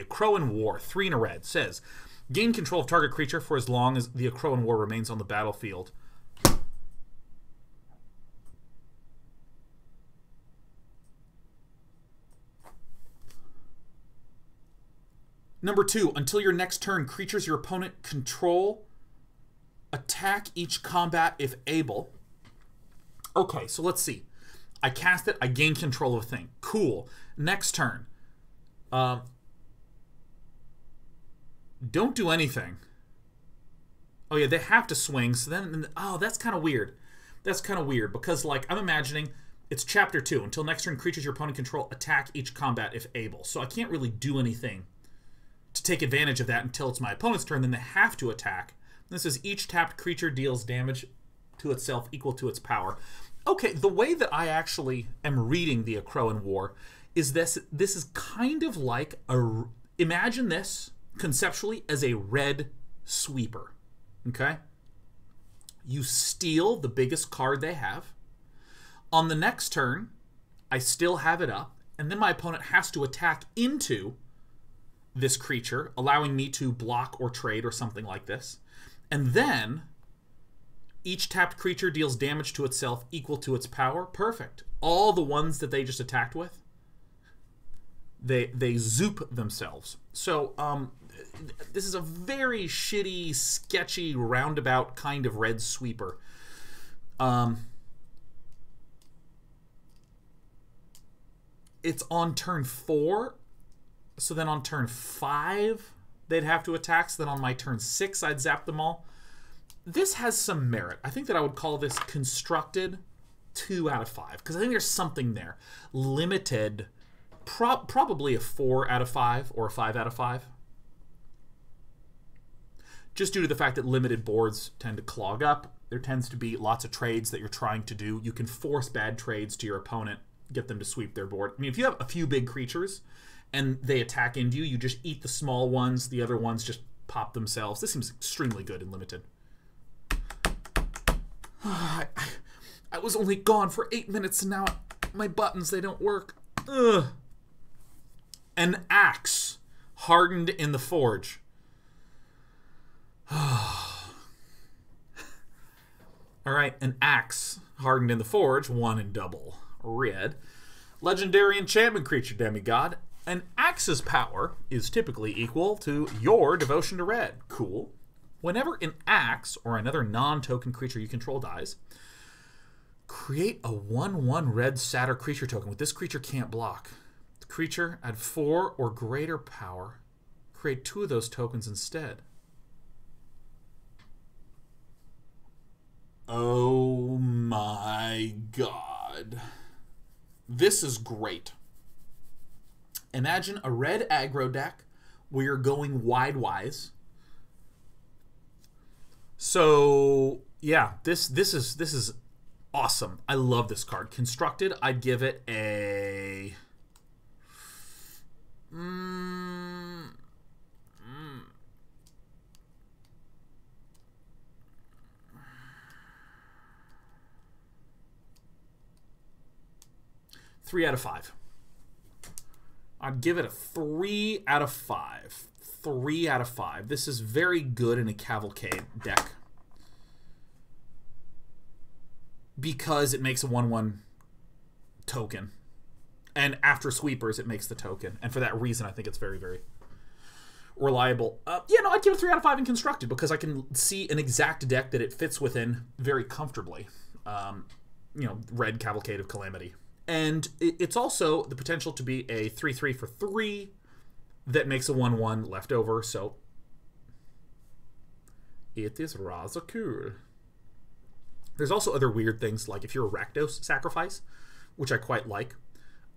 Akroan War, 3 in a red, says, gain control of target creature for as long as the Akroan War remains on the battlefield. Number 2, until your next turn, creatures your opponent control attack each combat if able. Okay, so let's see. I cast it, I gain control of a thing. Cool. Next turn. Don't do anything. Oh yeah, they have to swing, so then... Oh, that's kind of weird. That's kind of weird, because, like, I'm imagining... It's Chapter 2. Until next turn, creatures your opponent control attack each combat if able. So I can't really do anything to take advantage of that until it's my opponent's turn. Then they have to attack. This is each tapped creature deals damage to itself equal to its power. Okay, the way that I actually am reading the Akroan War is this is kind of like a... Imagine this conceptually as a red sweeper, okay? You steal the biggest card they have. On the next turn, I still have it up, and then my opponent has to attack into this creature, allowing me to block or trade or something like this. And then each tapped creature deals damage to itself equal to its power. Perfect. All the ones that they just attacked with, they zoop themselves. So this is a very shitty, sketchy, roundabout kind of red sweeper. It's on turn 4. So then on turn 5, they'd have to attack. So then on my turn 6, I'd zap them all. This has some merit. I think that I would call this constructed 2 out of 5, because I think there's something there. Limited, probably a 4 out of 5 or a 5 out of 5. Just due to the fact that limited boards tend to clog up. There tends to be lots of trades that you're trying to do. You can force bad trades to your opponent, get them to sweep their board. I mean, if you have a few big creatures and they attack into you, you just eat the small ones, the other ones just pop themselves. This seems extremely good and limited. I was only gone for 8 minutes and now my buttons, they don't work. Ugh. An axe hardened in the forge. Alright, an axe hardened in the forge, 1 and double red. Legendary enchantment creature demigod. An axe's power is typically equal to your devotion to red. Cool. Whenever an axe or another non-token creature you control dies, create a 1/1 red satyr creature token with this creature can't block. The creature at 4 or greater power. Create 2 of those tokens instead. Oh my god. This is great. Imagine a red aggro deck where you're going wide-wise. So yeah, this is awesome. I love this card. Constructed, I'd give it a (3 out of 5). I'd give it a 3 out of 5. 3 out of 5. This is very good in a Cavalcade deck because it makes a 1/1 token. And after sweepers, it makes the token. And for that reason, I think it's very, very reliable. Yeah, no, I'd give it a 3 out of 5 in Constructed because I can see an exact deck that it fits within very comfortably. You know, red Cavalcade of Calamity. And it's also the potential to be a 3/3 for 3 that makes a 1/1 left over, so it is rather cool. There's also other weird things, like if you're a Rakdos sacrifice, which I quite like,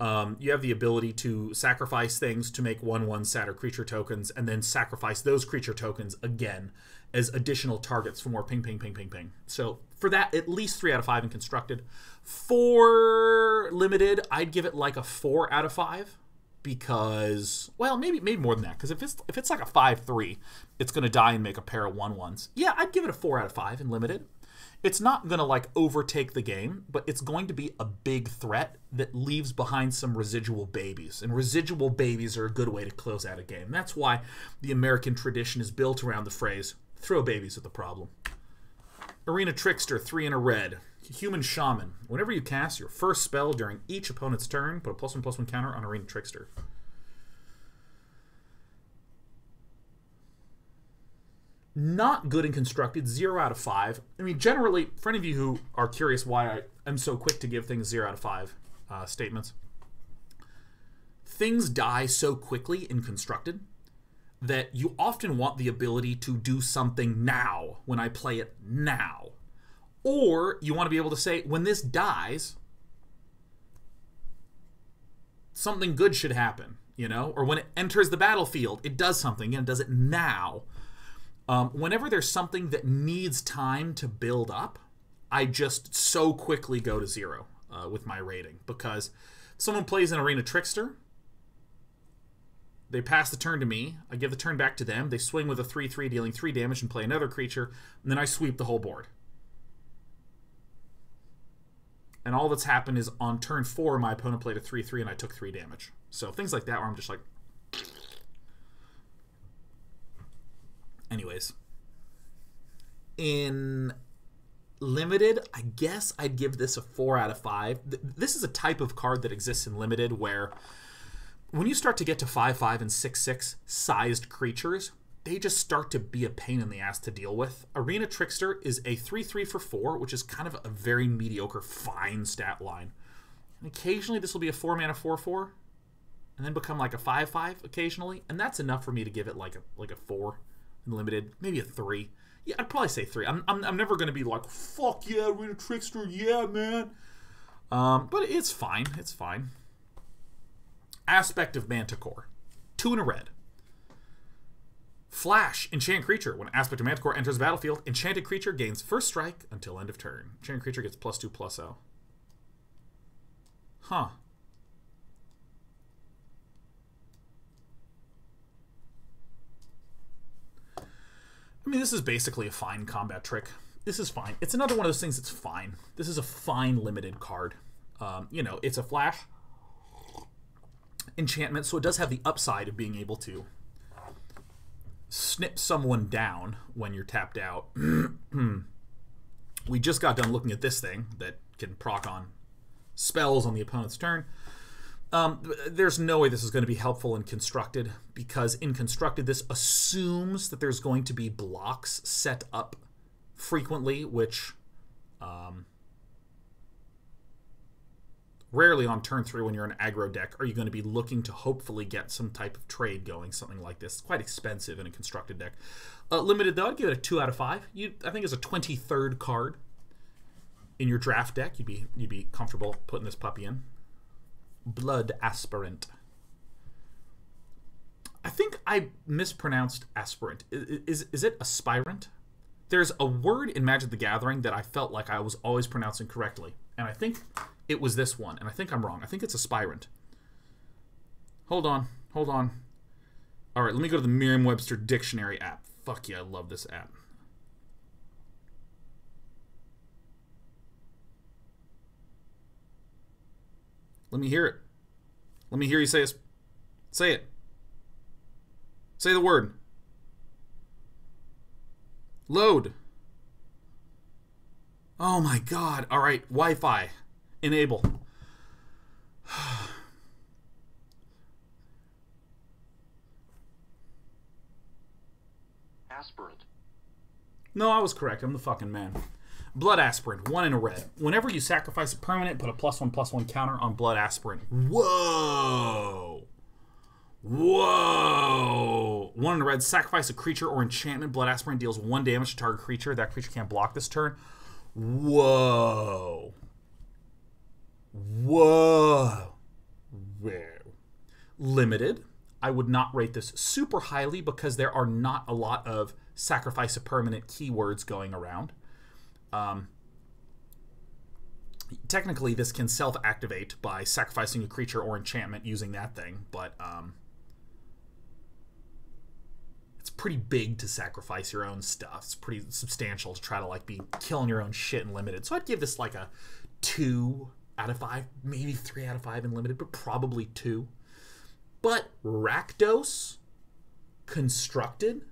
you have the ability to sacrifice things to make 1/1 satyr creature tokens, and then sacrifice those creature tokens again as additional targets for more ping, ping, ping, ping, ping. So for that, at least 3 out of 5 in Constructed. For Limited, I'd give it like a 4 out of 5 because, well, maybe more than that, because if it's like a 5/3, it's going to die and make a pair of 1/1s. Yeah, I'd give it a 4 out of 5 in Limited. It's not going to, like, overtake the game, but it's going to be a big threat that leaves behind some residual babies. And residual babies are a good way to close out a game. That's why the American tradition is built around the phrase, throw babies at the problem. Arena Trickster, 3 and a red. Human Shaman. Whenever you cast your first spell during each opponent's turn, put a +1/+1 counter on Arena Trickster. Not good and constructed, 0 out of 5. I mean, generally, for any of you who are curious why I am so quick to give things 0 out of 5 statements, things die so quickly in constructed that you often want the ability to do something now, when I play it now. Or you want to be able to say, when this dies, something good should happen, you know? Or when it enters the battlefield, it does something, and it does it now. Whenever there's something that needs time to build up, I just so quickly go to 0 with my rating, because someone plays an Arena Trickster, they pass the turn to me, I give the turn back to them, they swing with a 3/3 dealing 3 damage and play another creature, and then I sweep the whole board. And all that's happened is on turn 4, my opponent played a 3/3 and I took 3 damage. So things like that where I'm just like... Anyways, in Limited, I guess I'd give this a 4 out of 5. This is a type of card that exists in Limited where when you start to get to 5/5 and 6/6 sized creatures, they just start to be a pain in the ass to deal with. Arena Trickster is a 3/3 for 4, which is kind of a very mediocre, fine stat line. And occasionally this will be a 4-mana 4/4, and then become like a 5/5 occasionally, and that's enough for me to give it like a 4. Limited, maybe a 3. Yeah, I'd probably say 3. I'm never going to be like, fuck yeah, Arena Trickster, yeah, man. But it's fine. It's fine. Aspect of Manticore. 2 and a red. Flash, enchant creature. When Aspect of Manticore enters the battlefield, enchanted creature gains first strike until end of turn. Enchanted creature gets +2/+0. Huh. I mean, this is basically a fine combat trick. This is fine. It's another one of those things that's fine. This is a fine limited card. You know, it's a flash enchantment, so it does have the upside of being able to snip someone down when you're tapped out. We just got done looking at this thing that can proc on spells on the opponent's turn. There's no way this is going to be helpful in Constructed, because in Constructed this assumes that there's going to be blocks set up frequently, which rarely on turn 3 when you're an aggro deck are you going to be looking to hopefully get some type of trade going, something like this. It's quite expensive in a Constructed deck. Limited, though, I'd give it a 2 out of 5. I think it's a 23rd card in your draft deck. You'd be comfortable putting this puppy in. Blood Aspirant. I think I mispronounced aspirant. Is it aspirant? There's a word in Magic the Gathering that I felt like I was always pronouncing correctly, and I think it was this one, and I think I'm wrong. I think it's aspirant. Hold on. Hold on. All right, let me go to the Merriam-Webster Dictionary app. Fuck yeah, I love this app. Let me hear it. Let me hear you say it. Say it. Say the word. Load. Oh my God. All right. Wi-Fi. Enable. Aspirant. No, I was correct. I'm the fucking man. Blood Aspirant, 1 and a red. Whenever you sacrifice a permanent, put a +1/+1 counter on Blood Aspirant. Whoa! Whoa! 1 and a red, sacrifice a creature or enchantment. Blood Aspirant deals 1 damage to target creature. That creature can't block this turn. Whoa! Whoa! Whoa! Limited. I would not rate this super highly because there are not a lot of sacrifice a permanent keywords going around. Technically, this can self-activate by sacrificing a creature or enchantment using that thing, but it's pretty big to sacrifice your own stuff. It's pretty substantial to try to like be killing your own shit in limited. So I'd give this like a 2 out of 5, maybe 3 out of 5 in limited, but probably 2. But Rakdos constructed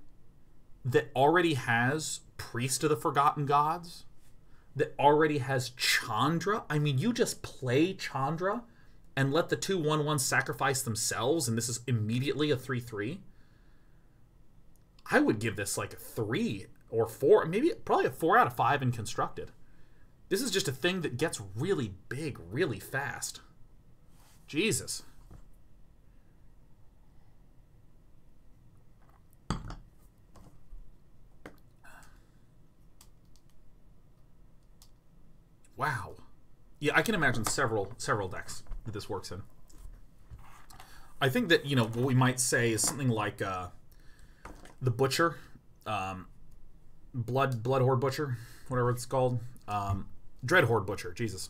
that already has Priest of the Forgotten Gods, that already has Chandra. I mean, you just play Chandra and let the 2/1/1 sacrifice themselves, and this is immediately a 3/3. I would give this like a 3 or 4, maybe probably a 4 out of 5 in constructed. This is just a thing that gets really big really fast. Jesus. Wow. Yeah, I can imagine several decks that this works in. I think that, you know, what we might say is something like the Butcher, Bloodhorde Butcher, whatever it's called, Dreadhorde Butcher, Jesus.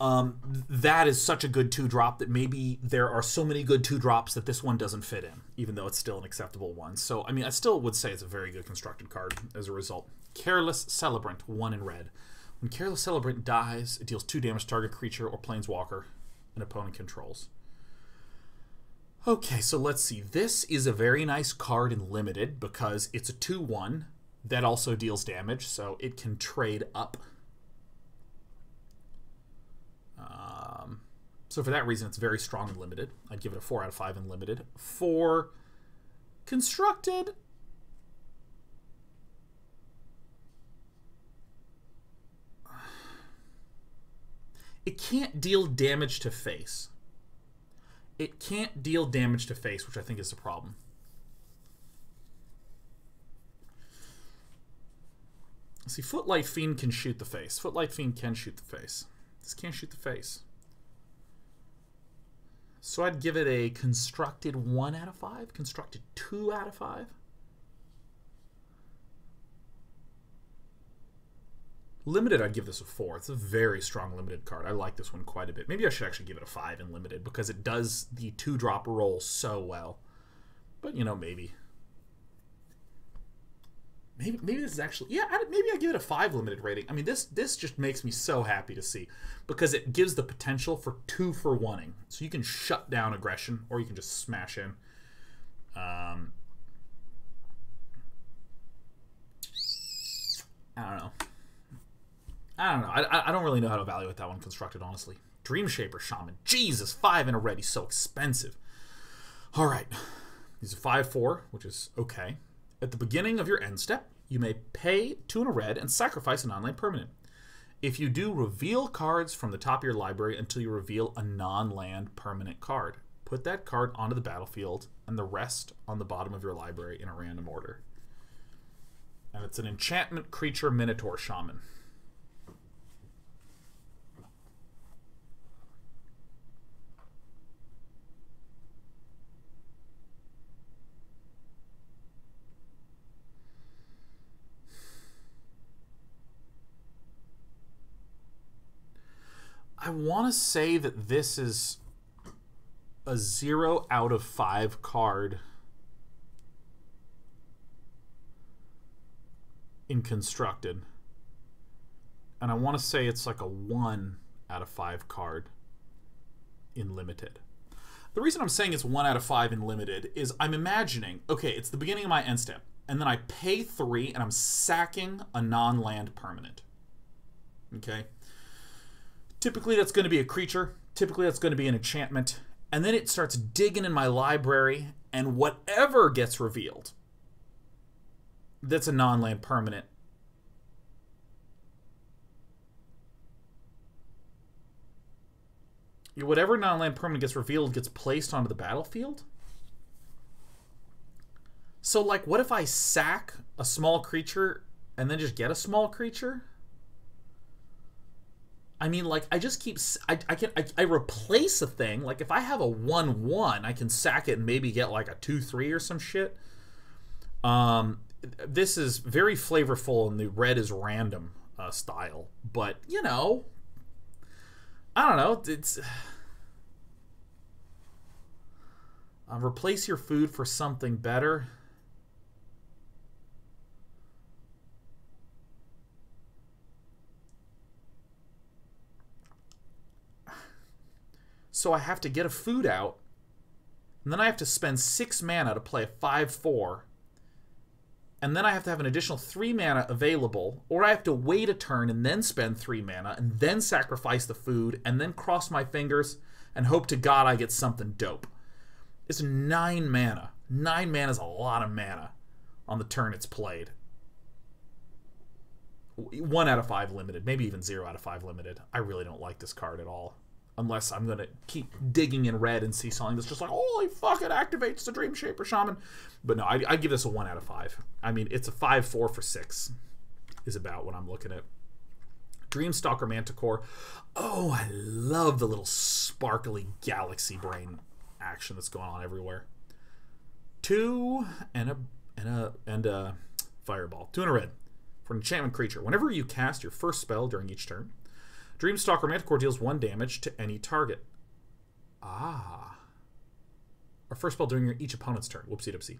That is such a good 2-drop that maybe there are so many good 2-drops that this one doesn't fit in, even though it's still an acceptable one. So, I mean, I still would say it's a very good constructed card as a result. Careless Celebrant, 1 in red. When Careless Celebrant dies, it deals 2 damage to target creature or planeswalker an opponent controls. Okay, so let's see. This is a very nice card in limited because it's a 2/1 that also deals damage, so it can trade up. So for that reason, it's very strong in limited. I'd give it a 4 out of 5 in limited. For constructed, it can't deal damage to face. It can't deal damage to face, which I think is a problem. See, Footlight Fiend can shoot the face. Footlight Fiend can shoot the face. This can't shoot the face. So I'd give it a constructed 1 out of 5, constructed 2 out of 5. Limited, I'd give this a 4. It's a very strong limited card. I like this one quite a bit. Maybe I should actually give it a 5 in limited because it does the 2-drop roll so well. But, you know, maybe. Maybe this is actually... Yeah, maybe I give it a 5 limited rating. I mean, this just makes me so happy to see because it gives the potential for 2-for-1-ing. So you can shut down aggression or you can just smash in. I don't know. I don't really know how to evaluate that one constructed, honestly. Dreamshaper Shaman. Jesus, 5 in a red. He's so expensive. All right. He's a 5/4, which is okay. At the beginning of your end step, you may pay 2 in a red and sacrifice a non-land permanent. If you do, reveal cards from the top of your library until you reveal a non-land permanent card. Put that card onto the battlefield and the rest on the bottom of your library in a random order. And it's an enchantment creature Minotaur Shaman. I want to say that this is a 0 out of 5 card in constructed. And I want to say it's like a 1 out of 5 card in limited. The reason I'm saying it's 1 out of 5 in limited is I'm imagining, okay, it's the beginning of my end step, and then I pay 3 and I'm sacking a non-land permanent. Okay? Typically, that's going to be a creature. Typically, that's going to be an enchantment. And then it starts digging in my library, and whatever gets revealed that's a non-land permanent, whatever non-land permanent gets revealed gets placed onto the battlefield. So, like, what if I sack a small creature and then just get a small creature? I mean, like, I just keep... I replace a thing. Like, if I have a 1/1, I can sack it and maybe get, like, a 2/3 or some shit. This is very flavorful in the red is random style. But, you know... I don't know. It's... Replace your food for something better. So I have to get a food out, and then I have to spend 6 mana to play a 5/4, and then I have to have an additional 3 mana available, or I have to wait a turn and then spend 3 mana, and then sacrifice the food, and then cross my fingers and hope to God I get something dope. It's 9 mana. 9 mana is a lot of mana on the turn it's played. 1 out of 5 limited, maybe even 0 out of 5 limited. I really don't like this card at all. Unless I'm going to keep digging in red and see something that's just like, holy fuck, it activates the Dream Shaper Shaman. But no, I give this a 1 out of 5. I mean, it's a 5/4 for 6 is about what I'm looking at. Dreamstalker Manticore. Oh, I love the little sparkly galaxy brain action that's going on everywhere. 2 and a fireball. 2 and a red for an enchantment creature. Whenever you cast your first spell during each turn, Dreamstalker Manticore deals 1 damage to any target. Ah. Or first spell during each opponent's turn. Whoopsie-doopsie.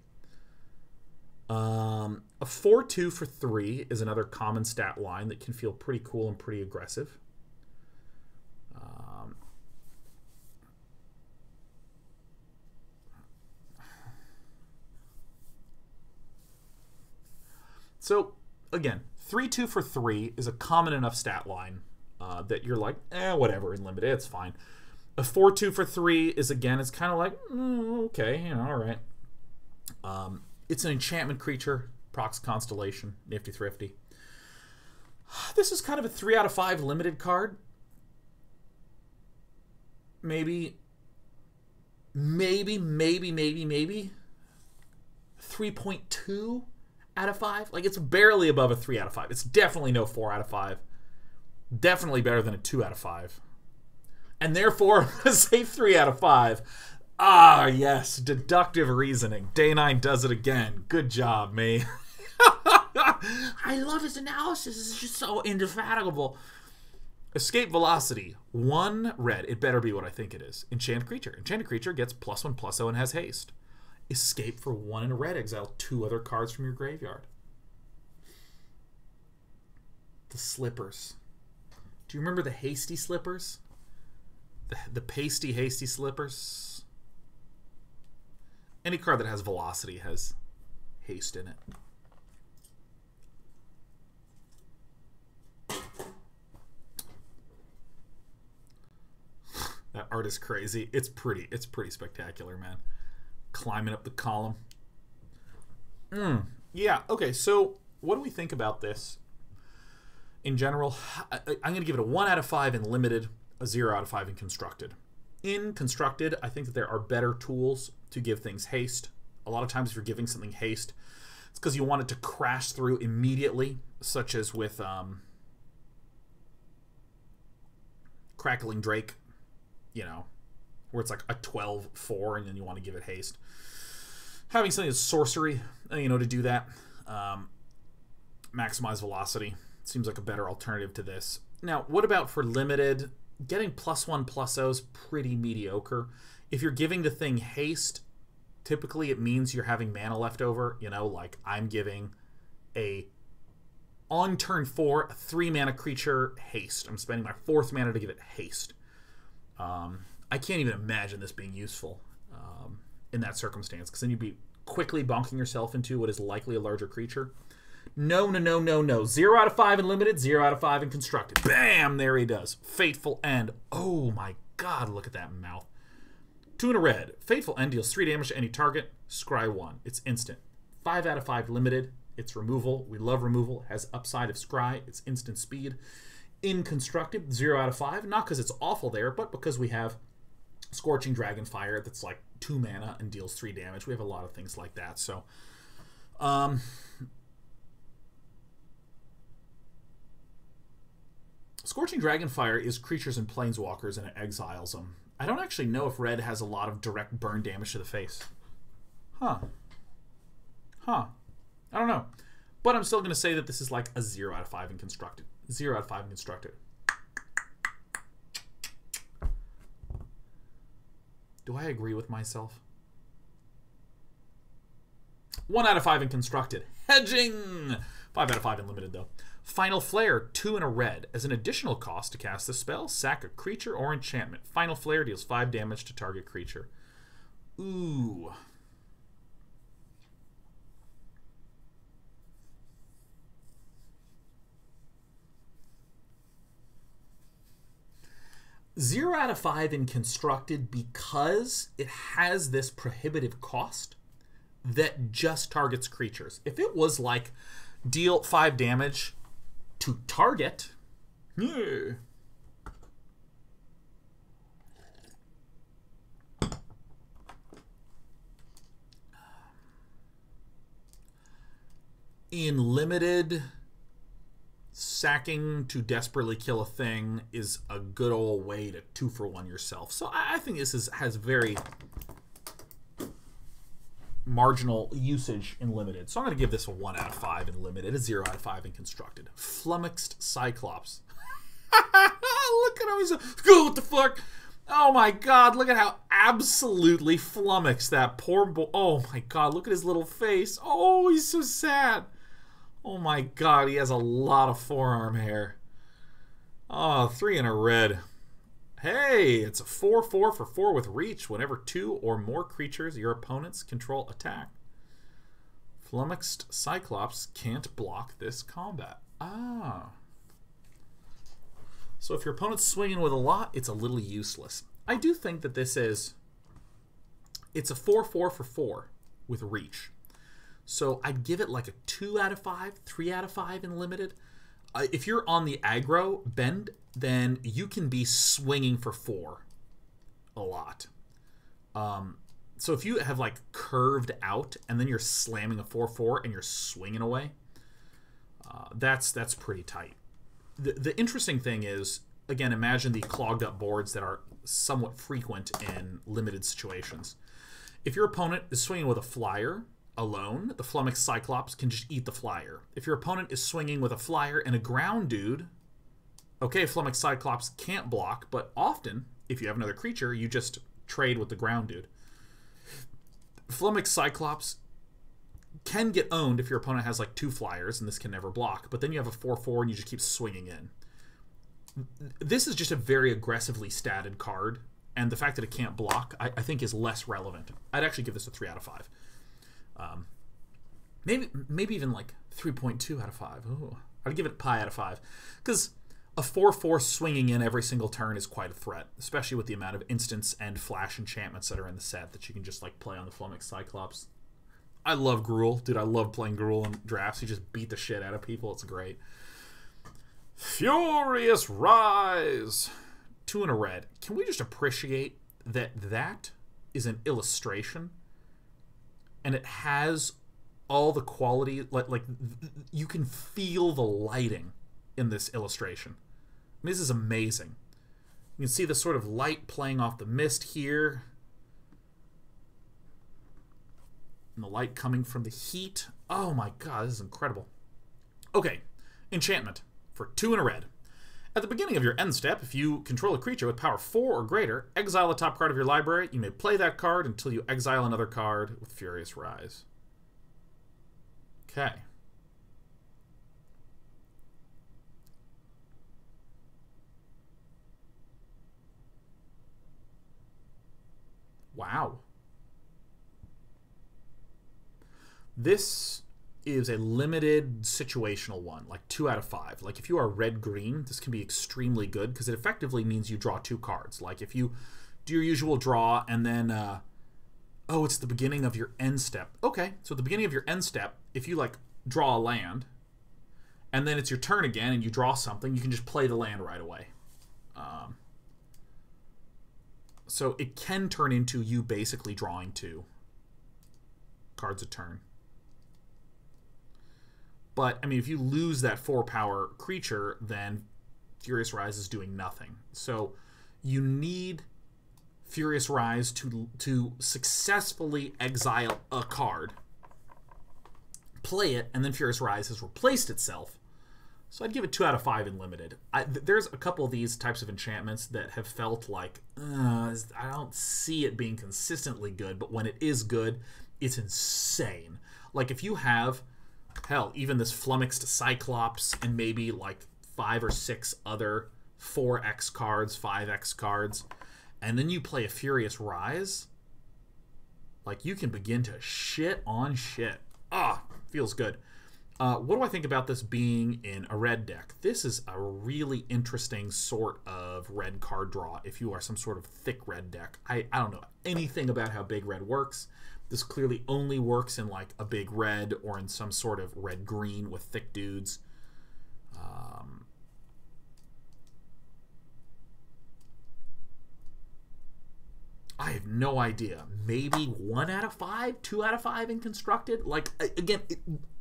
A 4-2 for 3 is another common stat line that can feel pretty cool and pretty aggressive. So, again, 3-2 for 3 is a common enough stat line that you're like, eh, whatever, in limited, it's fine. A 4-2 for 3 is, again, it's kind of like, okay, you know, all right. It's an enchantment creature, Prox Constellation, nifty thrifty. This is kind of a 3 out of 5 limited card. Maybe. 3.2 out of 5? Like, it's barely above a 3 out of 5. It's definitely no 4 out of 5. Definitely better than a 2 out of 5. And therefore, I'm going to say 3 out of 5. Ah, yes. Deductive reasoning. Day 9 does it again. Good job, me. I love his analysis. It's just so indefatigable. Escape velocity. 1 red. It better be what I think it is. Enchanted creature. Enchanted creature gets +1/+0 and has haste. Escape for 1 and a red. Exile 2 other cards from your graveyard. The slippers. Do you remember the hasty slippers? The pasty, hasty slippers? Any card that has velocity has haste in it. That art is crazy. It's pretty. It's pretty spectacular, man. Climbing up the column. Yeah, okay, so what do we think about this? In general, I'm going to give it a 1 out of 5 in limited, a 0 out of 5 in constructed. In constructed, I think that there are better tools to give things haste. A lot of times if you're giving something haste, it's because you want it to crash through immediately, such as with Crackling Drake, you know, where it's like a 12/4 and then you want to give it haste. Having something that's sorcery, you know, to do that, maximize velocity. Seems like a better alternative to this. Now, what about for limited? Getting +1/+0 is pretty mediocre. If you're giving the thing haste, typically it means you're having mana left over. You know, like I'm giving a, on turn 4, a 3 mana creature haste. I'm spending my 4th mana to give it haste. I can't even imagine this being useful in that circumstance, because then you'd be quickly bonking yourself into what is likely a larger creature. No. 0 out of 5 in limited, 0 out of 5 in constructed. Bam! There he does. Fateful End. Oh my god, look at that mouth. 2 and a red. Fateful End deals 3 damage to any target. Scry 1. It's instant. 5 out of 5 limited. It's removal. We love removal. Has upside of scry. It's instant speed. In constructed, 0 out of 5. Not because it's awful there, but because we have Scorching Dragonfire that's like 2 mana and deals 3 damage. We have a lot of things like that. So, Scorching Dragonfire is creatures and planeswalkers, and it exiles them. I don't actually know if red has a lot of direct burn damage to the face. Huh. I don't know. But I'm still going to say that this is like a 0 out of 5 in constructed. 0 out of 5 in constructed. Do I agree with myself? 1 out of 5 in constructed. Hedging! 5 out of 5 in limited, though. Final Flare, 2 and a red. As an additional cost to cast this spell, sack a creature or enchantment. Final Flare deals 5 damage to target creature. Ooh. Zero out of 5 in constructed because it has this prohibitive cost that just targets creatures. If it was like deal 5 damage to target, yeah. In limited, sacking to desperately kill a thing is a good old way to 2-for-1 yourself. So I think this has very marginal usage in limited. So I'm going to give this a 1 out of 5 in limited, a 0 out of 5 in constructed. Flummoxed Cyclops. Look at him. He's like, oh, what the fuck? Oh my god, look at how absolutely flummoxed that poor boy. Oh my god, look at his little face. Oh, he's so sad. Oh my god, he has a lot of forearm hair. Oh, 3 and a red. Hey, it's a 4/4 for 4 with reach whenever 2 or more creatures your opponents control attack. Flummoxed Cyclops can't block this combat. Ah. So if your opponent's swinging with a lot, it's a little useless. I do think that this is... It's a 4/4 for 4 with reach. So I'd give it like a 2 out of 5, 3 out of 5 in limited. If you're on the aggro bend, then you can be swinging for 4 a lot. So if you have like curved out and then you're slamming a 4/4 and you're swinging away, that's pretty tight. The interesting thing is, again, imagine the clogged up boards that are somewhat frequent in limited situations. If your opponent is swinging with a flyer alone, the Flummoxed Cyclops can just eat the flyer. If your opponent is swinging with a flyer and a ground dude, okay, Flummoxed Cyclops can't block, but often, if you have another creature, you just trade with the ground dude. Flummoxed Cyclops can get owned if your opponent has like 2 flyers, and this can never block, but then you have a 4/4 and you just keep swinging in. This is just a very aggressively statted card, and the fact that it can't block, I think, is less relevant. I'd actually give this a 3 out of 5. Maybe even like 3.2 out of 5. Ooh, I'd give it pi out of 5. Because a 4/4 swinging in every single turn is quite a threat, especially with the amount of instants and flash enchantments that are in the set that you can just like play on the Flummoxed Cyclops. I love Gruul. Dude, I love playing Gruul in drafts. You just beat the shit out of people. It's great. Furious Rise. 2 and a red. Can we just appreciate that that is an illustration? And it has all the quality, like you can feel the lighting in this illustration. I mean, this is amazing. You can see the sort of light playing off the mist here. And the light coming from the heat. Oh my god, this is incredible. Okay, enchantment for 2 and a red. At the beginning of your end step, if you control a creature with power 4 or greater, exile the top card of your library. You may play that card until you exile another card with Furious Rise. Okay. Wow. This is a limited situational one, like 2 out of 5. Like if you are red-green, this can be extremely good because it effectively means you draw 2 cards. Like if you do your usual draw and then, oh, it's the beginning of your end step. Okay, so at the beginning of your end step, if you like draw a land and then it's your turn again and you draw something, you can just play the land right away. So it can turn into you basically drawing 2 cards a turn. But, I mean, if you lose that 4-power creature, then Furious Rise is doing nothing. So you need Furious Rise to successfully exile a card, play it, and then Furious Rise has replaced itself. So I'd give it 2 out of 5 in limited. There's a couple of these types of enchantments that have felt like, I don't see it being consistently good, but when it is good, it's insane. Like, if you have, hell, even this flummoxed Cyclops and maybe, like, 5 or 6 other 4X cards, 5X cards, and then you play a Furious Rise, like, you can begin to shit on shit. Ah, feels good. What do I think about this being in a red deck? This is a really interesting sort of red card draw if you are some sort of thick red deck. I don't know anything about how big red works. This clearly only works in, like, a big red or in some sort of red-green with thick dudes. I have no idea. Maybe 1 out of 5, 2 out of 5 in constructed. Like, again,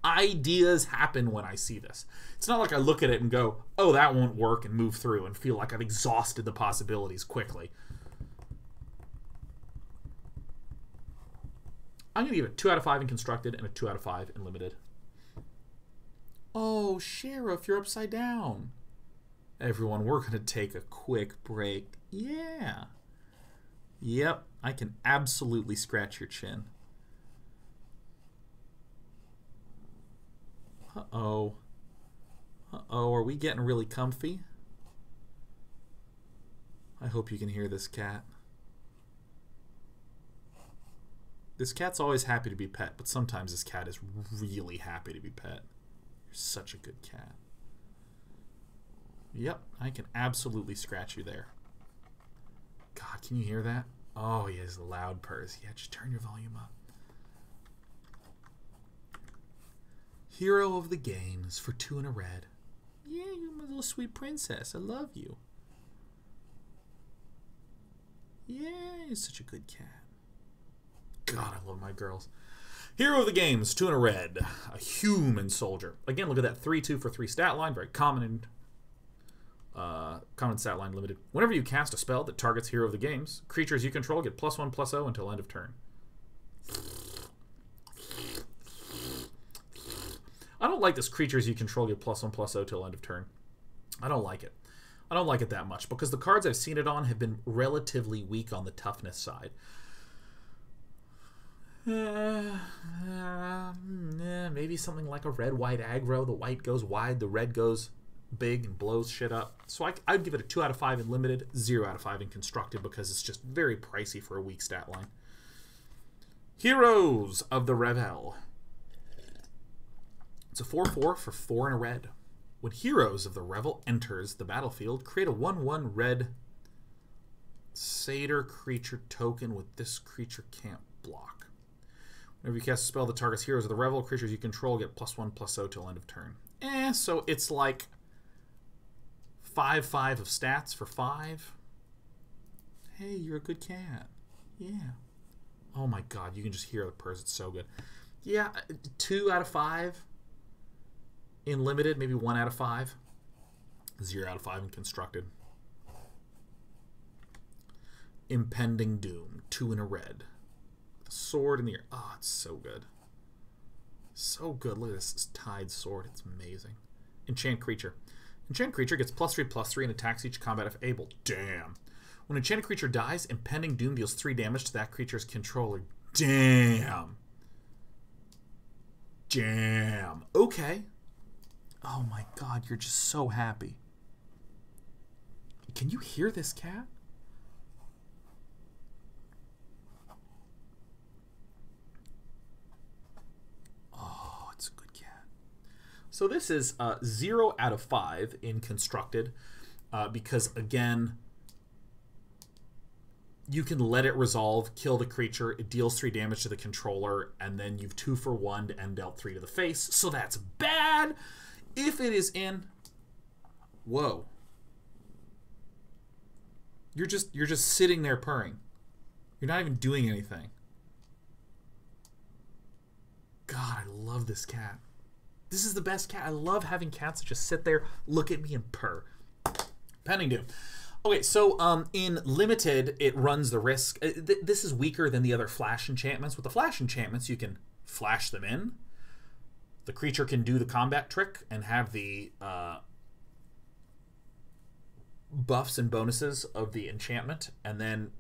ideas happen when I see this. It's not like I look at it and go, oh, that won't work, and move through and feel like I've exhausted the possibilities quickly. I'm going to give it 2 out of 5 in constructed and a 2 out of 5 in limited. Oh, Sheriff, you're upside down. Everyone, we're going to take a quick break. Yeah. Yep, I can absolutely scratch your chin. Uh-oh. Uh-oh, are we getting really comfy? I hope you can hear this cat. This cat's always happy to be pet, but sometimes this cat is really happy to be pet. You're such a good cat. Yep, I can absolutely scratch you there. God, can you hear that? Oh, he has loud purrs. Yeah, just turn your volume up. Hero of the game is for 2 and a red. Yeah, you're my little sweet princess. I love you. Yeah, you're such a good cat. God, I love my girls. Hero of the game is 2 and a red. A human soldier. Again, look at that 3/2 for 3 stat line. Very common in... common stat line limited. Whenever you cast a spell that targets Hero of the Games, creatures you control get +1/+0 until end of turn. I don't like this creatures you control get +1/+0 till end of turn. I don't like it. I don't like it that much because the cards I've seen it on have been relatively weak on the toughness side. Maybe something like a red-white aggro. The white goes wide, the red goes big and blows shit up. So I'd give it a 2 out of 5 in limited, 0 out of 5 in constructed because it's just very pricey for a weak stat line. Heroes of the Revel. It's a 4/4 for 4 and a red. When Heroes of the Revel enters the battlefield, create a 1/1 red satyr creature token with this creature can't block. Whenever you cast a spell that targets Heroes of the Revel, creatures you control get +1/+0 till end of turn. So it's like 5/5 of stats for 5. Hey, you're a good cat. Yeah. Oh my God, you can just hear the purrs. It's so good. Yeah, 2 out of 5 in limited, maybe 1 out of 5. 0 out of 5 in constructed. Impending Doom, 2 and a red. The sword in the air. Oh, it's so good. So good. Look at this. It's Tide Sword. It's amazing. Enchant creature. Enchanted creature gets +3/+3 and attacks each combat if able. Damn. When enchanted creature dies, Impending Doom deals 3 damage to that creature's controller. Damn. Damn. Okay. Oh my God, you're just so happy. Can you hear this cat? So this is 0 out of 5 in constructed because, again, you can let it resolve, kill the creature, it deals 3 damage to the controller, and then you've 2 for 1 and dealt 3 to the face. So that's bad if it is in... Whoa. You're just sitting there purring. You're not even doing anything. God, I love this cat. This is the best cat. I love having cats that just sit there, look at me, and purr. Pending Doom. Okay, so in limited, it runs the risk. This is weaker than the other flash enchantments. With the flash enchantments, you can flash them in. The creature can do the combat trick and have the buffs and bonuses of the enchantment. And then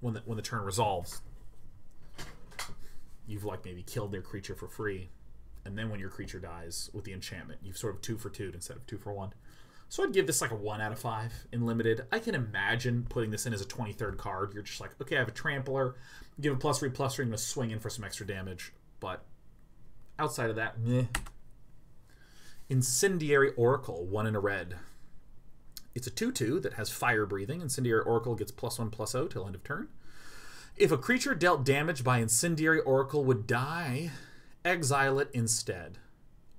when the turn resolves, you've like maybe killed their creature for free, and then when your creature dies with the enchantment, you've sort of 2 for 2 instead of 2 for 1. So I'd give this like a 1 out of 5 in limited. I can imagine putting this in as a 23rd card. You're just like, okay, I have a trampler, give a +3/+3, I'm gonna swing in for some extra damage. But outside of that, meh. Incendiary Oracle, 1 in a red. It's a 2/2 that has fire breathing. Incendiary Oracle gets +1/+0 till end of turn. If a creature dealt damage by Incendiary Oracle would die, exile it instead.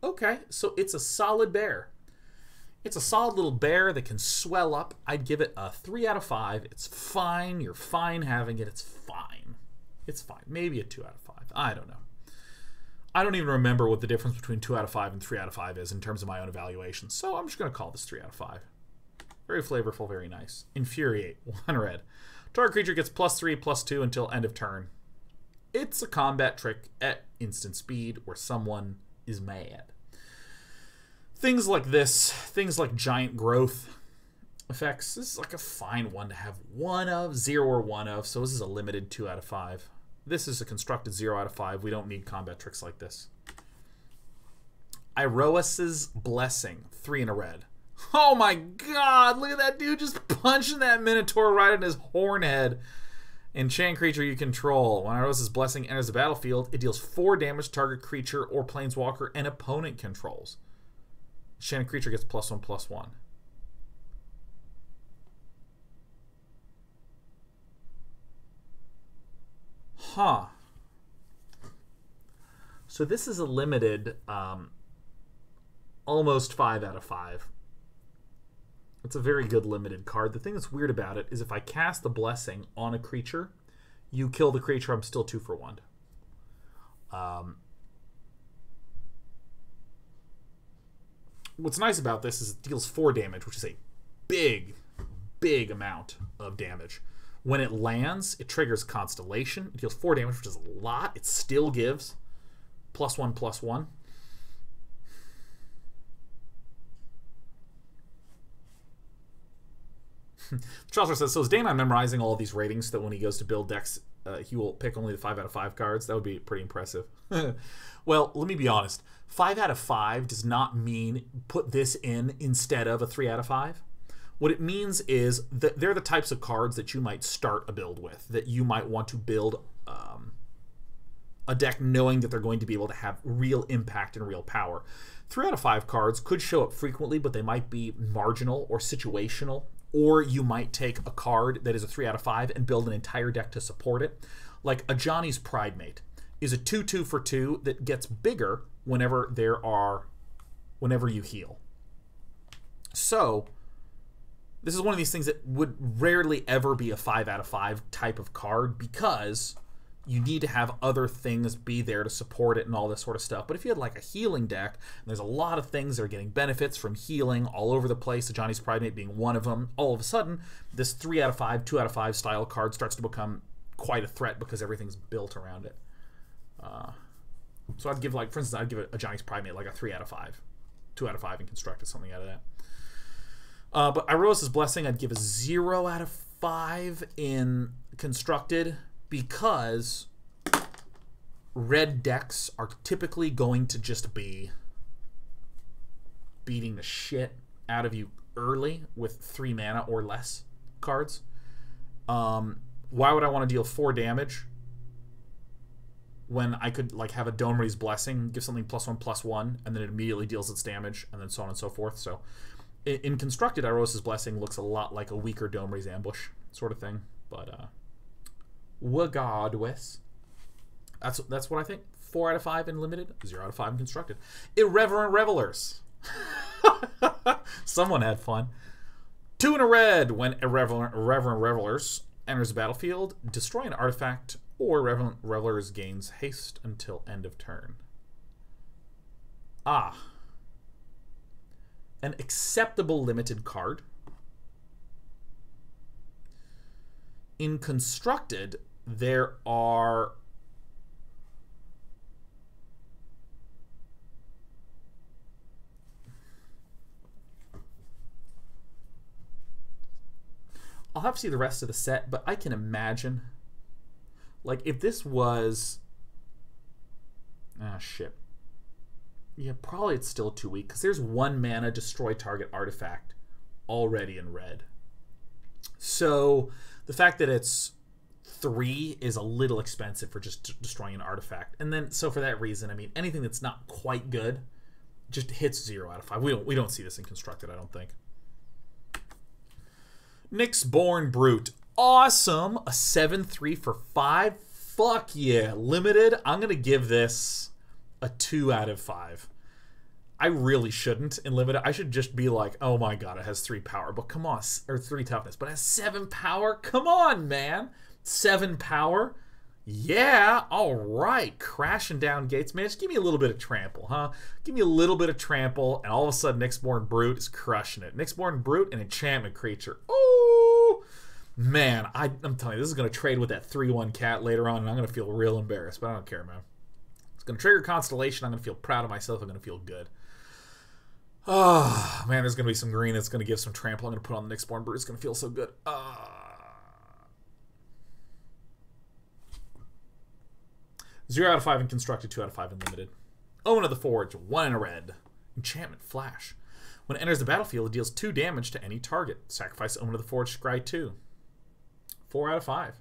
Okay, so it's a solid bear. It's a solid little bear that can swell up. I'd give it a 3 out of 5. It's fine. You're fine having it. It's fine. It's fine. Maybe a 2 out of 5. I don't know. I don't even remember what the difference between 2 out of 5 and 3 out of 5 is in terms of my own evaluation. So I'm just going to call this 3 out of 5. Very flavorful, very nice. Infuriate, 1 red. Target creature gets +3/+2 until end of turn. It's a combat trick at instant speed where someone is mad. Things like this, things like giant growth effects, this is like a fine one to have 1 of, 0 or 1 of, so this is a limited 2 out of 5. This is a constructed 0 out of 5. We don't need combat tricks like this. Iroas's Blessing, 3 in a red. Oh my god, look at that dude just punching that Minotaur right in his horn head. Enchant creature you control. When Iroas's Blessing enters the battlefield, it deals 4 damage to target creature or planeswalker an opponent controls. Enchant creature gets +1/+1. Huh. So this is a limited, almost 5 out of 5. It's a very good limited card. The thing that's weird about it is if I cast the Blessing on a creature, you kill the creature, I'm still 2 for 1. What's nice about this is it deals 4 damage, which is a big, big amount of damage. When it lands, it triggers Constellation. It deals 4 damage, which is a lot. It still gives +1/+1. Chaucer says, so is Damon memorizing all of these ratings so that when he goes to build decks, he will pick only the 5 out of 5 cards? That would be pretty impressive. Well, let me be honest. 5 out of 5 does not mean put this in instead of a 3 out of 5. What it means is that they're the types of cards that you might start a build with, that you might want to build a deck knowing that they're going to be able to have real impact and real power. 3 out of 5 cards could show up frequently, but they might be marginal or situational. Or you might take a card that is a 3 out of 5 and build an entire deck to support it. Like a Johnny's Pride Mate is a 2/2 for 2 that gets bigger whenever you heal. So this is one of these things that would rarely ever be a 5 out of 5 type of card because you need to have other things be there to support it and all this sort of stuff. But if you had like a healing deck, and there's a lot of things that are getting benefits from healing all over the place, the Johnny's Pride Mate being one of them, all of a sudden, this 3 out of 5, 2 out of 5 style card starts to become quite a threat because everything's built around it. So I'd give like, for instance, I'd give a Johnny's Pride Mate like a 3 out of 5, 2 out of 5 and construct something out of that. But Iroas's Blessing, I'd give a 0 out of 5 in constructed, because red decks are typically going to just be beating the shit out of you early with 3 mana or less cards. Why would I want to deal 4 damage when I could like have a Domri's Blessing, give something +1/+1, and then it immediately deals its damage, and then so on and so forth? So in constructed, Iroas's Blessing looks a lot like a weaker Domri's Ambush sort of thing, but regardless, that's what I think. 4 out of 5 in limited, 0 out of 5 in constructed. Irreverent Revelers. Someone had fun. 2 in a red. When Irreverent Revelers enters the battlefield, destroy an artifact, or Irreverent Revelers gains haste until end of turn. Ah. An acceptable limited card. In constructed, there are I'll have to see the rest of the set, but I can imagine, like, if this was ship. Yeah, probably it's still too weak because there's 1 mana destroy target artifact already in red. So the fact that it's 3 is a little expensive for just destroying an artifact. And then, so for that reason, I mean, anything that's not quite good just hits 0 out of 5. We don't see this in Constructed, I don't think. Nyxborn Brute. Awesome. A 7/3 for 5. Fuck yeah. Limited. I'm going to give this a 2 out of 5. I really shouldn't in Limited. I should just be like, oh my god, it has 3 power, but come on, or 3 toughness, but it has 7 power? Come on, man. 7 power? Yeah, all right. Crashing down gates. Man, just give me a little bit of trample, huh? Give me a little bit of trample, and all of a sudden, Nyxborn Brute is crushing it. Nyxborn Brute, an enchantment creature. Ooh! Man, I'm telling you, this is going to trade with that 3/1 cat later on, and I'm going to feel real embarrassed, but I don't care, man. It's going to trigger Constellation. I'm going to feel proud of myself. I'm going to feel good. Oh, man, there's going to be some green that's going to give some trample. I'm going to put on the Nyxborn Brute. It's going to feel so good. Oh. 0 out of 5 in Constructed, 2 out of 5 in Limited. Omen of the Forge, 1 in a red. Enchantment Flash. When it enters the battlefield, it deals 2 damage to any target. Sacrifice Omen of the Forge, scry 2. 4 out of 5.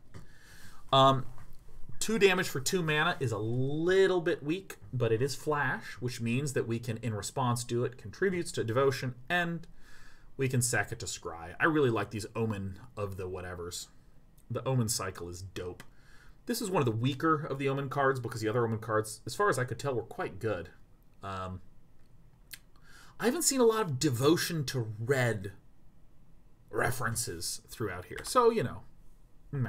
2 damage for 2 mana is a little bit weak, but it is Flash, which means that we can, in response, do it. Contributes to Devotion, and we can sack it to scry. I really like these Omen of the whatevers. The Omen cycle is dope. This is one of the weaker of the Omen cards because the other Omen cards, as far as I could tell, were quite good. I haven't seen a lot of Devotion to Red references throughout here. So, you know, meh.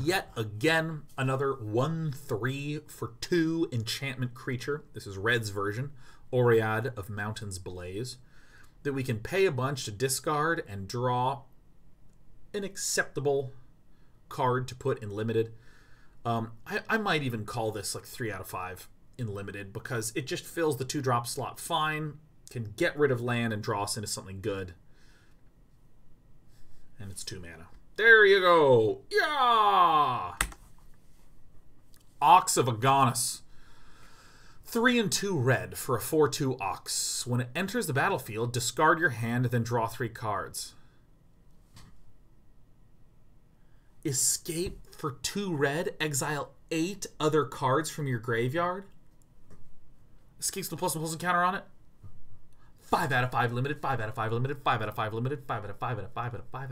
Yet again, another 1/3 for 2 enchantment creature. This is Red's version, Oread of Mountain's Blaze, that we can pay a bunch to discard and draw an acceptable card to put in Limited. I might even call this like 3 out of 5 in Limited because it just fills the 2-drop slot fine, can get rid of land and draw us into something good. And it's 2 mana. There you go. Yeah! Ox of Agonis. 3 and 2 red for a 4/2 ox. When it enters the battlefield, discard your hand and then draw 3 cards. Escape for 2 red, exile 8 other cards from your graveyard. Escapes the +1/+1 counter on it. 5 out of 5 limited, 5 out of 5 limited, 5 out of 5 limited, 5 out of 5 limited, 5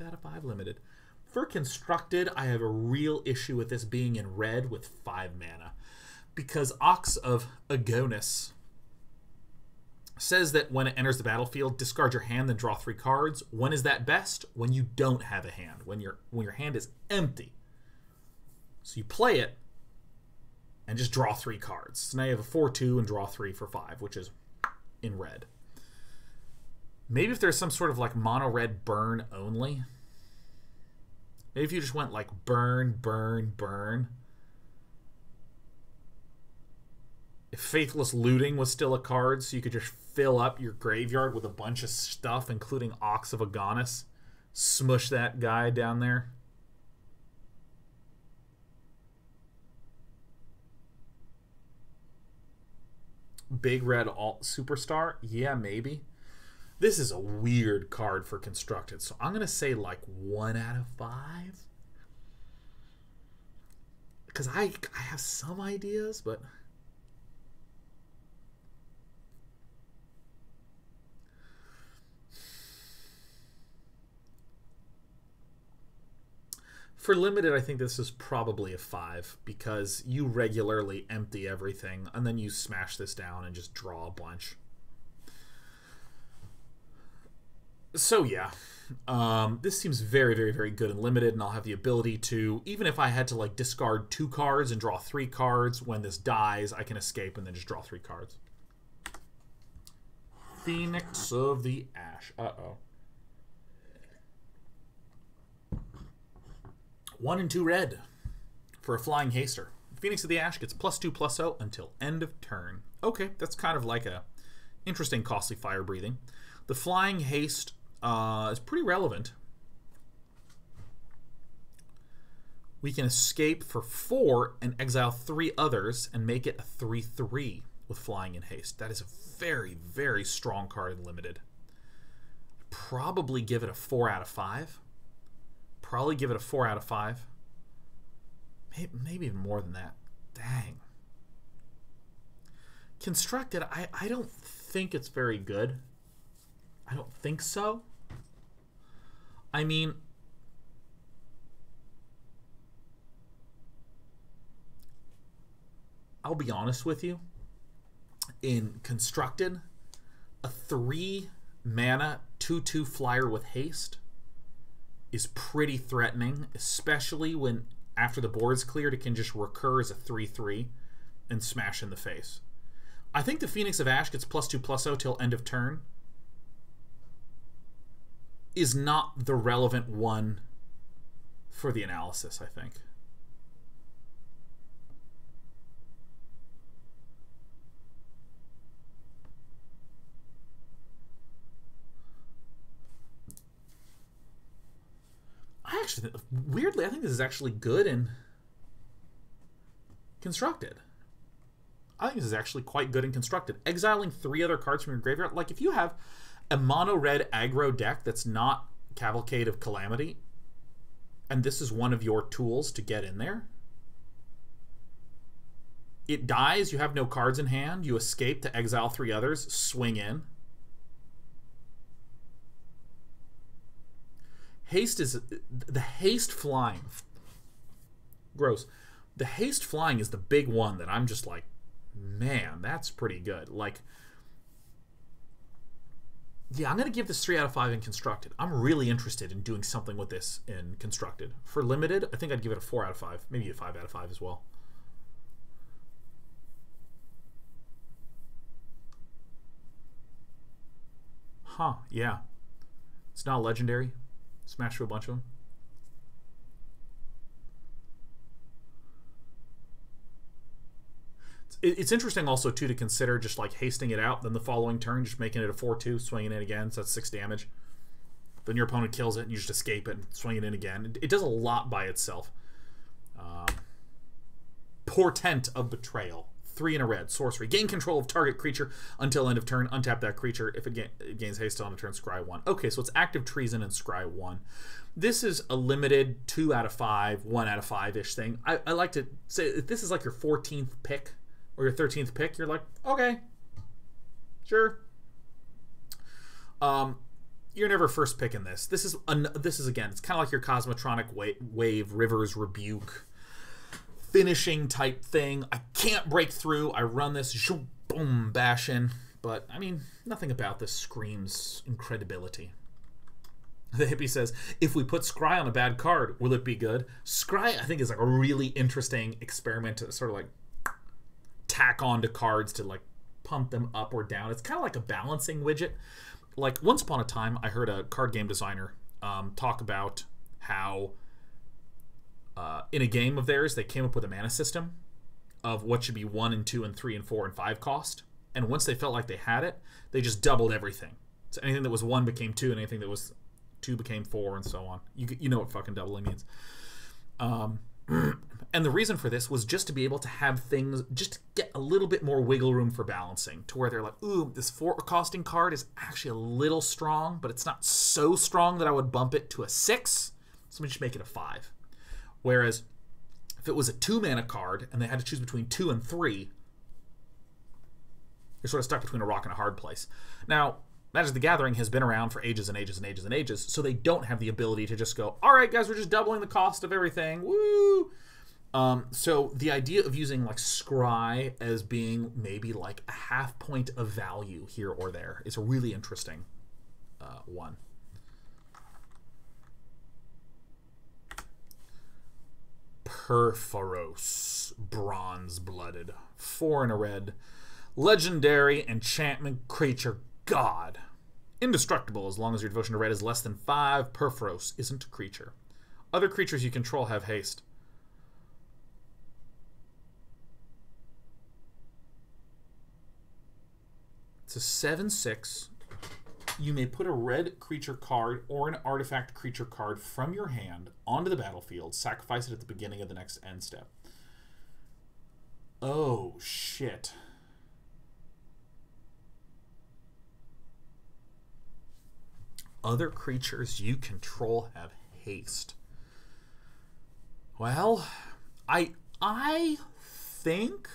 out of 5 limited. For Constructed, I have a real issue with this being in red with 5 mana. Because Ox of Agonis says that when it enters the battlefield, discard your hand, then draw 3 cards. When is that best? When you don't have a hand, when your hand is empty. So you play it and just draw 3 cards. So now you have a 4/2 and draw 3 for 5, which is in red. Maybe if there's some sort of like mono red burn only. Maybe if you just went like burn, burn, burn. If Faithless Looting was still a card, so you could just fill up your graveyard with a bunch of stuff, including Ox of Agonis. Smush that guy down there. Big Red Alt Superstar? Yeah, maybe. This is a weird card for Constructed, so I'm going to say like 1 out of 5. Because I have some ideas, but... For Limited, I think this is probably a 5 because you regularly empty everything and then you smash this down and just draw a bunch. So yeah, this seems very, very, very good in Limited, and I'll have the ability to, even if I had to like discard 2 cards and draw 3 cards, when this dies, I can escape and then just draw 3 cards. Phoenix of the Ash. Uh-oh. 1 and 2 red for a flying haster. Phoenix of the Ash gets +2/+0 until end of turn. Okay, that's kind of like a interesting costly fire breathing. The flying haste is pretty relevant. we can escape for 4 and exile 3 others and make it a 3/3 with Flying in Haste. That is a very, very strong card in Limited. Probably give it a 4 out of 5. Probably give it a 4 out of 5. Maybe even more than that. Dang. Constructed, I don't think it's very good. I don't think so. I mean, I'll be honest with you. In Constructed, a 3-mana 2/2 flyer with haste is pretty threatening, especially when after the board's cleared, it can just recur as a 3/3 and smash in the face. I think the Phoenix of Ash gets +2/+0 till end of turn is not the relevant one for the analysis, I think. I actually, weirdly, I think this is actually good in Constructed. I think this is actually quite good and Constructed. Exiling 3 other cards from your graveyard. Like, if you have a mono-red aggro deck that's not Cavalcade of Calamity, and this is one of your tools to get in there, it dies, you have no cards in hand, you escape to exile 3 others, swing in. Haste is... the haste flying... gross. The haste flying is the big one that I'm just like, man, that's pretty good. Like, yeah, I'm going to give this 3 out of 5 in Constructed. I'm really interested in doing something with this in Constructed. For Limited, I think I'd give it a 4 out of 5. Maybe a 5 out of 5 as well. Huh, yeah. It's not legendary. Smash through a bunch of them. It's interesting also, too, to consider just, like, hasting it out, then the following turn, just making it a 4/2, swinging it again, so that's 6 damage. Then your opponent kills it, and you just escape it and swing it in again. It does a lot by itself. Portent of Betrayal. 3 in a red. Sorcery. Gain control of target creature until end of turn. Untap that creature. If it gains haste till end of turn, scry 1. Okay, so it's active treason and scry 1. This is a limited 2 out of 5, 1 out of 5-ish thing. I like to say, if this is like your 14th pick, or your 13th pick, you're like, okay, sure. You're never first pick in this. This is again, it's kind of like your Cosmotronic Wave, River's Rebuke, finishing type thing. I can't break through. I run this, zoom, boom, bash in. But, I mean, nothing about this screams incredibility. The hippie says, if we put Scry on a bad card, will it be good? Scry, I think, is like a really interesting experiment to sort of like tack onto cards to like pump them up or down. It's kind of like a balancing widget. Like once upon a time, I heard a card game designer talk about how in a game of theirs, they came up with a mana system of what should be 1 and 2 and 3 and 4 and 5 cost. And once they felt like they had it, they just doubled everything. So anything that was 1 became 2, and anything that was 2 became 4, and so on. You know what fucking doubling means. And the reason for this was just to be able to have things, just to get a little bit more wiggle room for balancing, to where they're like, ooh, this 4-costing card is actually a little strong, but it's not so strong that I would bump it to a 6, so we just make it a 5. Whereas if it was a 2-mana card and they had to choose between 2 and 3, you're sort of stuck between a rock and a hard place. Now, Magic the Gathering has been around for ages and ages and ages and ages, so they don't have the ability to just go, all right, guys, we're just doubling the cost of everything, woo! So the idea of using, like, Scry as being maybe, like, a half point of value here or there is a really interesting one. Perforos, Bronze-Blooded, 4 in a red, legendary enchantment creature god. Indestructible as long as your devotion to red is less than 5. Perforos isn't a creature. Other creatures you control have haste. It's a 7/6 you may put a red creature card or an artifact creature card from your hand onto the battlefield, sacrifice it at the beginning of the next end step. Oh, shit. Other creatures you control have haste. Well, I think...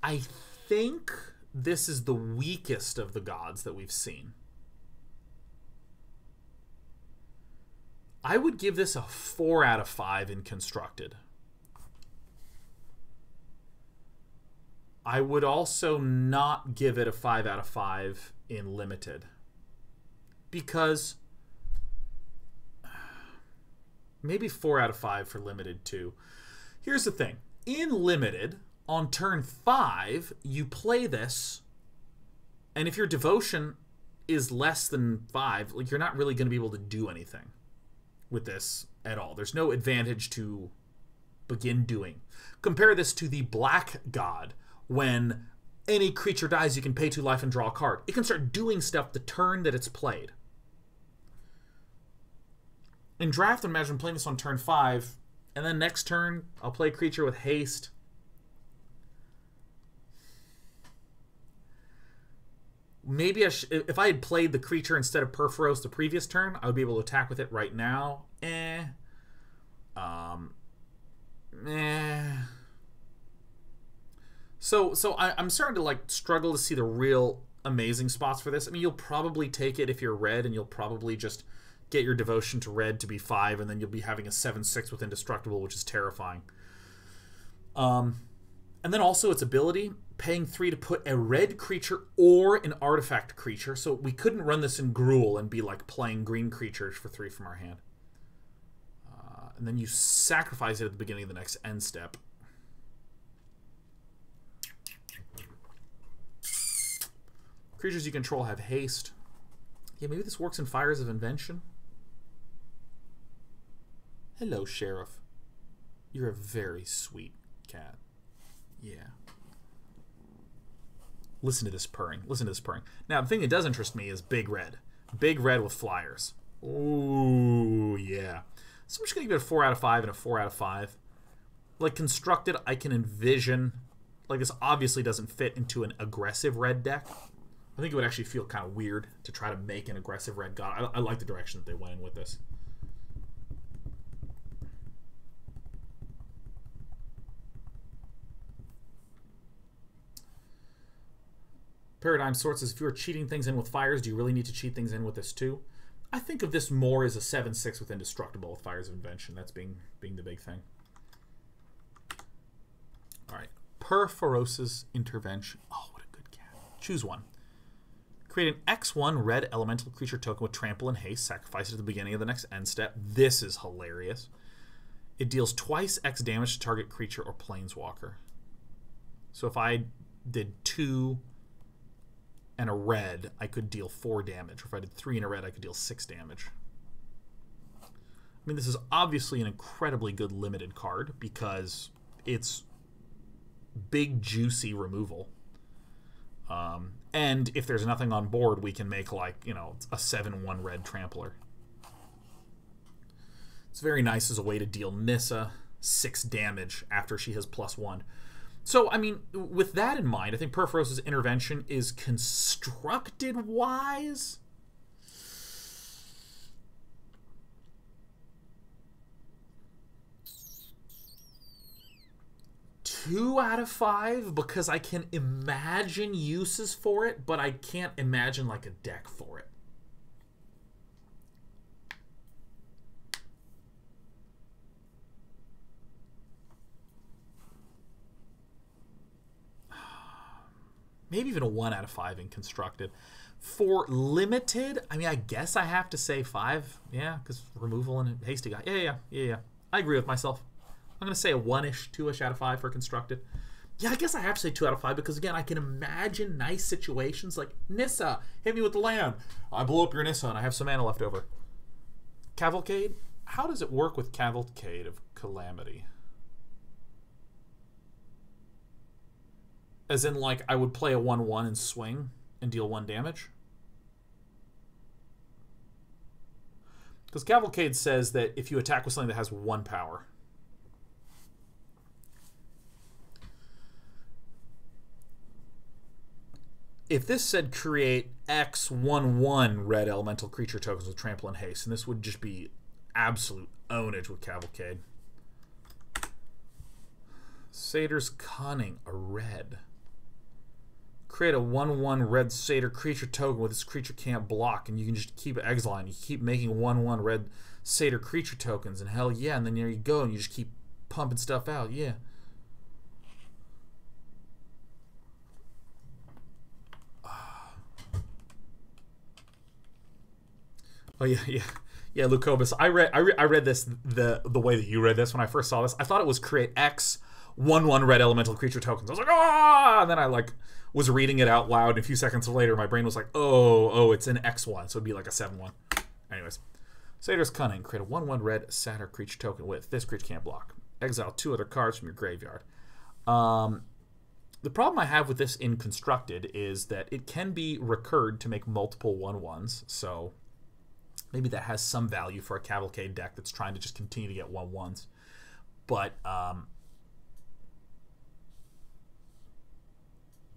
I think this is the weakest of the gods that we've seen. I would give this a 4 out of 5 in Constructed. I would also not give it a 5 out of 5 in Limited. Because maybe 4 out of 5 for Limited too. Here's the thing. In Limited, on turn 5, you play this, and if your devotion is less than 5, like, you're not really going to be able to do anything with this at all. There's no advantage to begin doing. Compare this to the Black God. When any creature dies, you can pay 2 life and draw a card. It can start doing stuff the turn that it's played. In Draft, I imagine playing this on turn 5, and then next turn, I'll play a creature with haste. Maybe if I had played the creature instead of Perforos the previous turn, I would be able to attack with it right now. So I'm starting to like struggle to see the real amazing spots for this. I mean, you'll probably take it if you're red, and you'll probably just get your devotion to red to be 5, and then you'll be having a 7/6 with Indestructible, which is terrifying. And then also its ability, paying 3 to put a red creature or an artifact creature. So we couldn't run this in Gruul and be like playing green creatures for 3 from our hand. And then you sacrifice it at the beginning of the next end step. Creatures you control have haste. Yeah, maybe this works in Fires of Invention. Hello, Sheriff. You're a very sweet cat. Yeah. Listen to this purring. Listen to this purring. Now, the thing that does interest me is Big Red. Big Red with flyers. Ooh, yeah. So I'm just going to give it a 4 out of 5 and a 4 out of 5. Like, Constructed, I can envision... Like, this obviously doesn't fit into an aggressive red deck. I think it would actually feel kind of weird to try to make an aggressive red god. I like the direction that they went in with this. Paradigm Sources, if you're cheating things in with fires, do you really need to cheat things in with this too? I think of this more as a 7/6 with Indestructible with Fires of Invention. That's being the big thing. Alright. Perforos' Intervention. Oh, what a good cat. Choose one. Create an X1 red elemental creature token with trample and haste. Sacrifice it at the beginning of the next end step. This is hilarious. It deals twice X damage to target creature or planeswalker. So if I did 2... and a red, I could deal 4 damage. Or if I did 3 and a red, I could deal 6 damage. I mean, this is obviously an incredibly good limited card because it's big, juicy removal. And if there's nothing on board, we can make, like, you know, a 7/1 red trampler. It's very nice as a way to deal Nissa 6 damage after she has +1. So, I mean, with that in mind, I think Perforos' Intervention is constructed-wise. Two out of 5, because I can imagine uses for it, but I can't imagine, like, a deck for it. Maybe even a 1 out of 5 in Constructed. For Limited, I mean, I guess I have to say 5. Yeah, because removal and hasty guy. Yeah. I agree with myself. I'm going to say a 1-ish, 2-ish out of 5 for Constructed. Yeah, I guess I have to say 2 out of 5 because, again, I can imagine nice situations like Nissa, hit me with the land. I blow up your Nissa and I have some mana left over. Cavalcade? How does it work with Cavalcade of Calamity? As in, like, I would play a 1-1 and swing and deal 1 damage. Because Cavalcade says that if you attack with something that has 1 power. If this said create X 1/1 red elemental creature tokens with trample and haste, and this would just be absolute ownage with Cavalcade. Satyr's Cunning, a red. Create a 1/1 red Satyr creature token with this creature can't block, and you can just keep exiling. You keep making 1/1 red Satyr creature tokens, and hell yeah, and then there you go, and you just keep pumping stuff out, yeah. Oh yeah, yeah, yeah, Lucobus. I read this the way that you read this when I first saw this. I thought it was create X 1/1 red elemental creature tokens. I was like, ah, and then I like was reading it out loud. And a few seconds later, my brain was like, oh, it's an X1, so it'd be like a 7/1. Anyways, Satyr's Cunning. Create a 1/1 red Satyr creature token with this creature can't block. Exile 2 other cards from your graveyard. The problem I have with this in constructed is that it can be recurred to make multiple 1/1s. So maybe that has some value for a Cavalcade deck that's trying to just continue to get 1/1s. But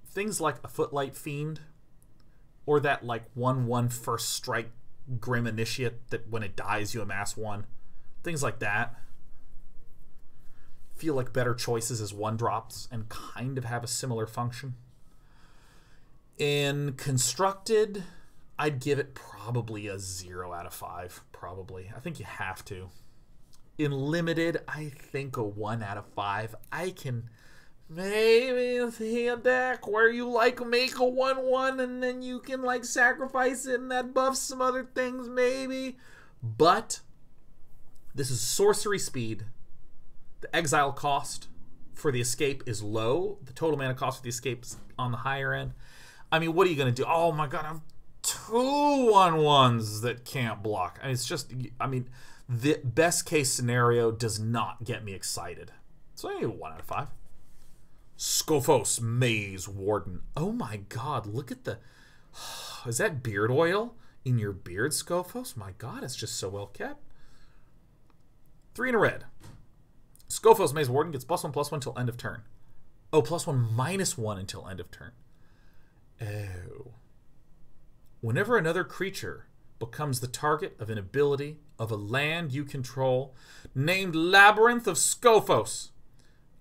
things like a Footlight Fiend or that like 1/1 first strike Grim Initiate that when it dies you amass 1. Things like that feel like better choices as 1-drops and kind of have a similar function. In constructed, I'd give it probably a 0 out of 5, probably. I think you have to. In limited, I think a 1 out of 5. I can maybe see a deck where you like make a 1/1 and then you can like sacrifice it and that buffs some other things maybe. But this is sorcery speed. The exile cost for the escape is low. The total mana cost for the escape's on the higher end. I mean, what are you gonna do? Oh my god, I'm 2 1/1s that can't block. I mean, it's just, I mean, the best case scenario does not get me excited. So I need a 1 out of 5. Skophos, Maze Warden. Oh my god, look at the, is that beard oil in your beard, Skophos? My god, it's just so well kept. 3 in a red. Skophos, Maze Warden gets +1/+1 until end of turn. Oh, +1/-1 until end of turn. Oh. Whenever another creature becomes the target of an ability of a land you control, named Labyrinth of Skophos,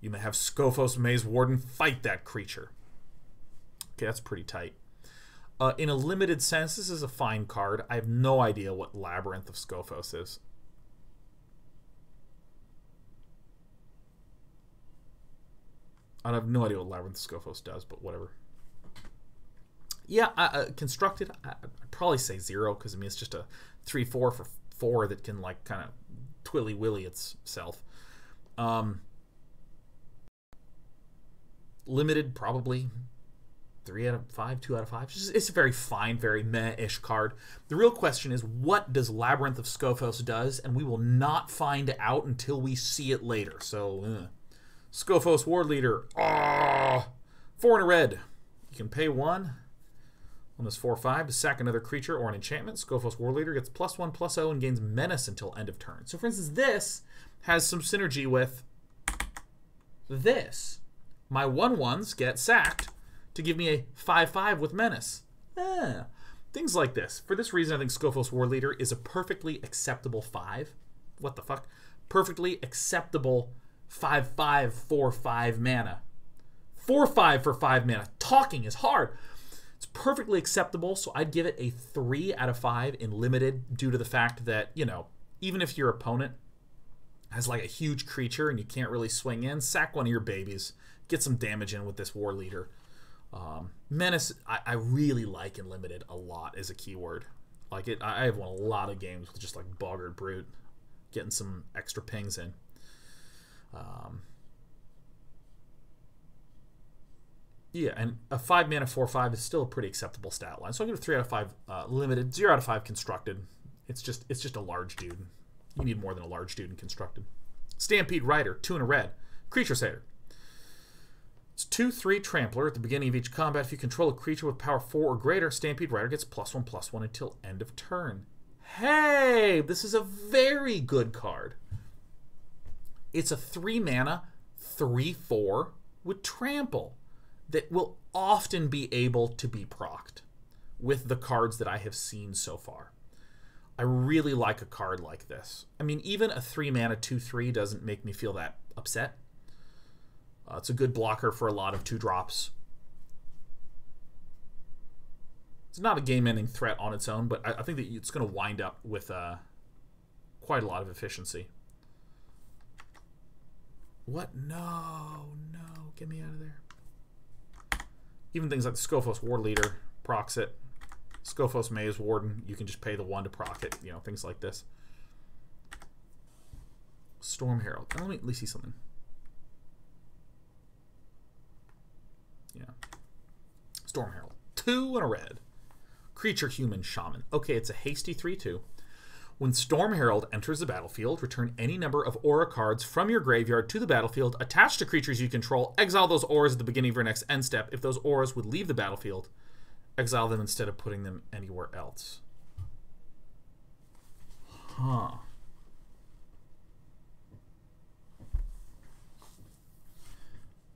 you may have Skophos Maze Warden fight that creature. Okay, that's pretty tight. In a limited sense, this is a fine card. I have no idea what Labyrinth of Skophos is. I have no idea what Labyrinth of Skophos does, but whatever. Yeah, constructed, I'd probably say 0, because I mean it's just a 3/4 for 4 that can like kind of twilly willy itself. Limited probably 3 out of 5, 2 out of 5. It's a very fine, very meh-ish card. The real question is what does Labyrinth of Skophos does, and we will not find out until we see it later. So, Skophos War Leader, 4 in a red. You can pay 1. On this 4/5 to sack another creature or an enchantment, Skophos War Leader gets +1/+0 and gains menace until end of turn. So for instance, this has some synergy with this. My 1/1s get sacked to give me a 5/5 with menace. Ah, things like this. For this reason, I think Skophos War Leader is a perfectly acceptable 5. What the fuck? Perfectly acceptable 5/5 4/5 mana. 4/5 for 5 mana. Talking is hard. It's perfectly acceptable, so I'd give it a 3 out of 5 in limited due to the fact that, you know, even if your opponent has like a huge creature and you can't really swing in, sack one of your babies, get some damage in with this War Leader. Menace, I really like in limited a lot as a keyword. Like it, I have won a lot of games with just like Boggart Brute, getting some extra pings in. Yeah, and a 5-mana 4/5 is still a pretty acceptable stat line. So I give it a 3 out of 5 limited, 0 out of 5 constructed. It's just a large dude. You need more than a large dude in constructed. Stampede Rider, 2 in a red, creature satyr. It's 2/3 Trampler. At the beginning of each combat, if you control a creature with power 4 or greater, Stampede Rider gets +1/+1 until end of turn. Hey, this is a very good card. It's a 3-mana, 3/4 with Trample that will often be able to be procced with the cards that I have seen so far. I really like a card like this. I mean, even a 3-mana 2/3 doesn't make me feel that upset. It's a good blocker for a lot of 2-drops. It's not a game-ending threat on its own, but I think that it's going to wind up with quite a lot of efficiency. What? No, get me out of there. Even things like the Skophos War Leader procs it. Skophos Maze Warden, you can just pay the 1 to proc it. You know, things like this. Storm Herald. Now, let me at least see something. Yeah. Storm Herald. 2 and a red. Creature Human Shaman. Okay, it's a hasty 3/2. When Storm Herald enters the battlefield, return any number of aura cards from your graveyard to the battlefield, attached to creatures you control, exile those auras at the beginning of your next end step. If those auras would leave the battlefield, exile them instead of putting them anywhere else. Huh.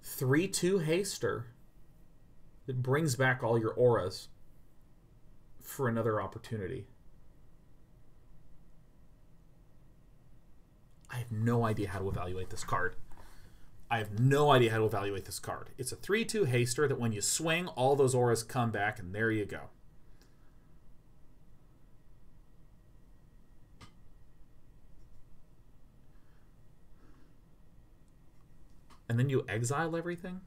+2 haster that brings back all your auras for another opportunity. I have no idea how to evaluate this card. It's a 3/2 haster that when you swing, all those auras come back, and there you go. And then you exile everything?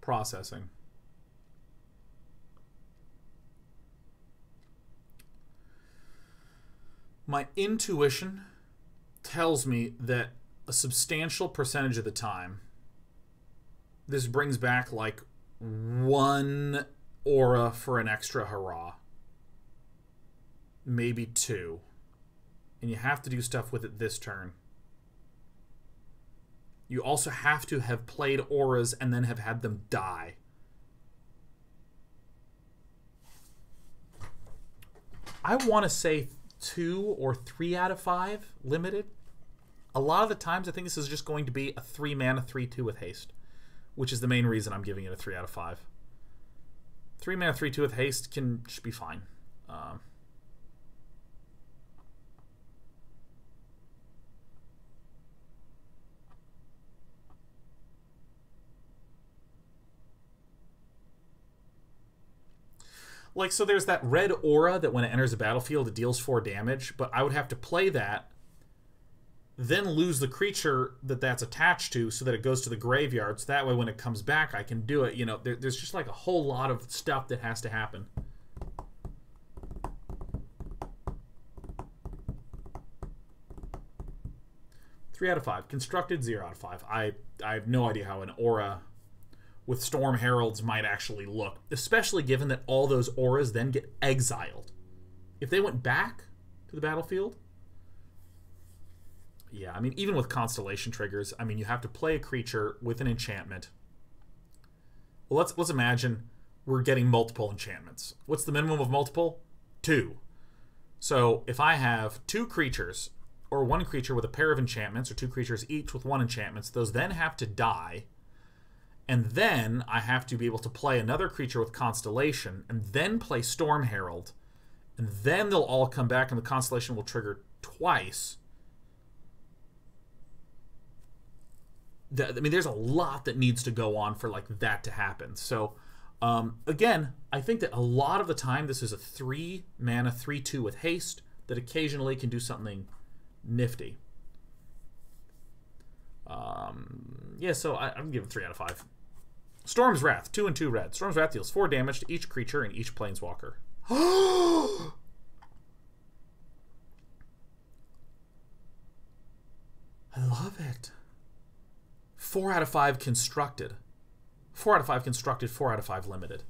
Processing. My intuition tells me that a substantial percentage of the time this brings back like 1 aura for an extra hurrah. Maybe 2. And you have to do stuff with it this turn. You also have to have played auras and then have had them die. I want to say 2 or 3 out of 5 limited. A lot of the times I think this is just going to be a 3-mana 3/2 with haste, which is the main reason I'm giving it a 3 out of 5. 3-mana 3/2 with haste can just be fine. Like, so there's that red aura that when it enters a battlefield, it deals 4 damage, but I would have to play that, then lose the creature that that's attached to so that it goes to the graveyard, so that way when it comes back, I can do it. You know, there's just like a whole lot of stuff that has to happen. Three out of five. Constructed, 0 out of 5. I have no idea how an aura with Storm Heralds might actually look, especially given that all those auras then get exiled. If they went back to the battlefield, yeah, I mean, even with Constellation triggers, I mean, you have to play a creature with an enchantment. Well, let's imagine we're getting multiple enchantments. What's the minimum of multiple? 2. So if I have 2 creatures, or 1 creature with a pair of enchantments, or 2 creatures each with 1 enchantment, those then have to die. And then I have to be able to play another creature with Constellation, and then play Storm Herald, and then they'll all come back, and the Constellation will trigger twice. I mean, there's a lot that needs to go on for like that to happen. So, again, I think that a lot of the time this is a 3-mana 3/2 with haste that occasionally can do something nifty. Yeah, so I'm giving 3 out of 5. Storm's Wrath, 2 and 2 red. Storm's Wrath deals 4 damage to each creature and each planeswalker. I love it. 4 out of 5 constructed. 4 out of 5 constructed, 4 out of 5 limited.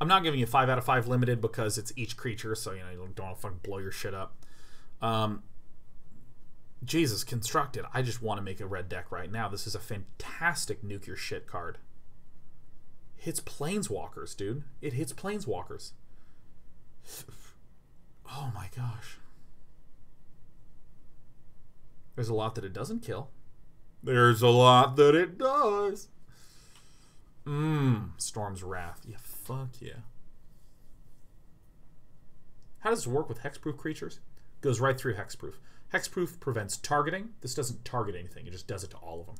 I'm not giving you 5 out of 5 limited because it's each creature, so you know you don't want to fucking blow your shit up. Jesus, constructed. I just want to make a red deck right now. This is a fantastic nuke your shit card. Hits planeswalkers, dude. It hits planeswalkers. Oh my gosh. There's a lot that it doesn't kill. There's a lot that it does. Storm's Wrath. Yeah, fuck yeah. How does this work with hexproof creatures? Goes right through hexproof. Hexproof prevents targeting. This doesn't target anything. It just does it to all of them.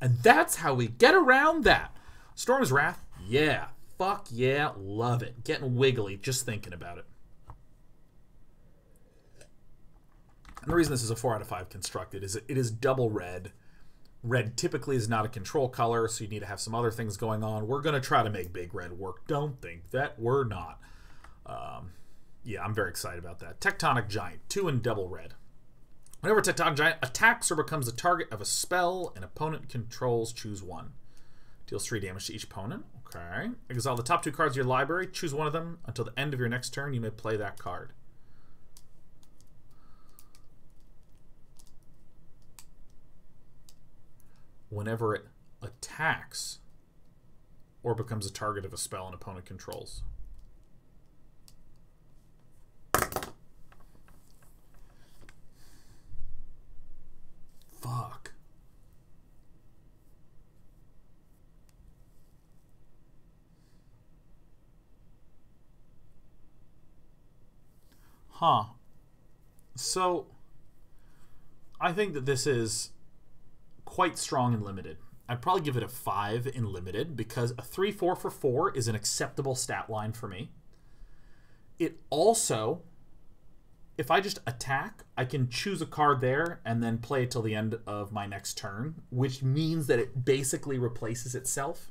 And that's how we get around that. Storm's Wrath. Yeah. Fuck yeah. Love it. Getting wiggly just thinking about it. And the reason this is a 4 out of 5 constructed is it is double red. Red typically is not a control color, so you need to have some other things going on. We're going to try to make big red work. Don't think that we're not. Yeah, I'm very excited about that. Tectonic Giant, 2 and double red. Whenever Tectonic Giant attacks or becomes the target of a spell an opponent controls, choose one. Deals 3 damage to each opponent. Okay. Exile the top 2 cards of your library. Choose one of them. Until the end of your next turn, you may play that card. Whenever it attacks or becomes a target of a spell an opponent controls. Fuck. Huh. So, I think that this is quite strong and limited. I'd probably give it a 5 in limited because a 3/4 for 4 is an acceptable stat line for me. It also... if I just attack, I can choose a card there and then play it till the end of my next turn, which means that it basically replaces itself.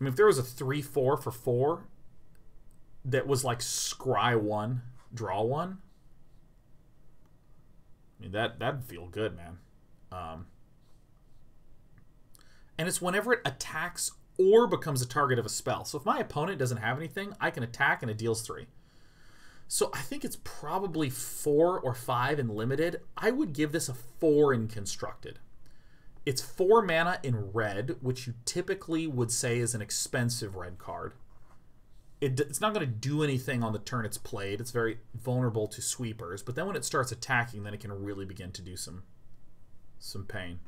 I mean, if there was a 3/4 for 4 that was like scry 1, draw 1, I mean, that'd feel good, man. And it's whenever it attacks or becomes a target of a spell. So if my opponent doesn't have anything, I can attack and it deals 3. So I think it's probably 4 or 5 in limited. I would give this a 4 in constructed. It's 4 mana in red, which you typically would say is an expensive red card. It's not going to do anything on the turn it's played. It's very vulnerable to sweepers. But then when it starts attacking, then it can really begin to do some pain.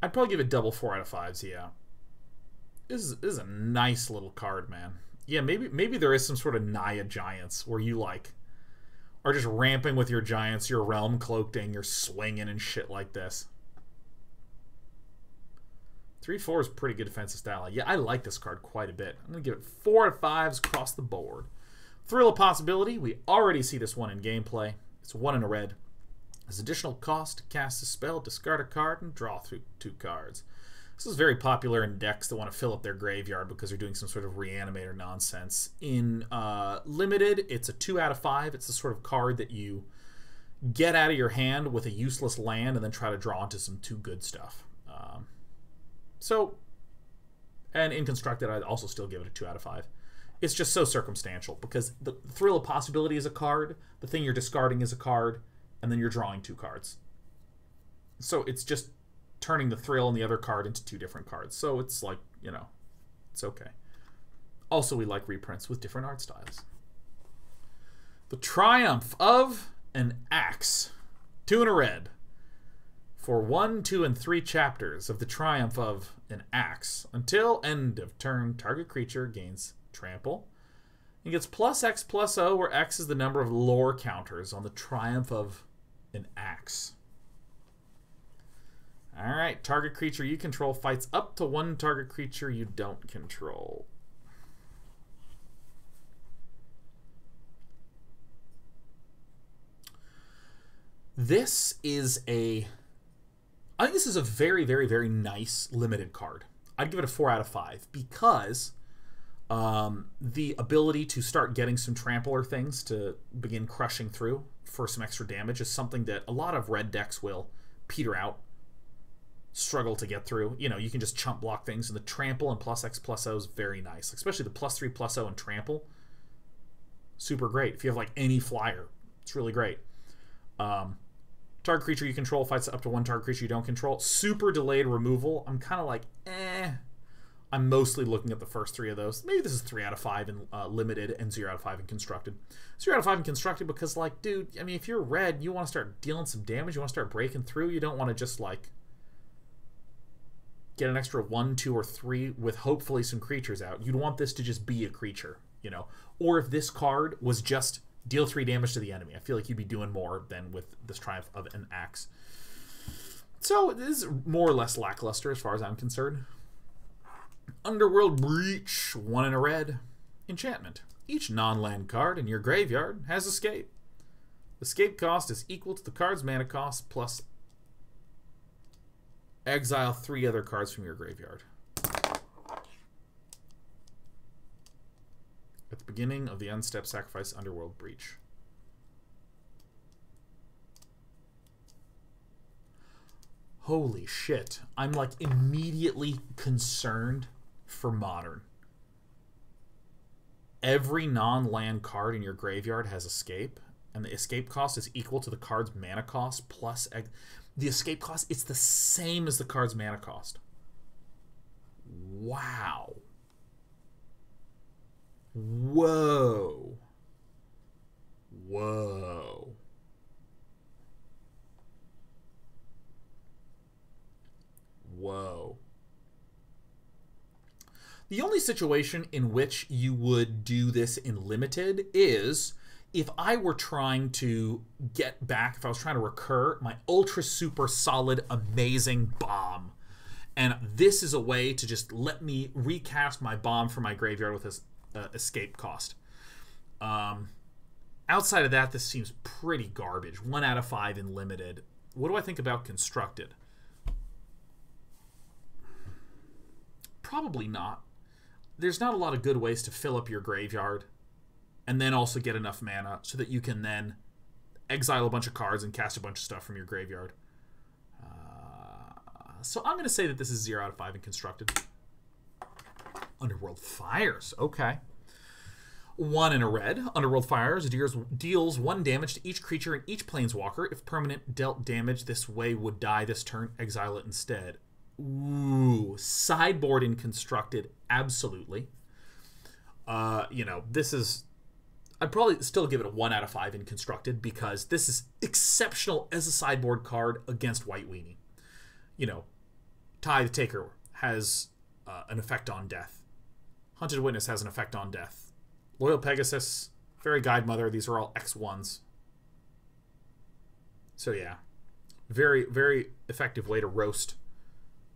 I'd probably give it double 4 out of 5s, yeah. This is a nice little card, man. Yeah, maybe there is some sort of Naya Giants where you, like, are just ramping with your Giants, your Realm Cloaking, you're swinging and shit like this. 3/4 is pretty good defensive style. Yeah, I like this card quite a bit. I'm going to give it 4 out of 5s across the board. Thrill of Possibility. We already see this one in gameplay. It's 1 in a red. As additional cost, cast a spell, discard a card, and draw through 2 cards. This is very popular in decks that want to fill up their graveyard because they're doing some sort of reanimator nonsense. In limited, it's a 2 out of 5. It's the sort of card that you get out of your hand with a useless land and then try to draw into some too good stuff. And in constructed, I'd also still give it a 2 out of 5. It's just so circumstantial because the Thrill of Possibility is a card, the thing you're discarding is a card, and then you're drawing 2 cards. So it's just turning the thrill and the other card into 2 different cards. So it's like, you know, it's okay. Also, we like reprints with different art styles. The Triumph of an Axe. 2 in a red. For 1, 2, and 3 chapters of the Triumph of an Axe. Until end of turn, target creature gains trample. And gets +X +0, where X is the number of lore counters on the Triumph of an Axe. Alright, target creature you control fights up to 1 target creature you don't control. This is a... I think this is a very, very, very nice limited card. I'd give it a 4 out of 5 because the ability to start getting some trampler things to begin crushing through for some extra damage is something that a lot of red decks will peter out, struggle to get through. You know, you can just chump block things, and the trample and +X +0 is very nice, especially the +3/+0 and trample. Super great. If you have like any flyer, it's really great. Target creature you control fights up to one target creature you don't control. Super delayed removal. I'm kind of like, eh. I'm mostly looking at the first three of those. Maybe this is 3 out of 5 in limited and 0 out of 5 in constructed. 0 out of 5 in constructed because, like, dude, I mean, if you're red, you want to start dealing some damage. You want to start breaking through. You don't want to just, like, get an extra 1, 2, or 3 with hopefully some creatures out. You'd want this to just be a creature, you know. Or if this card was just deal 3 damage to the enemy, I feel like you'd be doing more than with this Triumph of an Axe. So this is more or less lackluster as far as I'm concerned. Underworld Breach, 1 in a red. Enchantment. Each non-land card in your graveyard has escape. Escape cost is equal to the card's mana cost plus exile 3 other cards from your graveyard. At the beginning of the unstep, sacrifice Underworld Breach. Holy shit. I'm like immediately concerned for Modern. Every non-land card in your graveyard has escape, and the escape cost is equal to the card's mana cost plus... The escape cost, it's the same as the card's mana cost. Wow. Whoa. Whoa. Whoa. The only situation in which you would do this in limited is if I were trying to get back, if I was trying to recur my ultra super solid amazing bomb. And this is a way to just let me recast my bomb from my graveyard with this escape cost. Outside of that, this seems pretty garbage. 1 out of 5 in limited. What do I think about constructed? Probably not. There's not a lot of good ways to fill up your graveyard and then also get enough mana so that you can then exile a bunch of cards and cast a bunch of stuff from your graveyard. So I'm going to say that this is 0 out of 5 in constructed. Underworld Fires. Okay. 1 in a red. Underworld Fires deals 1 damage to each creature and each planeswalker. If permanent dealt damage this way would die this turn, exile it instead. Ooh, sideboard and constructed, absolutely. You know, this is... I'd probably still give it a 1 out of 5 in constructed because this is exceptional as a sideboard card against White Weenie. You know, Tithe Taker has an effect on death. Hunted Witness has an effect on death. Loyal Pegasus, Fairy Guidemother, these are all X1s. So yeah, very, very effective way to roast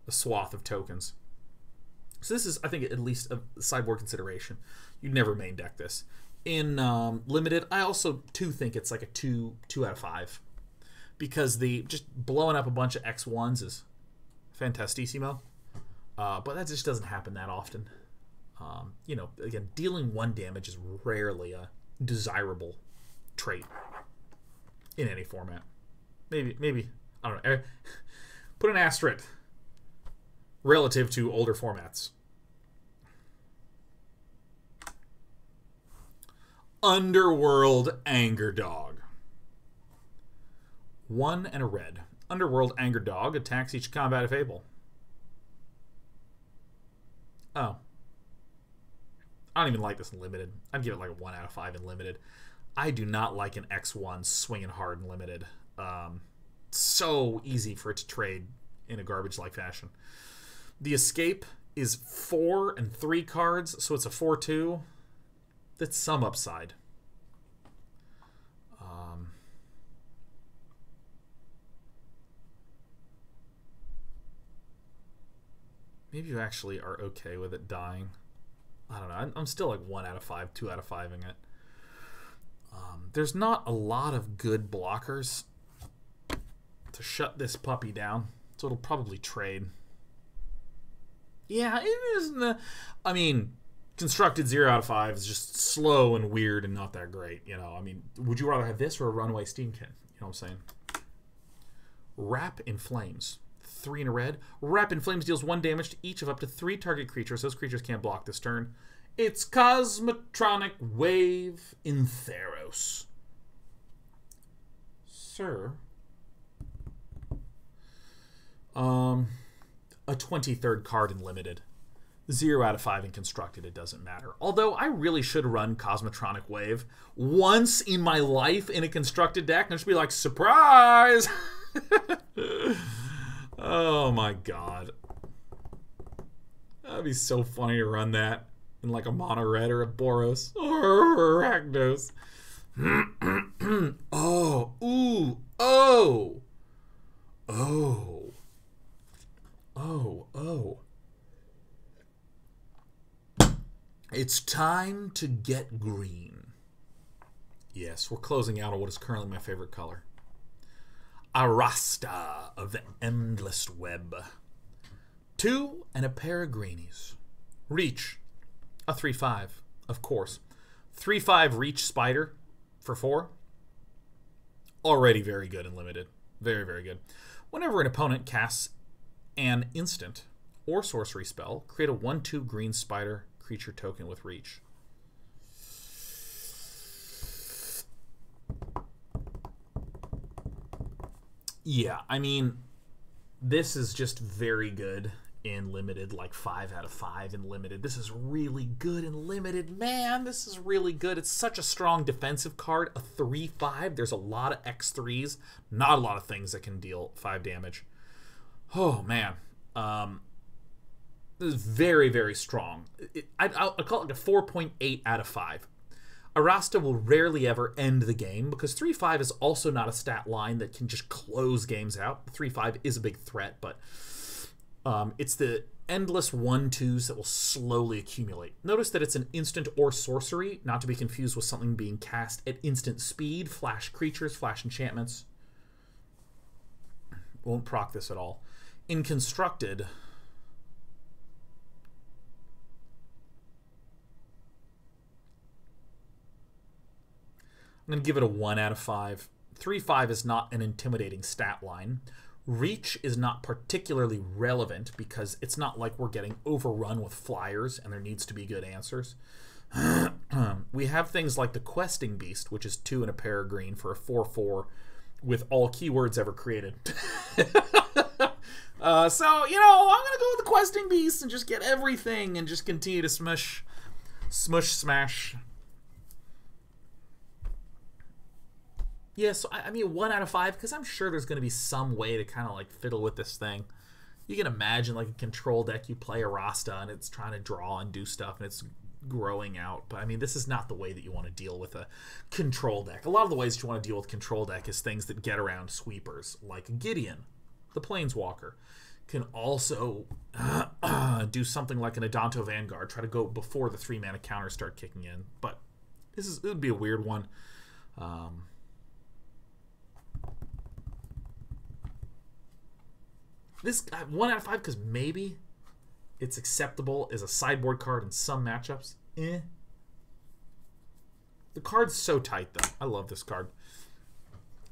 a swath of tokens. So this is, I think, at least a sideboard consideration. You'd never main deck this. In limited, I also too think it's like a 2 out of 5 because the just blowing up a bunch of X1s is fantastisimo, but that just doesn't happen that often. You know, again, dealing 1 damage is rarely a desirable trait in any format. Maybe I don't know. Put an asterisk. Relative to older formats. Underworld Anger Dog. 1 and a red. Underworld Anger Dog attacks each combat if able. Oh. I don't even like this in limited. I'd give it like a 1 out of 5 in limited. I do not like an X1 swinging hard in limited. So easy for it to trade in a garbage-like fashion. The escape is 4 and 3 cards, so it's a 4/2. That's some upside. Maybe you actually are okay with it dying. I don't know. I'm still like 1 out of 5, 2 out of 5 in it. There's not a lot of good blockers to shut this puppy down. So it'll probably trade. Yeah, it isn't the... I mean, constructed 0 out of 5 is just slow and weird and not that great, you know. I mean, would you rather have this or a runaway steam kit? You know what I'm saying? Wrap in Flames. 3 in a red. Wrap in Flames deals 1 damage to each of up to 3 target creatures. Those creatures can't block this turn. It's Cosmotronic Wave in Theros. Sir. A 23rd card in Limited. 0 out of 5 in Constructed, it doesn't matter. Although I really should run Cosmotronic Wave once in my life in a Constructed deck and just be like, surprise! Oh my god. That'd be so funny to run that in like a mono red or a Boros or a Rakdos. Oh, ooh, oh. Oh. Oh, oh. It's time to get green. Yes, we're closing out on what is currently my favorite color. Arasta of the Endless Web. 2 and a pair of greenies. Reach. A 3-5, of course. 3-5 Reach Spider for 4. Already very good and limited. Very, very good. Whenever an opponent casts an instant or sorcery spell, create a 1/2 green spider creature token with reach. Yeah, I mean, this is just very good in limited, like 5 out of 5 in limited. This is really good in limited, man. This is really good. It's such a strong defensive card. A 3/5. There's a lot of X3s. Not a lot of things that can deal 5 damage. Oh man, this is very, very strong. I'll call it like a 4.8 out of 5. Arasta will rarely ever end the game because 3-5 is also not a stat line that can just close games out. 3-5 is a big threat, but it's the endless 1/2s that will slowly accumulate. Notice that it's an instant or sorcery, not to be confused with something being cast at instant speed. Flash creatures, flash enchantments. Won't proc this at all. In Constructed... I'm going to give it a 1 out of 5. 3-5 is not an intimidating stat line. Reach is not particularly relevant because it's not like we're getting overrun with flyers and there needs to be good answers. We have things like the Questing Beast, which is 2 and a pair of green for a 4/4 with all keywords ever created. So, you know, I'm going to go with the Questing Beast and just get everything and just continue to smush, smash. Yeah, so I mean, 1 out of 5, because I'm sure there's going to be some way to kind of like fiddle with this thing. You can imagine like a control deck, you play Arasta, and it's trying to draw and do stuff, and it's growing out. But I mean, this is not the way that you want to deal with a control deck. A lot of the ways that you want to deal with control deck is things that get around sweepers, like Gideon, the Planeswalker. Can also do something like an Adanto Vanguard, try to go before the 3-mana counters start kicking in. But this is, it would be a weird one. This 1 out of 5 because maybe it's acceptable as a sideboard card in some matchups. Eh. The card's so tight though. I love this card.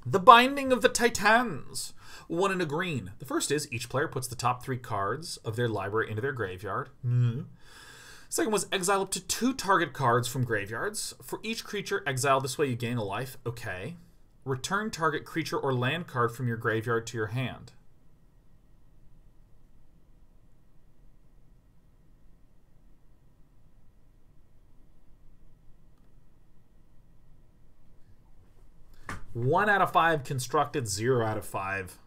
The Binding of the Titans. 1 and a green. The first is each player puts the top 3 cards of their library into their graveyard. Mm-hmm. Second was exile up to 2 target cards from graveyards. For each creature exiled this way, you gain a life. Okay. Return target creature or land card from your graveyard to your hand. One out of five constructed, 0 out of 5.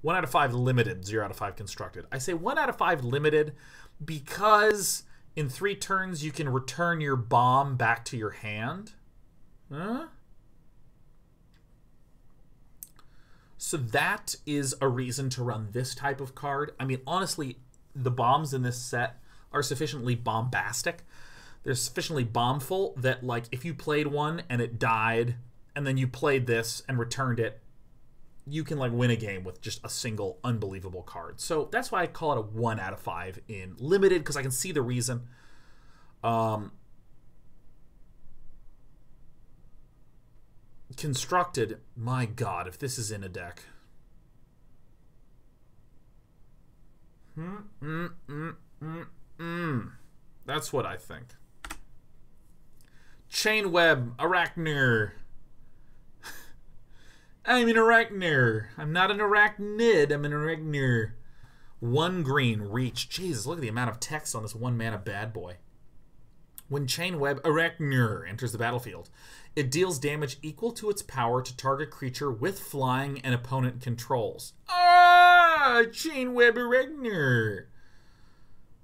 1 out of 5 limited, 0 out of 5 constructed. I say 1 out of 5 limited because in 3 turns you can return your bomb back to your hand. Huh? So that is a reason to run this type of card. I mean, honestly, the bombs in this set are sufficiently bombastic. They're sufficiently bombful that, like, if you played one and it died... and then you played this and returned it, you can like win a game with just a single unbelievable card. So that's why I call it a 1 out of 5 in limited, because I can see the reason. Constructed, my god, if this is in a deck. That's what I think. Chainweb, Arachnir. I'm an Arachnir. I'm not an Arachnid. I'm an Arachnir. 1 green, reach. Jesus, look at the amount of text on this 1 mana bad boy. When Chainweb, Arachnir, enters the battlefield, it deals damage equal to its power to target creature with flying and opponent controls. Ah! Chainweb, Arachnir.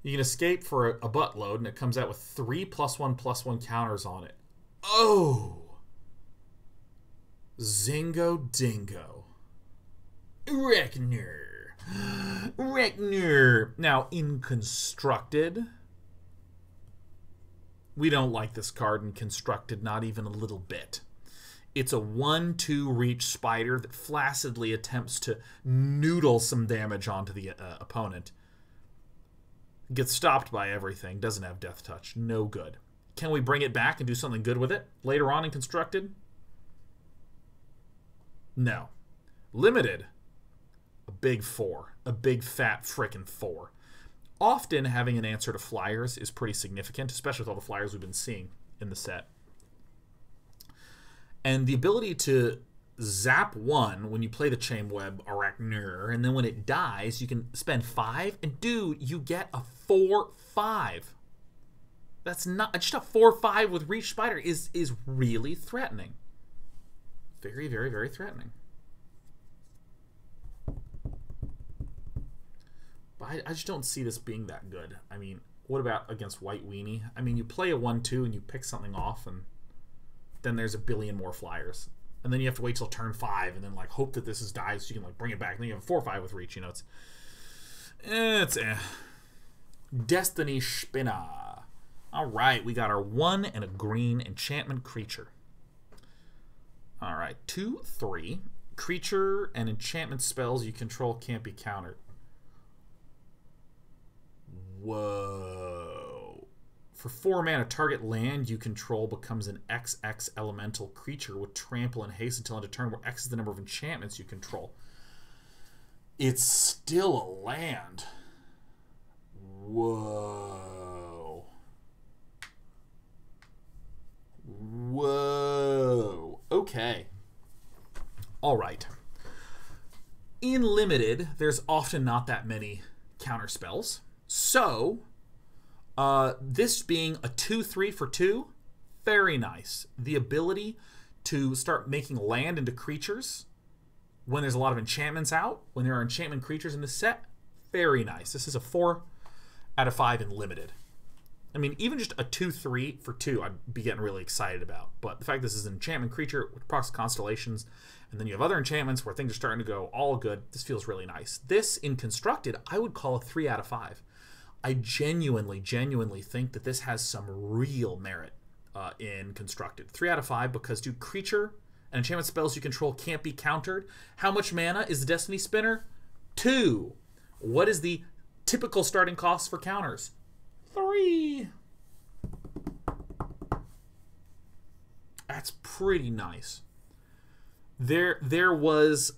You can escape for a buttload, and it comes out with 3 +1/+1 counters on it. Oh! Zingo Dingo. Arachnir. Arachnir. Now, in Constructed, we don't like this card in Constructed, not even a little bit. It's a 1/2 reach spider that flaccidly attempts to noodle some damage onto the opponent. Gets stopped by everything. Doesn't have death touch. No good. Can we bring it back and do something good with it later on in Constructed? No. Limited. A big 4. A big fat frickin' 4. Often having an answer to flyers is pretty significant, especially with all the flyers we've been seeing in the set. And the ability to zap 1 when you play the Chainweb Arachnir, and then when it dies, you can spend 5, and dude, you get a 4/5. That's not just a 4/5 with reach spider is really threatening. Very, very, very threatening. But I just don't see this being that good. I mean, what about against White Weenie? I mean, you play a 1/2 and you pick something off, and then there's a billion more flyers. And then you have to wait till turn 5, and then like hope that this is dies so you can like bring it back. And then you have a 4/5 with reach. You know, it's Destiny Spinner. All right, we got our 1 and a green enchantment creature. All right, 2/3 creature and enchantment spells you control can't be countered. Whoa. For 4 mana, target land you control becomes an XX elemental creature with trample and haste until end of turn, where X is the number of enchantments you control. It's still a land. Whoa. Whoa. Okay. All right. In limited, there's often not that many counter spells. So... this being a 2/3 for 2, very nice. The ability to start making land into creatures when there's a lot of enchantments out, when there are enchantment creatures in the set, very nice. This is a 4 out of 5 in limited. I mean, even just a 2/3 for 2, I'd be getting really excited about. But the fact this is an enchantment creature with procs constellations, and then you have other enchantments where things are starting to go all good, this feels really nice. This, in Constructed, I would call a 3 out of 5. I genuinely, genuinely think that this has some real merit in Constructed. 3 out of 5 because, dude, creature and enchantment spells you control can't be countered. How much mana is the Destiny Spinner? 2. What is the typical starting cost for counters? 3. That's pretty nice. There was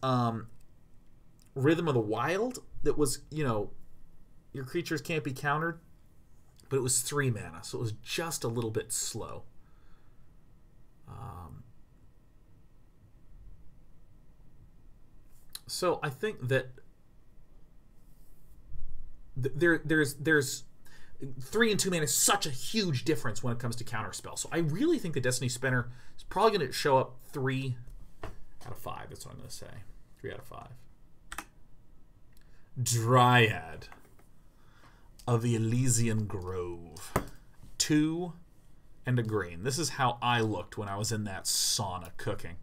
Rhythm of the Wild that was, you know, your creatures can't be countered, but it was 3 mana, so it was just a little bit slow. So I think that there's 3 and 2 mana is such a huge difference when it comes to counterspell. So I really think the Destiny Spinner is probably going to show up 3 out of 5. That's what I'm going to say. 3 out of 5. Dryad of the Elysian Grove. 2 and a green. This is how I looked when I was in that sauna cooking.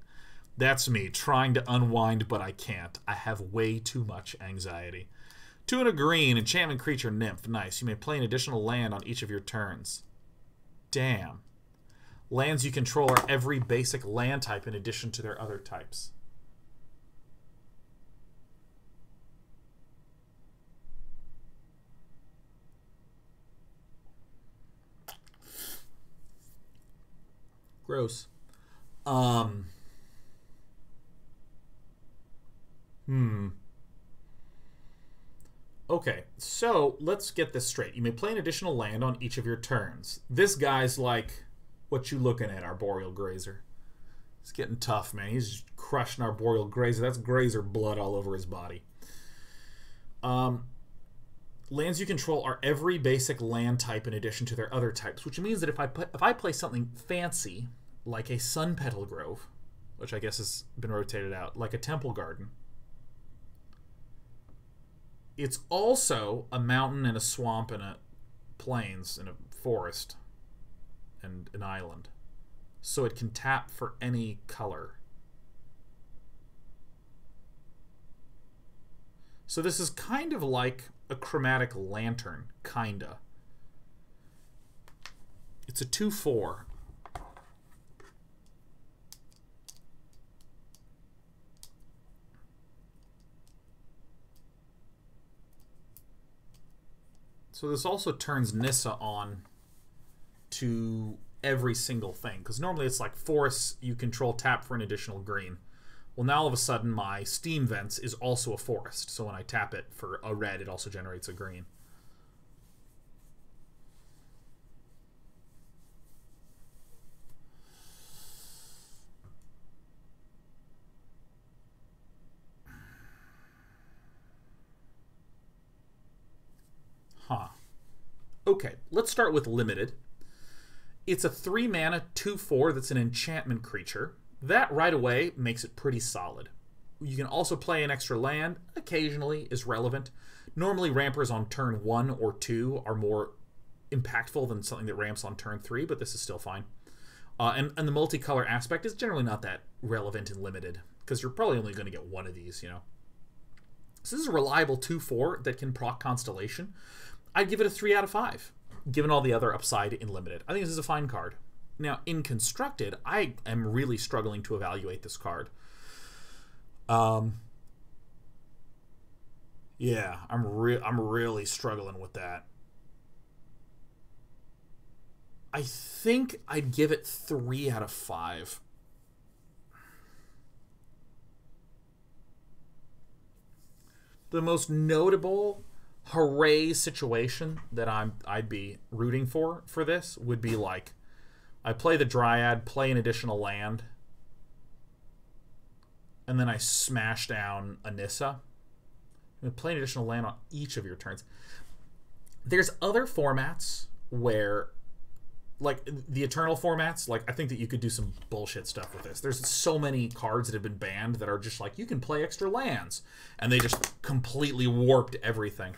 That's me trying to unwind, but I can't. I have way too much anxiety. 2 and a green, enchantment creature nymph. Nice. You may play an additional land on each of your turns. Damn. Lands you control are every basic land type in addition to their other types. Gross. Okay, so let's get this straight. You may play an additional land on each of your turns. This guy's like, what you looking at, Arboreal Grazer? It's getting tough, man. He's just crushing Arboreal Grazer. That's Grazer blood all over his body. Lands you control are every basic land type in addition to their other types, which means that if I play something fancy, like a Sun Petal Grove, which I guess has been rotated out, like a Temple Garden, it's also a mountain and a swamp and a plains and a forest and an island. So it can tap for any color. So this is kind of like a Chromatic Lantern, kinda. It's a 2/4. So this also turns Nissa on to every single thing, because normally it's like forests you control tap for an additional green. Well, now all of a sudden my steam vents is also a forest, so when I tap it for a red, it also generates a green. Okay, let's start with Limited. It's a 3-mana 2/4 that's an enchantment creature. That right away makes it pretty solid. You can also play an extra land, occasionally is relevant. Normally rampers on turn 1 or 2 are more impactful than something that ramps on turn 3, but this is still fine. And the multicolor aspect is generally not that relevant in Limited, because you're probably only going to get one of these, you know. So this is a reliable 2/4 that can proc Constellation. I'd give it a 3/5, given all the other upside in Limited. I think this is a fine card. Now, in Constructed, I am really struggling to evaluate this card. Yeah, I'm really struggling with that. I think I'd give it 3/5. The most notable hooray situation that I'd be rooting for this would be like, I play the Dryad, play an additional land, and then I smash down a Nissa. And play an additional land on each of your turns. There's other formats where, like the Eternal formats, like I think that you could do some bullshit stuff with this. There's so many cards that have been banned that are just like, you can play extra lands, and they just completely warped everything.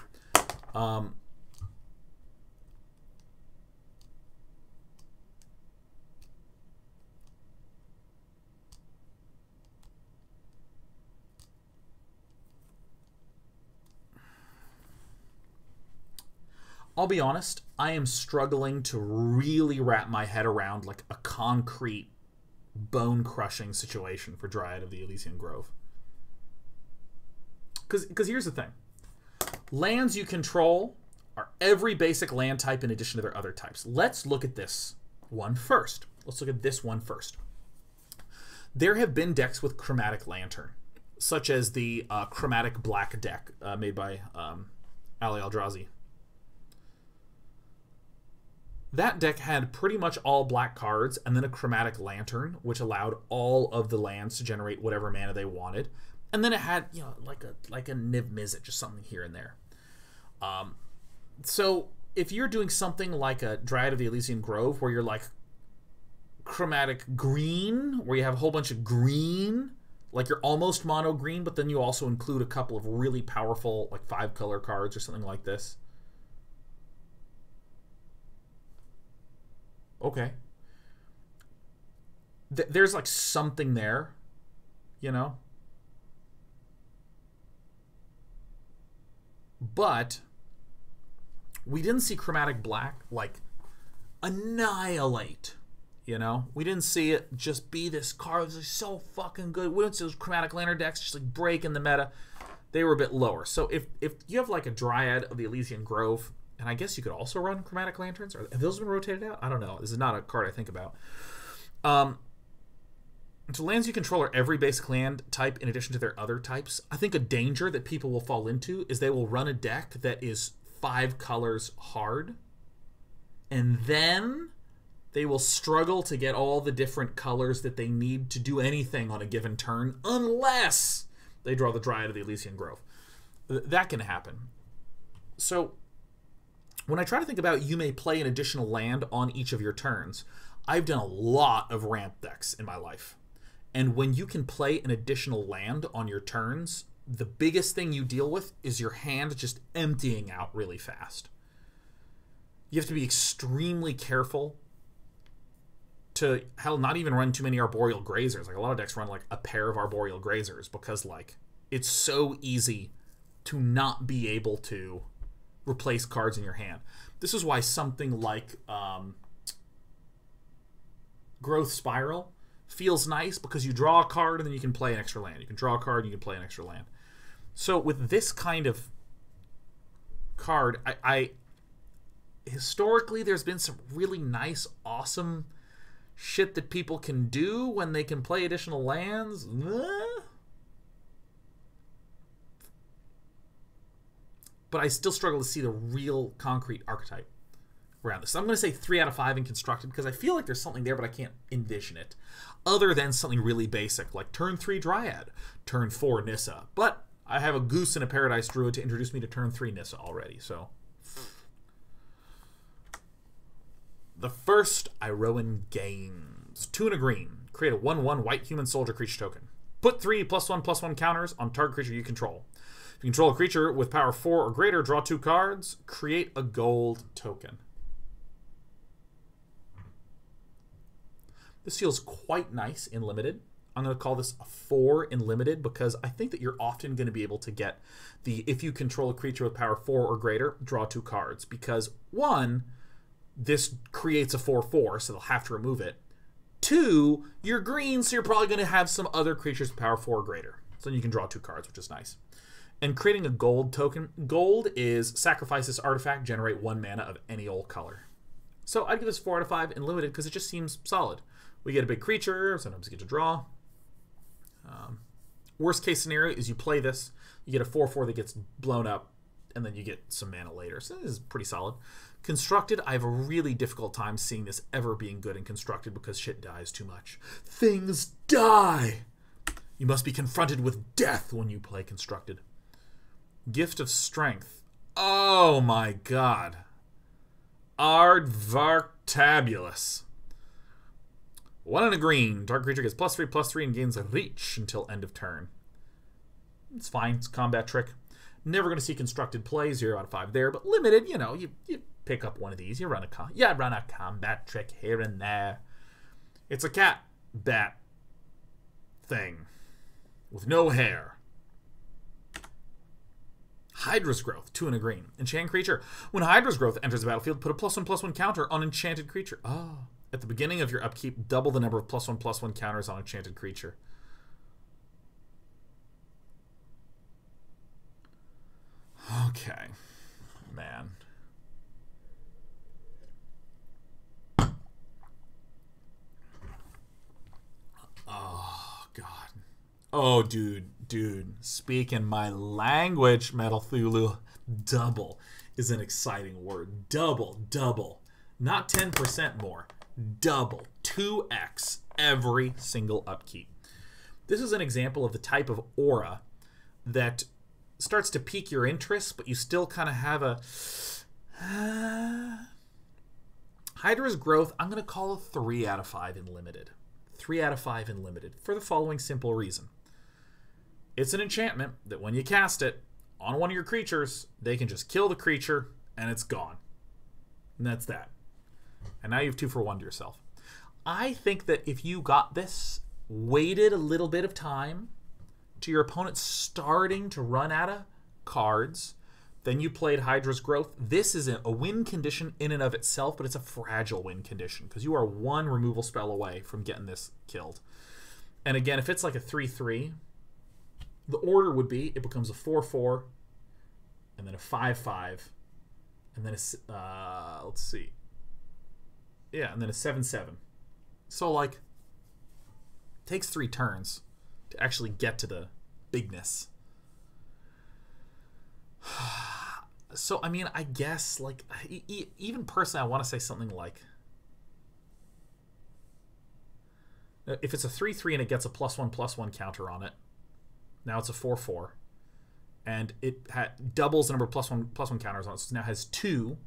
I'll be honest, I am struggling to really wrap my head around like a concrete, bone-crushing situation for Dryad of the Elysian Grove. Because here's the thing. Lands you control are every basic land type in addition to their other types. Let's look at this one first. There have been decks with Chromatic Lantern, such as the Chromatic Black deck made by Ali Eldrazi. That deck had pretty much all black cards and then a Chromatic Lantern, which allowed all of the lands to generate whatever mana they wanted. And then it had, you know, like a Niv-Mizzet, just something here and there. So if you're doing something like a Dryad of the Elysian Grove, where you're like Chromatic Green, where you have a whole bunch of green, like you're almost mono green, but then you also include a couple of really powerful like 5-color cards or something like this. Okay. There's like something there, you know? But we didn't see Chromatic Black like annihilate, you know? We didn't see it just be this card that's so fucking good. We didn't see those Chromatic Lantern decks just like breaking the meta. They were a bit lower. So if you have like a Dryad of the Elysian Grove, and I guess you could also run Chromatic Lanterns. Have those been rotated out? I don't know. This is not a card I think about. So lands you control are every basic land type in addition to their other types. I think a danger that people will fall into is they will run a deck that is 5 colors hard, and then they will struggle to get all the different colors that they need to do anything on a given turn unless they draw the Dryad of the Elysian Grove. That can happen. So when I try to think about you may play an additional land on each of your turns, I've done a lot of ramp decks in my life. And when you can play an additional land on your turns, the biggest thing you deal with is your hand just emptying out really fast. You have to be extremely careful to, hell, not even run too many Arboreal Grazers. Like, a lot of decks run, like, a pair of Arboreal Grazers because, like, it's so easy to not be able to replace cards in your hand. This is why something like Growth Spiral feels nice, because you draw a card and then you can play an extra land. You can draw a card and you can play an extra land. So with this kind of card, I historically, there's been some really nice, awesome shit that people can do when they can play additional lands. But I still struggle to see the real concrete archetype around this. So I'm going to say 3 out of 5 in Constructed, because I feel like there's something there, but I can't envision it, other than something really basic, like turn 3 Dryad, turn 4 Nissa. But I have a goose and a Paradise Druid to introduce me to turn 3 Nissa already, so. The first, Iroan Games. 2 and a green. Create a 1/1 white human soldier creature token. Put 3 +1/+1 counters on target creature you control. If you control a creature with power 4 or greater, draw 2 cards. Create a gold token. This feels quite nice in Limited. I'm going to call this a 4 in Limited, because I think that you're often going to be able to get the, if you control a creature with power 4 or greater, draw 2 cards. Because, 1, this creates a 4/4, so they'll have to remove it. 2, you're green, so you're probably going to have some other creatures with power 4 or greater. So then you can draw 2 cards, which is nice. And creating a gold token. Gold is sacrifice this artifact, generate 1 mana of any old color. So I'd give this 4 out of 5 in Limited, because it just seems solid. We get a big creature, sometimes you get to draw. Worst case scenario is you play this, you get a 4/4 that gets blown up, and then you get some mana later. So this is pretty solid. Constructed, I have a really difficult time seeing this ever being good in Constructed, because shit dies too much. Things die! You must be confronted with death when you play Constructed. Gift of Strength. Oh my god. Aardvarktabulous. 1 and a green. Dark creature gets +3/+3 and gains a reach until end of turn. It's fine. It's a combat trick. Never going to see Constructed play. 0 out of 5 there. But Limited, you know, you pick up one of these. You run a combat trick here and there. It's a cat bat thing with no hair. Hydra's Growth, 2 and a green. Enchant creature. When Hydra's Growth enters the battlefield, put a +1/+1 counter on enchanted creature. Oh. At the beginning of your upkeep, double the number of +1/+1 counters on enchanted creature. Okay. Man. Oh, God. Oh, dude. Dude, speaking my language, Metal Thulu. Double is an exciting word. Double, double. Not 10% more. Double. 2x every single upkeep. This is an example of the type of aura that starts to pique your interest, but you still kind of have a... Hydra's Growth, I'm going to call a 3 out of 5 in Limited. 3 out of 5 in Limited for the following simple reason. It's an enchantment that when you cast it on one of your creatures, they can just kill the creature and it's gone. And that's that. And now you have 2 for 1 to yourself. I think that if you got this, waited a little bit of time to your opponent starting to run out of cards, then you played Hydra's Growth. This is a win condition in and of itself, but it's a fragile win condition because you are 1 removal spell away from getting this killed. And again, if it's like a 3/3, the order would be it becomes a 4/4, and then a 5/5, and then a let's see, yeah, and then a 7/7. So like Takes 3 turns to actually get to the bigness. So, I mean, I guess, like, even personally, I want to say something like, if it's a 3/3 and it gets a +1/+1 counter on it, now it's a 4/4, and it doubles the number of +1/+1 counters on it, so it now has 2,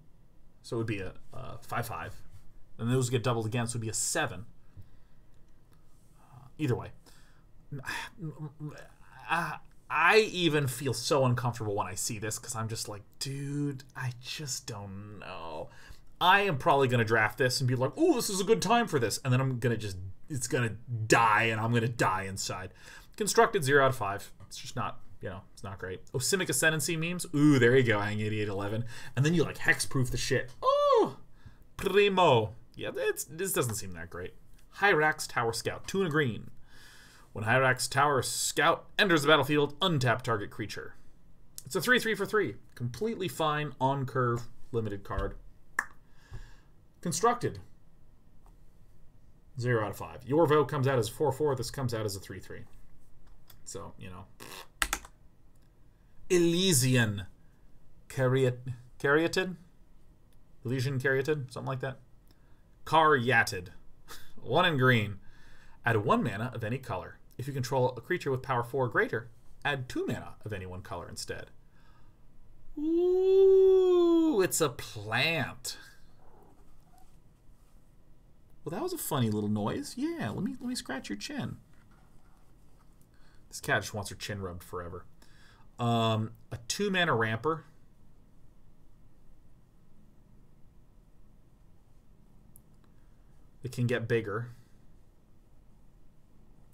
so it would be a 5/5, and those get doubled again, so it would be a 7. Either way, I even feel so uncomfortable when I see this, because I'm just like, dude, I just don't know. I am probably going to draft this and be like, oh, this is a good time for this. And then I'm going to just, it's going to die, and I'm going to die inside. Constructed 0 out of 5. It's just not, you know, it's not great. Oh, Osimic Ascendancy memes. Ooh, there you go, Ang 8811. And then you, like, hexproof the shit. Oh, primo. Yeah, this doesn't seem that great. Hyrax Tower Scout. 2 and a green. When Hyrax Tower Scout enters the battlefield, untap target creature. It's a 3/3 for 3. Completely fine, on curve, limited card. Constructed. 0 out of 5. Yorvo comes out as a 4/4. This comes out as a 3/3. So, you know. Elysian Caryatid? Elysian Caryatid? Something like that. Caryatid. 1 in green. Add 1 mana of any color. If you control a creature with power 4 or greater, add 2 mana of any one color instead. Ooh, it's a plant. Well, that was a funny little noise. Yeah, let me scratch your chin. This cat just wants her chin rubbed forever. A 2 mana ramper. It can get bigger.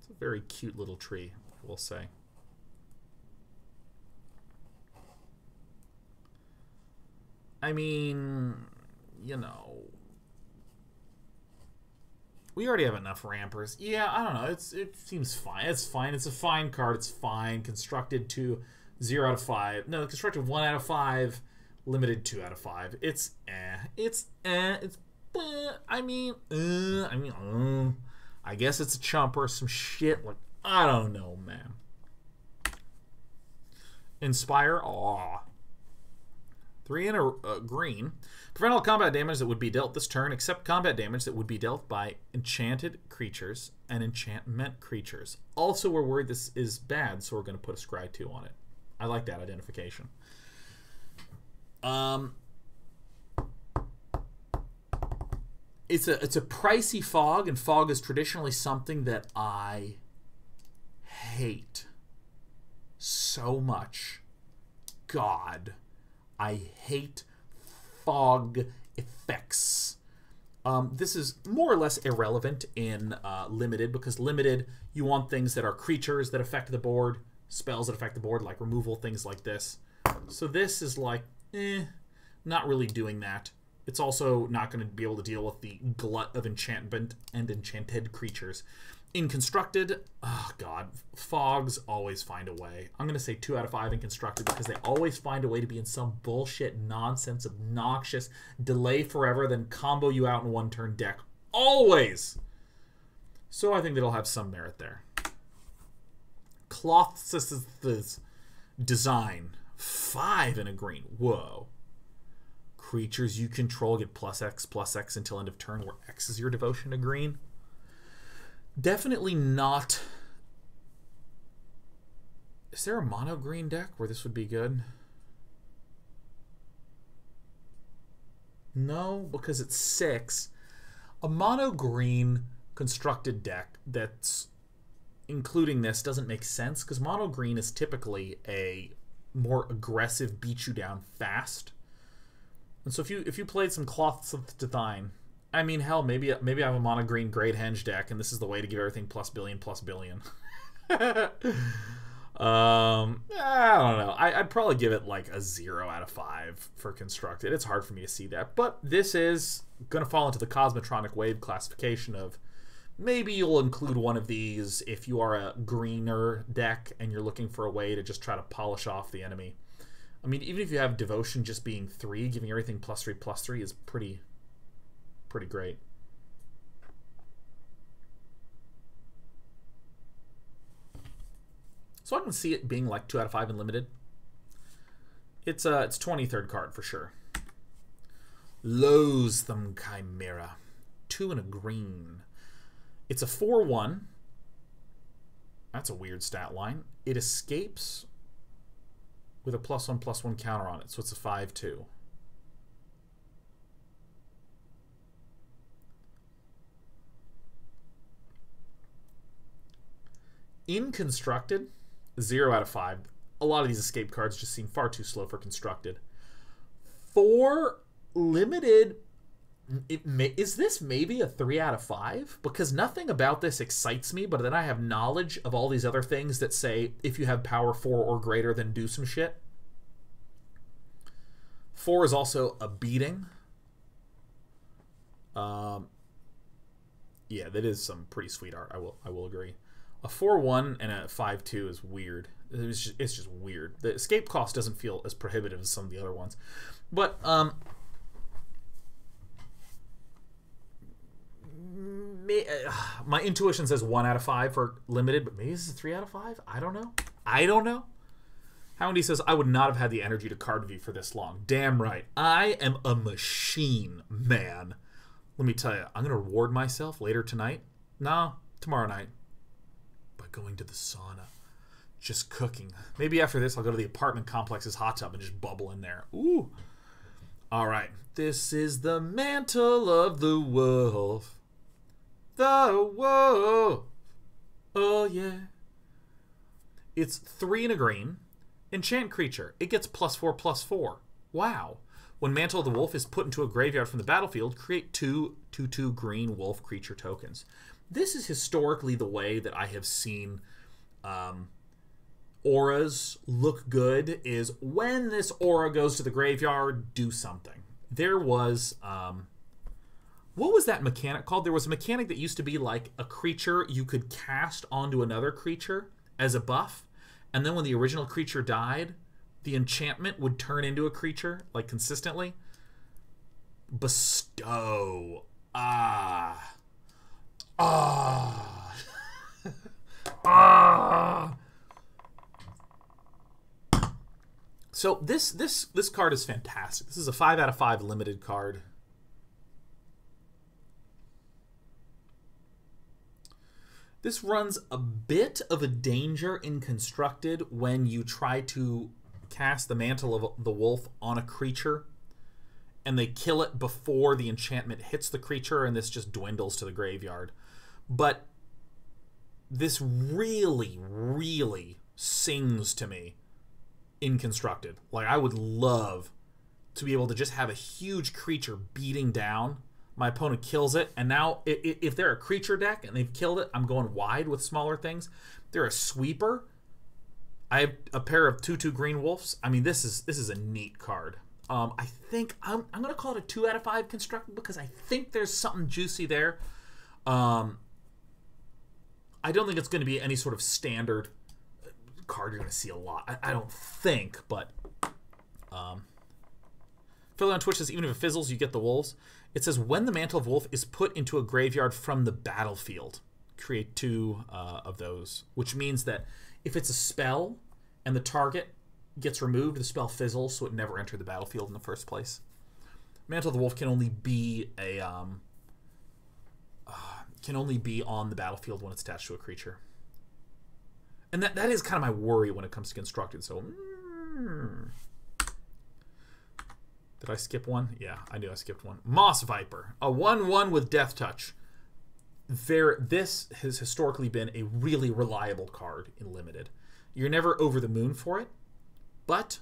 It's a very cute little tree, I will say. I mean, you know, we already have enough rampers. Yeah, I don't know. It seems fine. It's fine. It's a fine card. It's fine. Constructed 0 out of 5. No, constructed 1 out of 5. Limited 2 out of 5. It's eh. It's eh. It's I guess it's a chump or some shit. Like, I don't know, man. Inspire. Aw. 3 and a green. Prevent all combat damage that would be dealt this turn, except combat damage that would be dealt by enchanted creatures and enchantment creatures. Also, we're worried this is bad, so we're going to put a Scry 2 on it. I like that identification. It's a pricey fog, and fog is traditionally something that I hate so much. God, I hate fog effects. This is more or less irrelevant in Limited, because Limited, you want things that are creatures that affect the board, spells that affect the board, like removal, things like this. So this is like, not really doing that. It's also not going to be able to deal with the glut of enchantment and enchanted creatures. In Constructed, oh god, fogs always find a way. I'm going to say 2 out of 5 in Constructed because they always find a way to be in some bullshit, nonsense, obnoxious, delay forever, then combo you out in 1 turn deck. Always! So I think that'll have some merit there. Cloth's Design. 5 in a green. Whoa. Creatures you control get +X/+X until end of turn, where X is your devotion to green. Definitely not. Is there a mono green deck where this would be good? No, because it's 6. A mono green constructed deck that's including this doesn't make sense, because mono green is typically a more aggressive beat you down fast. And so if you played some Cloths of Design, I mean, hell, maybe I have a mono green Great Henge deck, and this is the way to give everything +billion+billion. I don't know. I'd probably give it like a 0 out of 5 for Constructed. It's hard for me to see that, but this is gonna fall into the Cosmotronic Wave classification of maybe you'll include one of these if you are a greener deck and you're looking for a way to just try to polish off the enemy. I mean, even if you have Devotion just being 3, giving everything +3/+3 is pretty great. So I can see it being like 2 out of 5 in limited. It's 23rd card for sure. Loathsome Chimera. 2 and a green. It's a 4-1. That's a weird stat line. It escapes with a +1/+1 counter on it, so it's a 5/2. In constructed, 0 out of 5. A lot of these escape cards just seem far too slow for constructed. For limited, is this maybe a 3 out of 5? Because nothing about this excites me, but then I have knowledge of all these other things that say if you have power 4 or greater, then do some shit. 4 is also a beating. Yeah, that is some pretty sweet art. I will agree. A 4-1 and a 5-2 is weird. It's just weird. The escape cost doesn't feel as prohibitive as some of the other ones. But, my intuition says 1 out of 5 for limited, but maybe this is 3 out of 5? I don't know. I don't know. Houndy says, I would not have had the energy to card view for this long. Damn right. I am a machine, man. Let me tell you, I'm going to reward myself later tonight. Nah, tomorrow night. Going to the sauna, just cooking. Maybe after this I'll go to the apartment complex's hot tub and just bubble in there. Ooh. All right. This is the mantle of the wolf. The wolf. Oh, yeah. It's 3 and a green. Enchant creature. It gets +4/+4. Wow. When Mantle of the Wolf is put into a graveyard from the battlefield, create 2/2/2 green wolf creature tokens. This is historically the way that I have seen auras look good, is when this aura goes to the graveyard, do something. There was, what was that mechanic called? There was a mechanic that used to be like a creature you could cast onto another creature as a buff, and then when the original creature died, the enchantment would turn into a creature, like consistently. Bestow. Ah. Ah. Ah. So this card is fantastic. This is a 5 out of 5 limited card. This runs a bit of a danger in constructed when you try to cast the Mantle of the Wolf on a creature and they kill it before the enchantment hits the creature, and this just dwindles to the graveyard. But this really, really sings to me in constructed. Like, I would love to be able to just have a huge creature beating down. My opponent kills it, and now if they're a creature deck and they've killed it, I'm going wide with smaller things. If they're a sweeper, I have a pair of 2/2 green wolves. I mean, this is a neat card. I think I'm going to call it a 2 out of 5 constructed because I think there's something juicy there. I don't think it's going to be any sort of standard card you're going to see a lot. I don't think, but... Philly on Twitch says, even if it fizzles, you get the wolves. It says, when the Mantle of Wolf is put into a graveyard from the battlefield, create 2 of those, which means that if it's a spell and the target gets removed, the spell fizzles, so it never entered the battlefield in the first place. Mantle of the Wolf can only be a... can only be on the battlefield when it's attached to a creature. And that is kind of my worry when it comes to constructed, so... Did I skip one? Yeah, I knew I skipped one. Moss Viper, a 1/1 with Death Touch. This has historically been a really reliable card in limited. You're never over the moon for it, but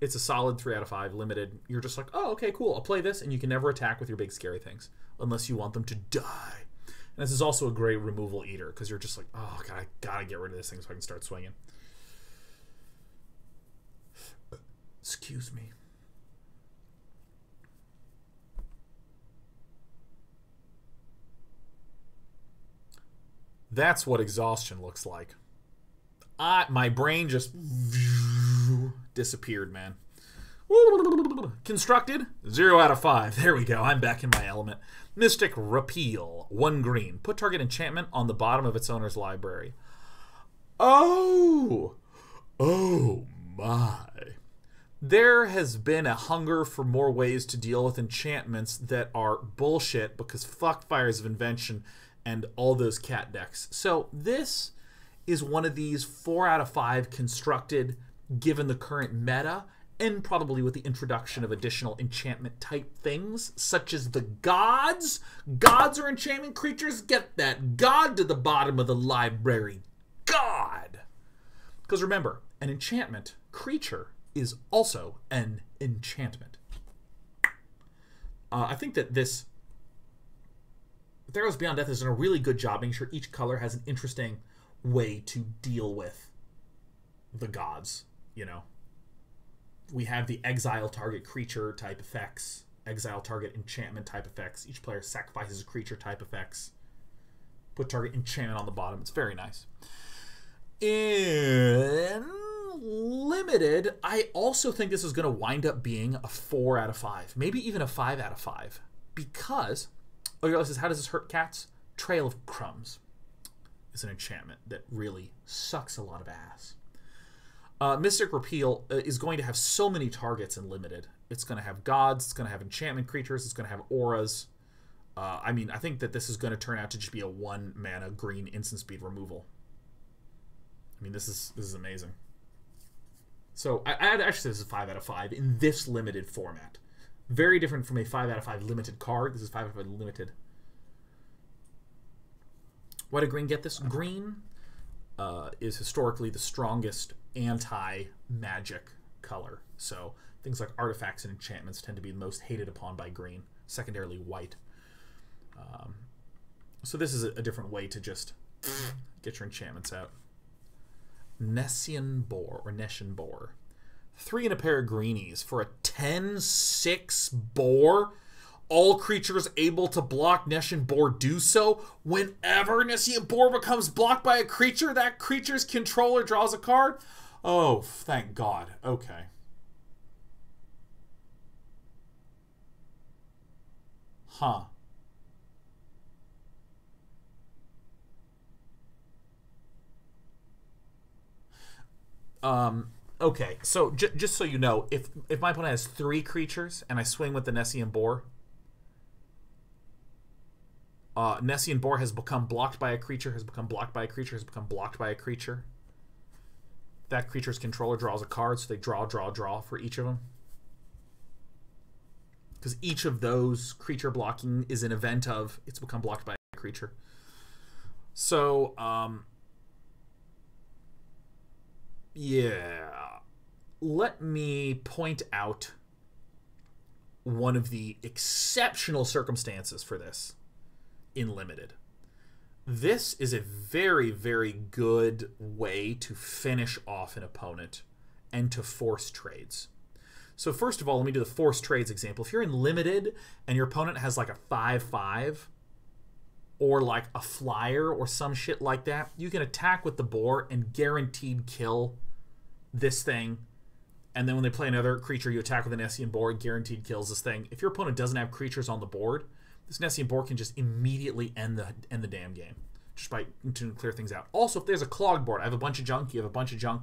it's a solid 3 out of 5 limited. You're just like, oh, okay, cool. I'll play this, and you can never attack with your big scary things unless you want them to die. And this is also a great removal eater because you're just like, oh, God, I gotta get rid of this thing so I can start swinging. Excuse me. That's what exhaustion looks like. My brain just disappeared, man. Constructed, 0 out of 5. There we go. I'm back in my element. Mystic Repeal, 1 green. Put target enchantment on the bottom of its owner's library. Oh! Oh my. There has been a hunger for more ways to deal with enchantments that are bullshit because fuck Fires of Invention and all those cat decks. So this is one of these 4 out of 5 constructed given the current meta and probably with the introduction of additional enchantment type things such as the gods. Gods are enchantment creatures. Get that god to the bottom of the library. God! Because remember, an enchantment creature is also an enchantment. I think that this Theros Beyond Death has done a really good job making sure each color has an interesting way to deal with the gods, you know. We have the exile target creature type effects, exile target enchantment type effects. Each player sacrifices a creature type effects. Put target enchantment on the bottom. It's very nice. In Limited, I also think this is going to wind up being a 4 out of 5, maybe even a 5 out of 5, because oh, your list is how does this hurt cats? Trail of Crumbs is an enchantment that really sucks a lot of ass. Mystic Repeal is going to have so many targets in Limited. It's going to have gods. It's going to have enchantment creatures. It's going to have auras. I mean, I think that this is going to turn out to just be a 1 mana green instant speed removal. I mean, this is amazing. So I'd actually say this is a 5 out of 5 in this limited format. Very different from a 5 out of 5 limited card. This is 5 out of 5 limited. Why did green get this? Green is historically the strongest anti-magic color. So things like artifacts and enchantments tend to be the most hated upon by green. Secondarily, white. So this is a different way to just get your enchantments out. Nessian Boar, or Nessian Boar. 3 and a pair of greenies for a 10/6 boar. All creatures able to block Nessian Boar do so. Whenever Nessian Boar becomes blocked by a creature, that creature's controller draws a card. Oh, thank God. Okay. Huh. Okay, so just so you know, if my opponent has 3 creatures and I swing with the Nessian Boar, Nessian Boar has become blocked by a creature, has become blocked by a creature, has become blocked by a creature. That creature's controller draws a card, so they draw for each of them. Because each of those creature blocking is an event of it's become blocked by a creature. So, yeah, let me point out one of the exceptional circumstances for this in Limited. This is a very, very good way to finish off an opponent and to force trades. So first of all, let me do the force trades example. If you're in Limited and your opponent has like a 5/5 or like a flyer or some shit like that, you can attack with the boar and guaranteed kill this thing, and then when they play another creature, you attack with an Nessian Boar, guaranteed kills this thing. If your opponent doesn't have creatures on the board, this Nessian Boar can just immediately end the damn game just by to clear things out. Also, if there's a clogged board, I have a bunch of junk, you have a bunch of junk,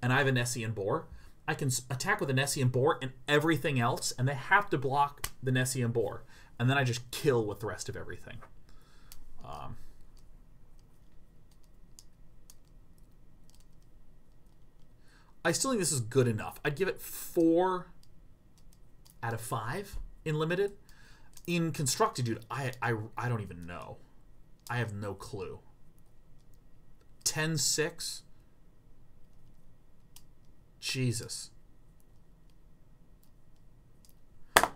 and I have a Nessian Boar, I can attack with a Nessian Boar and everything else, and they have to block the Nessian Boar, and then I just kill with the rest of everything. I still think this is good enough. I'd give it 4 out of 5 in Limited. In Constructed, dude, I don't even know. I have no clue. 10/6? Jesus.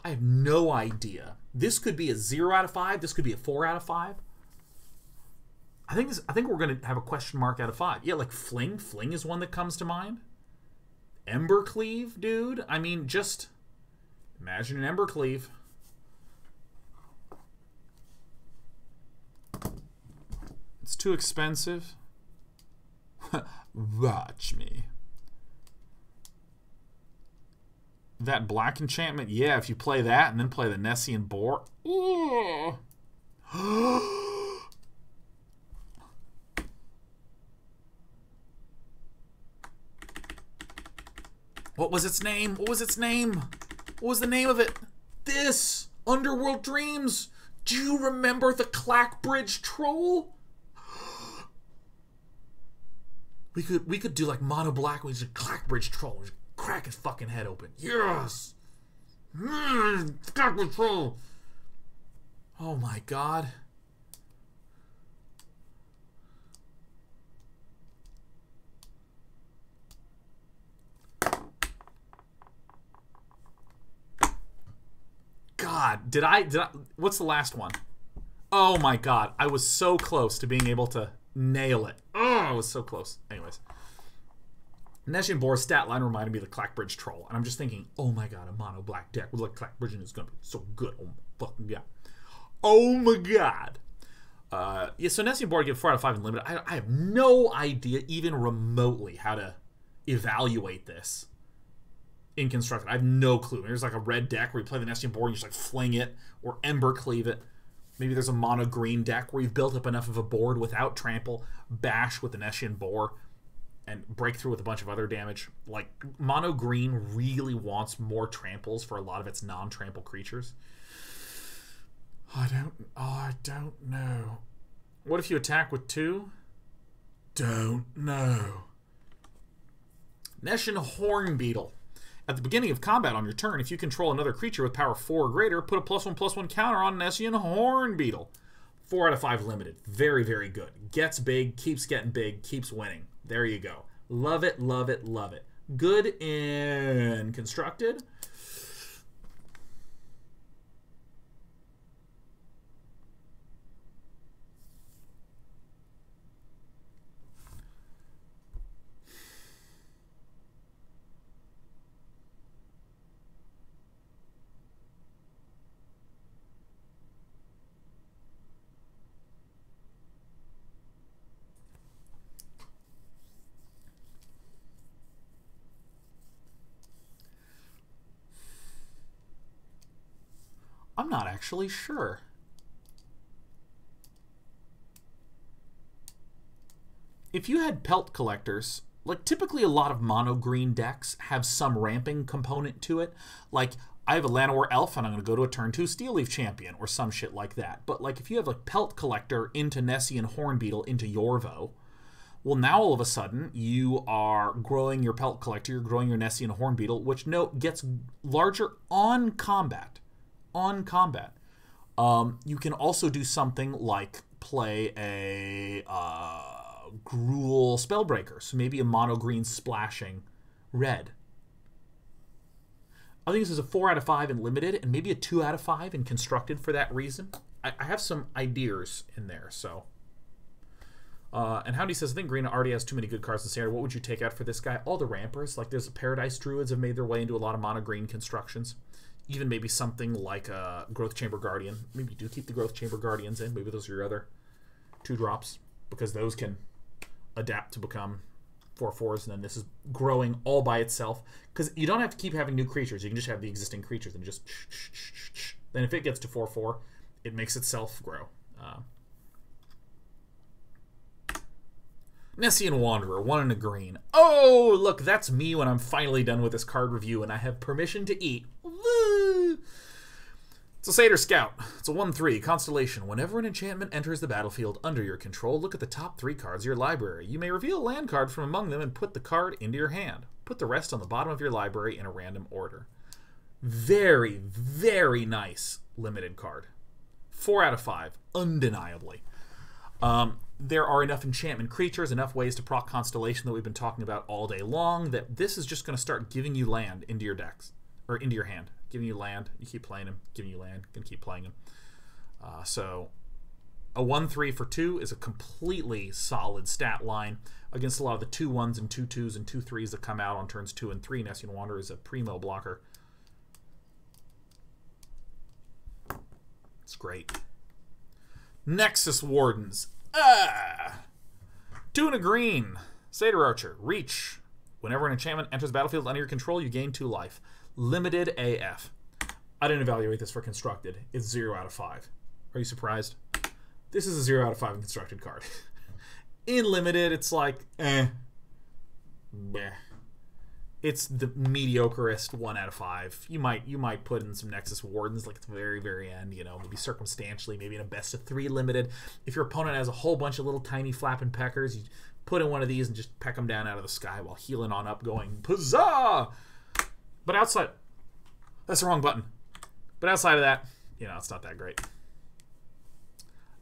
I have no idea. This could be a 0 out of 5. This could be a 4 out of 5. I think we're going to have a question mark out of 5. Yeah, like Fling. Fling is one that comes to mind. Embercleave, dude. I mean, just imagine an Embercleave. It's too expensive. Watch me. That black enchantment, yeah, if you play that and then play the Nessian Boar. Ooh. What was its name? What was its name? What was the name of it? This! Underworld Dreams! Do you remember the Clackbridge Troll? We could do like mono black, we just Clackbridge Troll. We just crack his fucking head open. Yes! Clackbridge Troll! Oh my god. God, did I what's the last one? Oh my god, I was so close to being able to nail it. Oh, I was so close. Anyways. Neshin Boar's stat line reminded me of the Clackbridge Troll, and I'm just thinking, oh my god, a mono black deck with like Clackbridge and it's gonna be so good. Oh my fucking god. Oh my god. Yeah, so Nessun Board give 4 out of 5 in limited. I have no idea even remotely how to evaluate this in constructed. I have no clue. There's like a red deck where you play the Nessun Board and you just like fling it or Embercleave it. Maybe there's a mono green deck where you've built up enough of a board without trample, bash with the Nessun Boar, and break through with a bunch of other damage. Like mono green really wants more tramples for a lot of its non-trample creatures. I don't know. What if you attack with 2? Don't know. Neshin Hornbeetle. At the beginning of combat on your turn, if you control another creature with power 4 or greater, put a +1/+1 counter on Neshin Hornbeetle. 4 out of 5 limited. Very, very good. Gets big, keeps getting big, keeps winning. There you go. Love it, love it, love it. Good in constructed. I'm not actually sure. If you had pelt collectors, like typically a lot of mono green decks have some ramping component to it. Like I have a Llanowar Elf and I'm going to go to a turn 2 Steelleaf Champion or some shit like that. But like if you have like pelt collector into Nessun Hornbeetle into Yorvo, well now all of a sudden you are growing your pelt collector, you're growing your Nessun Hornbeetle, which note gets larger on combat. On combat. You can also do something like play a Gruul Spellbreaker, so maybe a mono green splashing red. I think this is a 4 out of 5 in limited and maybe a 2 out of 5 in constructed for that reason. I have some ideas in there, so. And Howdy says, I think Green already has too many good cards in standard. What would you take out for this guy? All the rampers, like there's Paradise Druids have made their way into a lot of mono green constructions. Even maybe something like a Growth Chamber Guardian. Maybe you do keep the Growth Chamber Guardians in. Maybe those are your other 2 drops. Because those can adapt to become 4/4s. And then this is growing all by itself. Because you don't have to keep having new creatures. You can just have the existing creatures and just... Then if it gets to 4/4, it makes itself grow. Nessian Wanderer, 1 and a green. Oh, look, that's me when I'm finally done with this card review and I have permission to eat. Woo! It's a Satyr Scout. It's a 1/3 constellation. Whenever an enchantment enters the battlefield under your control, look at the top 3 cards of your library. You may reveal a land card from among them and put the card into your hand. Put the rest on the bottom of your library in a random order. Very, very nice limited card. 4 out of 5, undeniably. There are enough enchantment creatures, enough ways to proc Constellation that we've been talking about all day long, that this is just going to start giving you land into your decks, or into your hand. Giving you land, you keep playing him, giving you land, going to keep playing him. So a 1/3 for 2 is a completely solid stat line against a lot of the 2/1s and 2/2s and 2/3s that come out on turns 2 and 3. Nessian Wanderer is a primo blocker. It's great. Nexus Wardens. 2 and a green. Satyr Archer. Reach. Whenever an enchantment enters the battlefield under your control, you gain 2 life. Limited AF. I didn't evaluate this for constructed. It's 0 out of 5. Are you surprised? This is a 0 out of 5 in constructed card. In limited, it's like, eh. Bleh. it's the mediocreest 1 out of 5. You might put in some Nexus Wardens like at the very, very end, you know, maybe circumstantially, maybe in a best of 3 limited. If your opponent has a whole bunch of little tiny flapping peckers, you put in one of these and just peck them down out of the sky while healing on up, going Pizza! But outside, that's the wrong button. But outside of that, you know, it's not that great.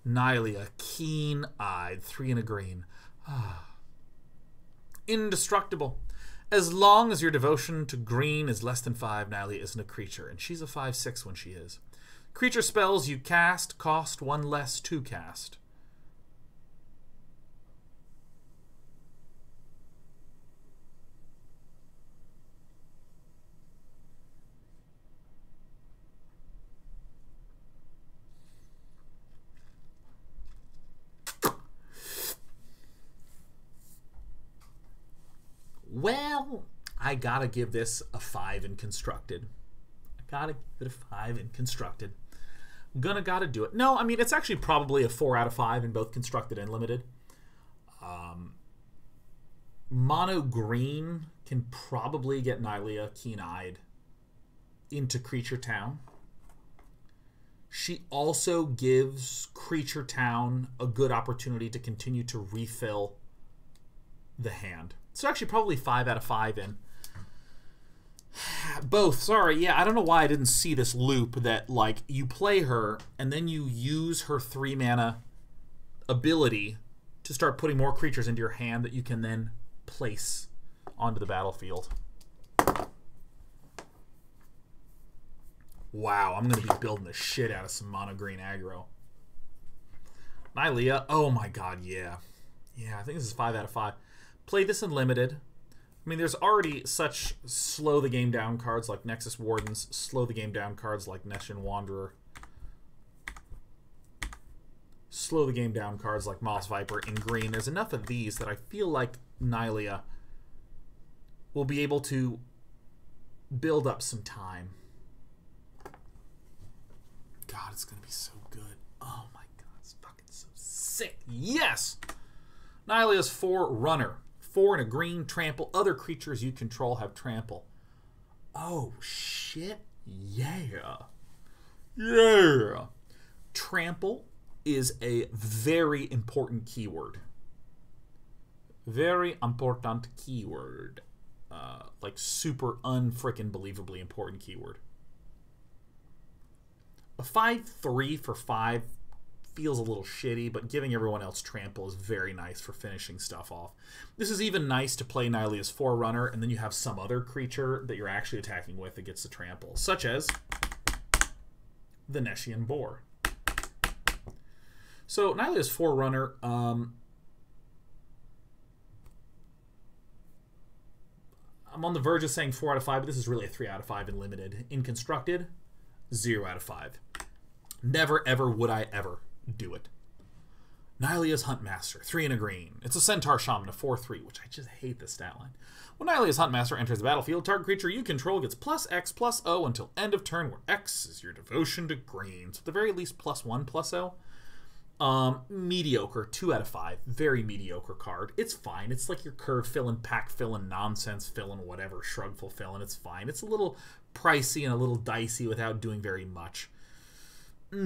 Nylea, keen-eyed, 3 and a green. Indestructible. As long as your devotion to green is less than 5, Nylea isn't a creature, and she's a 5/6 when she is. Creature spells you cast cost 1 less to cast. Well, I gotta give this a 5 in constructed. I gotta give it a 5 in constructed. Gotta do it. No, I mean, it's actually probably a 4 out of 5 in both constructed and limited. Mono green can probably get Nylea Keen-Eyed into Creature Town. She also gives Creature Town a good opportunity to continue to refill the hand. So actually probably 5 out of 5 in both. Sorry, yeah, I don't know why I didn't see this loop that, like, you play her and then you use her 3 mana ability to start putting more creatures into your hand that you can then place onto the battlefield. Wow, I'm going to be building the shit out of some mono green aggro. Nylea, oh my god, yeah. Yeah, I think this is 5 out of 5. Play this in limited. I mean, there's already such slow the game down cards like Nexus Wardens, slow the game down cards like Neshin Wanderer, slow the game down cards like Moss Viper in green. There's enough of these that I feel like Nylea will be able to build up some time. God, it's gonna be so good. Oh my god, it's fucking so sick. Yes! Nylea's Forerunner. 4 and a green, trample. Other creatures you control have trample. Oh, shit. Yeah. Yeah. Trample is a very important keyword. Very important keyword. Like, super unfrickin' believably important keyword. A 5/3 for 5 feels a little shitty, but giving everyone else trample is very nice for finishing stuff off. This is even nice to play Nylea's Forerunner, and then you have some other creature that you're actually attacking with that gets the trample, such as the Neshian Boar. So Nylea's Forerunner, I'm on the verge of saying 4 out of 5, but this is really a 3 out of 5 in limited. In constructed, 0 out of 5. Never, ever would I ever do it. Nylea's Huntmaster, 3 and a green. It's a Centaur Shaman, a 4/3, which I just hate this stat line. When Nylea's Huntmaster enters the battlefield, target creature you control gets +X +0 until end of turn, where X is your devotion to green. So at the very least, +1 +0. Mediocre, 2 out of 5. Very mediocre card. It's fine. It's like your curve fill-in, pack fill-in, nonsense fill-in, whatever, shrugful fill-in. It's fine. It's a little pricey and a little dicey without doing very much. So,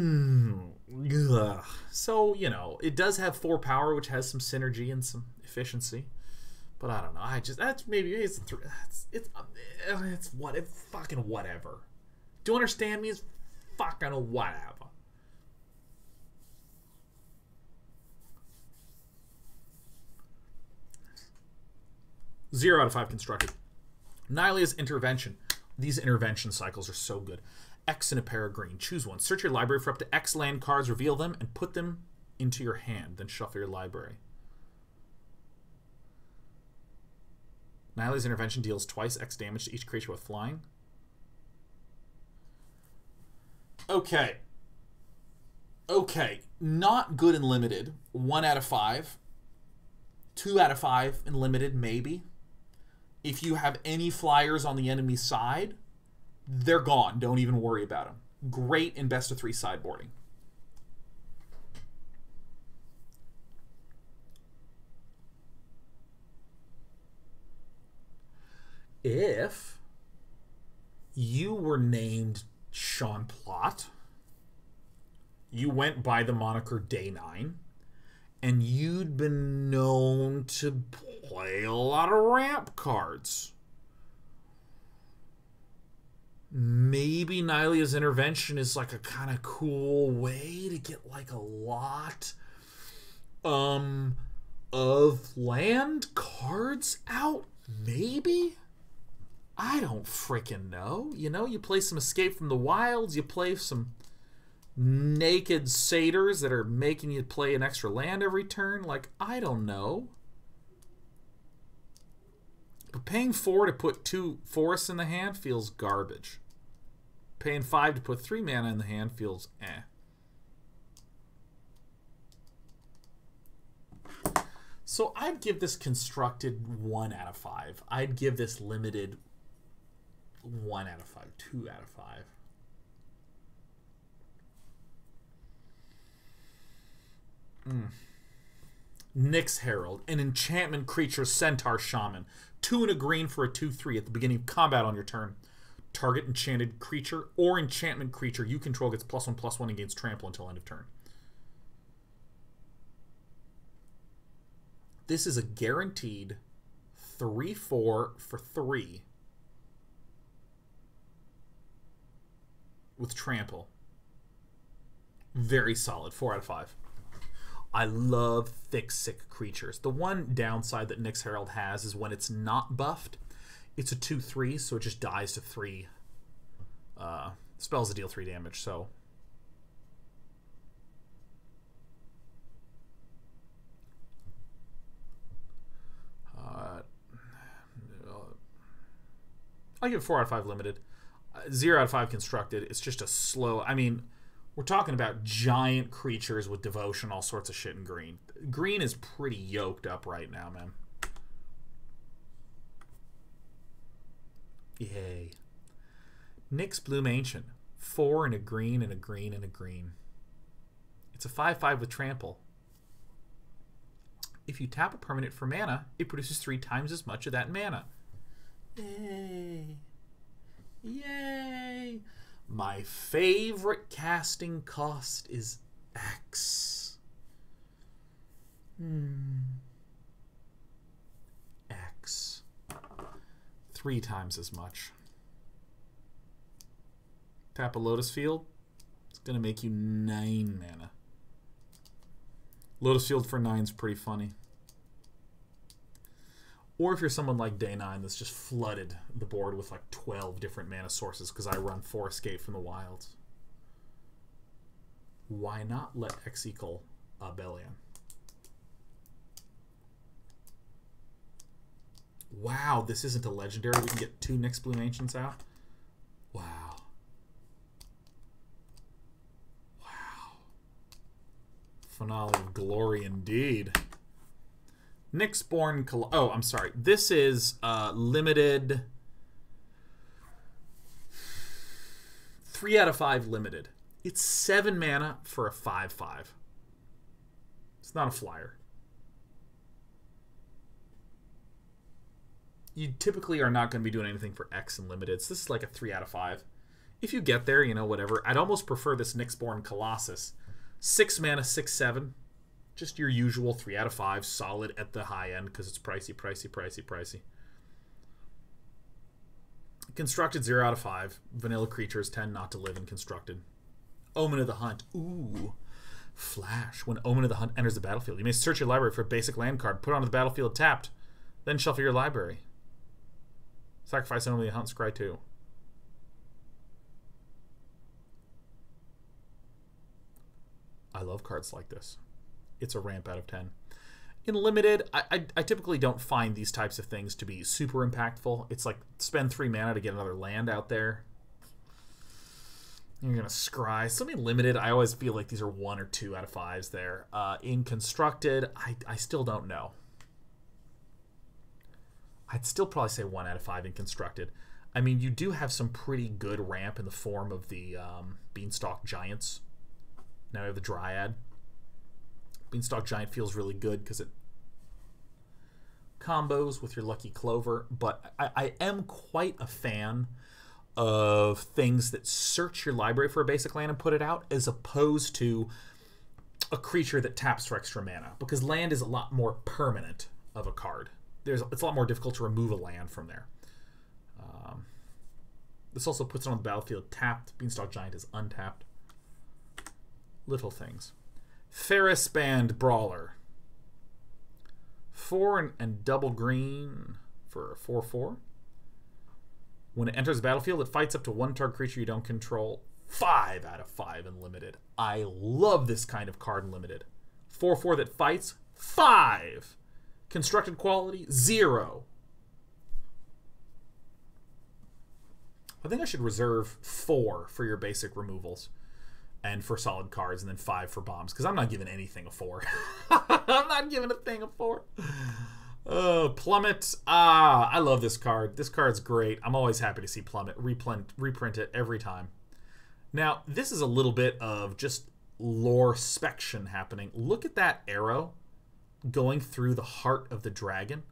you know, it does have 4 power, which has some synergy and some efficiency, but I don't know. I just, that's maybe it's what, it's fucking whatever. Do you understand me? It's fucking whatever. Yes. 0 out of 5 constructed. Nylea's Intervention. These intervention cycles are so good. X and a pair of green. Choose one. Search your library for up to X land cards, reveal them, and put them into your hand. Then shuffle your library. Nylea's Intervention deals ×X damage to each creature with flying. Okay. Okay. Not good in limited. 1 out of 5. 2 out of 5 in limited, maybe. If you have any flyers on the enemy side, they're gone. Don't even worry about them. Great in best of 3 sideboarding. if you were named Sean Plott, you went by the moniker Day9, and you'd been known to play a lot of ramp cards. Maybe Nylea's Intervention is like a kind of cool way to get like a lot of land cards out. Maybe? I don't freaking know. You know, you play some Escape from the Wilds, you play some naked satyrs that are making you play an extra land every turn. Like, I don't know. But paying 4 to put 2 forests in the hand feels garbage. Paying 5 to put 3 mana in the hand feels eh. So I'd give this constructed 1 out of 5. I'd give this limited 1 out of 5, 2 out of 5. Nyx Herald, an enchantment creature centaur shaman. 2 and a green for a 2/3 at the beginning of combat on your turn. Target enchanted creature or enchantment creature you control gets +1/+1 and gains trample until end of turn. This is a guaranteed 3/4 for 3 with trample. Very solid. 4 out of 5. I love thick, sick creatures. The one downside that Nyx Herald has is when it's not buffed, it's a 2/3, so it just dies to 3 spells that deal 3 damage. So I give it 4 out of 5 limited, 0 out of 5 constructed. It's just a slow. I mean, we're talking about giant creatures with devotion, all sorts of shit in green. Green is pretty yoked up right now, man. Yay. Nyx Bloom Ancient. 4 and a green. It's a 5/5 with trample. If you tap a permanent for mana, it produces 3 times as much of that mana. Yay. Yay. My favorite casting cost is X. X. 3 times as much. Tap a Lotus Field. It's going to make you 9 mana. Lotus Field for 9 is pretty funny. Or if you're someone like Day9 that's just flooded the board with like 12 different mana sources because I run 4 Escape from the Wilds. Why not let X equal a billion? Wow, this isn't a legendary. We can get 2 Nyx Bloom Ancients out. Wow. Wow. Finale of glory indeed. Nyxborn Col... Oh, I'm sorry. This is limited... 3 out of 5 limited. It's 7 mana for a 5/5. It's not a flyer. You typically are not going to be doing anything for X and limiteds. This is like a 3 out of 5. If you get there, you know, whatever. I'd almost prefer this Nyxborn Colossus. 6 mana, 6/7. Just your usual 3 out of 5, solid at the high end because it's pricey. Constructed 0 out of 5. Vanilla creatures tend not to live in constructed. Omen of the Hunt. Ooh. Flash. When Omen of the Hunt enters the battlefield, you may search your library for a basic land card, put it onto the battlefield tapped, then shuffle your library. Sacrifice Omen of the Hunt, scry 2. I love cards like this. It's a ramp out of 10. In limited, I typically don't find these types of things to be super impactful. It's like spend 3 mana to get another land out there. You're going to scry. Something limited, I always feel like these are 1 or 2 out of 5s there. In constructed, I still don't know. I'd still probably say 1 out of 5 in constructed. I mean, you do have some pretty good ramp in the form of the Beanstalk Giants. Now we have the Dryad. Beanstalk Giant feels really good because it combos with your Lucky Clover, but I am quite a fan of things that search your library for a basic land and put it out, as opposed to a creature that taps for extra mana, because land is a lot more permanent of a card. It's a lot more difficult to remove a land from there. This also puts it on the battlefield tapped. Beanstalk Giant is untapped. Little things. Ferris Band Brawler. 4 and double green for 4/4. When it enters the battlefield, it fights up to one target creature you don't control. 5 out of 5 in limited. I love this kind of card in limited. 4/4 that fights. 5. Constructed quality, 0. I think I should reserve 4 for your basic removals and for solid cards, and then 5 for bombs, because I'm not giving anything a 4. I'm not giving a thing a 4. Plummet. Ah, I love this card. This card's great. I'm always happy to see Plummet. Reprint it every time. Now, this is a little bit of just lore spection happening. Look at that arrow going through the heart of the dragon.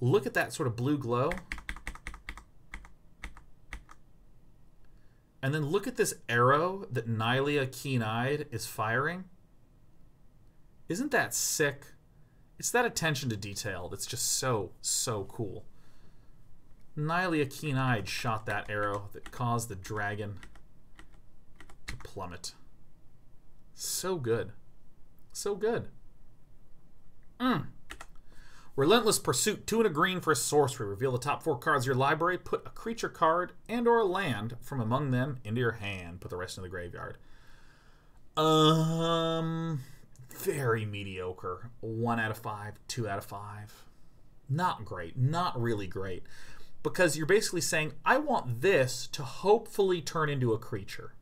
Look at that sort of blue glow. And then look at this arrow that Nylea Keen-Eyed is firing. Isn't that sick? It's that attention to detail that's just so, so cool. Nylea Keen-Eyed shot that arrow that caused the dragon to plummet. So good. So good. Relentless Pursuit, 2 and a green for a sorcery. Reveal the top 4 cards of your library. Put a creature card and or a land from among them into your hand. Put the rest in the graveyard. Very mediocre. 1 out of 5, 2 out of 5. Not great. Not really great. Because you're basically saying, I want this to hopefully turn into a creature.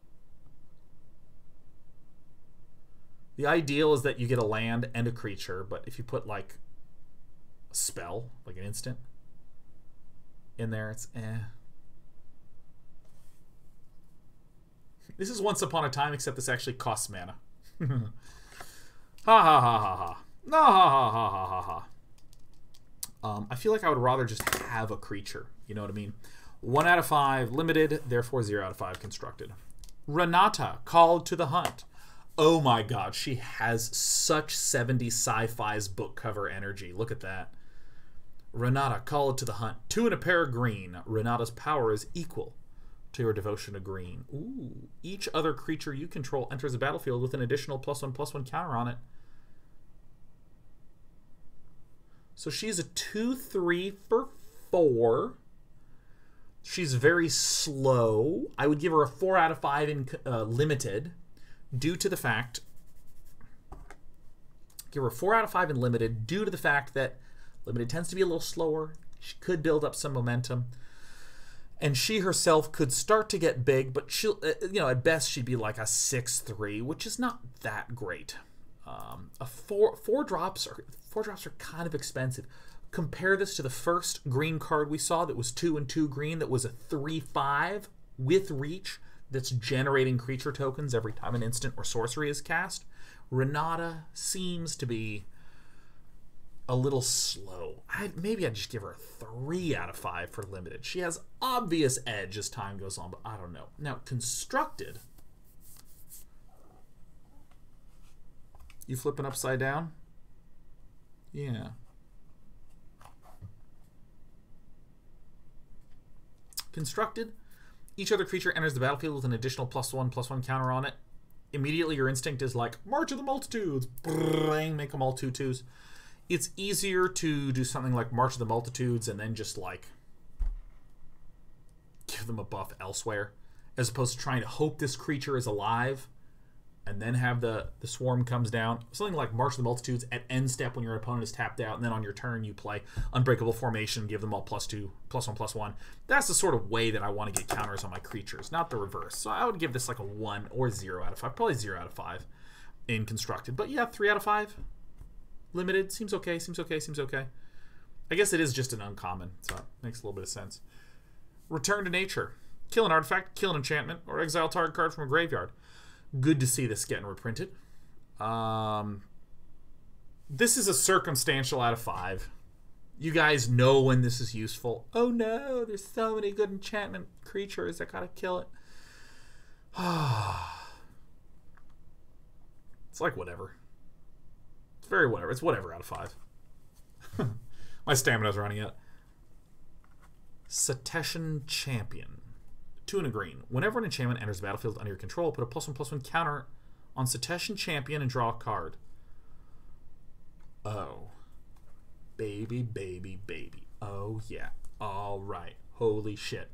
The ideal is that you get a land and a creature, but if you put like a spell, like an instant, in there, it's eh. This is Once Upon a Time, except this actually costs mana. Ha ha ha ha ha. No ha ha ha ha ha ha. I feel like I would rather just have a creature. You know what I mean? 1 out of 5 limited, therefore 0 out of 5 constructed. Renata, Called to the Hunt. Oh my god, she has such 70s sci-fi's book cover energy. Look at that. Renata, Called to the Hunt. 2 and a pair of green. Renata's power is equal to your devotion to green. Ooh. Each other creature you control enters the battlefield with an additional +1/+1 counter on it. So she's a 2/3 for 4. She's very slow. I would give her a 4 out of 5 in limited. Due to the fact, give her a 4 out of 5 in limited, due to the fact that limited tends to be a little slower. She could build up some momentum, and she herself could start to get big. But she'll, you know, at best she'd be like a 6/3, which is not that great. A four drops are kind of expensive. Compare this to the first green card we saw that was 2 and 2 green, that was a 3/5 with reach. That's generating creature tokens every time an instant or sorcery is cast. Renata seems to be a little slow. Maybe I'd just give her a 3 out of 5 for limited. She has obvious edge as time goes on, but I don't know. Now, constructed. You flipping upside down? Yeah. Constructed. Each other creature enters the battlefield with an additional +1/+1 counter on it. Immediately, your instinct is like, March of the Multitudes. Brrrang, make them all 2/2s. It's easier to do something like March of the Multitudes and then just, like, give them a buff elsewhere, as opposed to trying to hope this creature is alive and then have the swarm comes down. Something like March of the Multitudes at end step when your opponent is tapped out, and then on your turn you play Unbreakable Formation, give them all +2/+1/+1. That's the sort of way that I want to get counters on my creatures, not the reverse. So I would give this like a 1 or 0 out of 5, probably 0 out of 5 in constructed. But yeah, 3 out of 5 limited seems okay, seems okay, seems okay. I guess it is just an uncommon, so it makes a little bit of sense. Return to Nature. Kill an artifact, kill an enchantment, or exile target card from a graveyard. Good to see this getting reprinted. This is a circumstantial out of 5. You guys know when this is useful. Oh no, there's so many good enchantment creatures. I gotta kill it. It's like whatever. It's very whatever. It's whatever out of 5. My stamina's running out. Seteshan Champion. 2 and a green. Whenever an enchantment enters the battlefield under your control, put a +1/+1 counter on Seteshan Champion and draw a card. Oh. Baby, baby, baby. Oh, yeah. All right. Holy shit.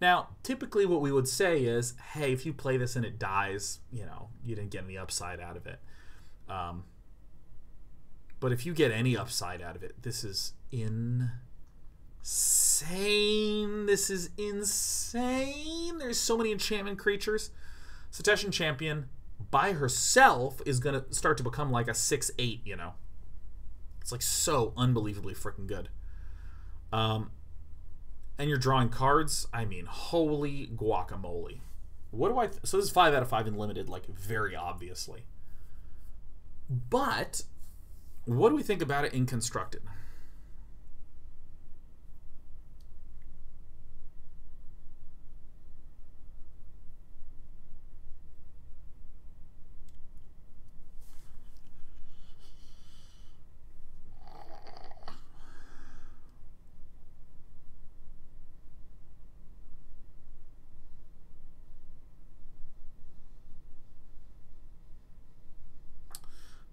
Now, typically what we would say is, hey, if you play this and it dies, you know, you didn't get any upside out of it. But if you get any upside out of it, this is insane. This is insane. There's so many enchantment creatures. Seteshan Champion by herself is going to start to become like a 6/8, you know. It's like so unbelievably freaking good. And you're drawing cards. I mean, holy guacamole. What do I... So this is 5 out of 5 in limited, like very obviously. But what do we think about it in constructed?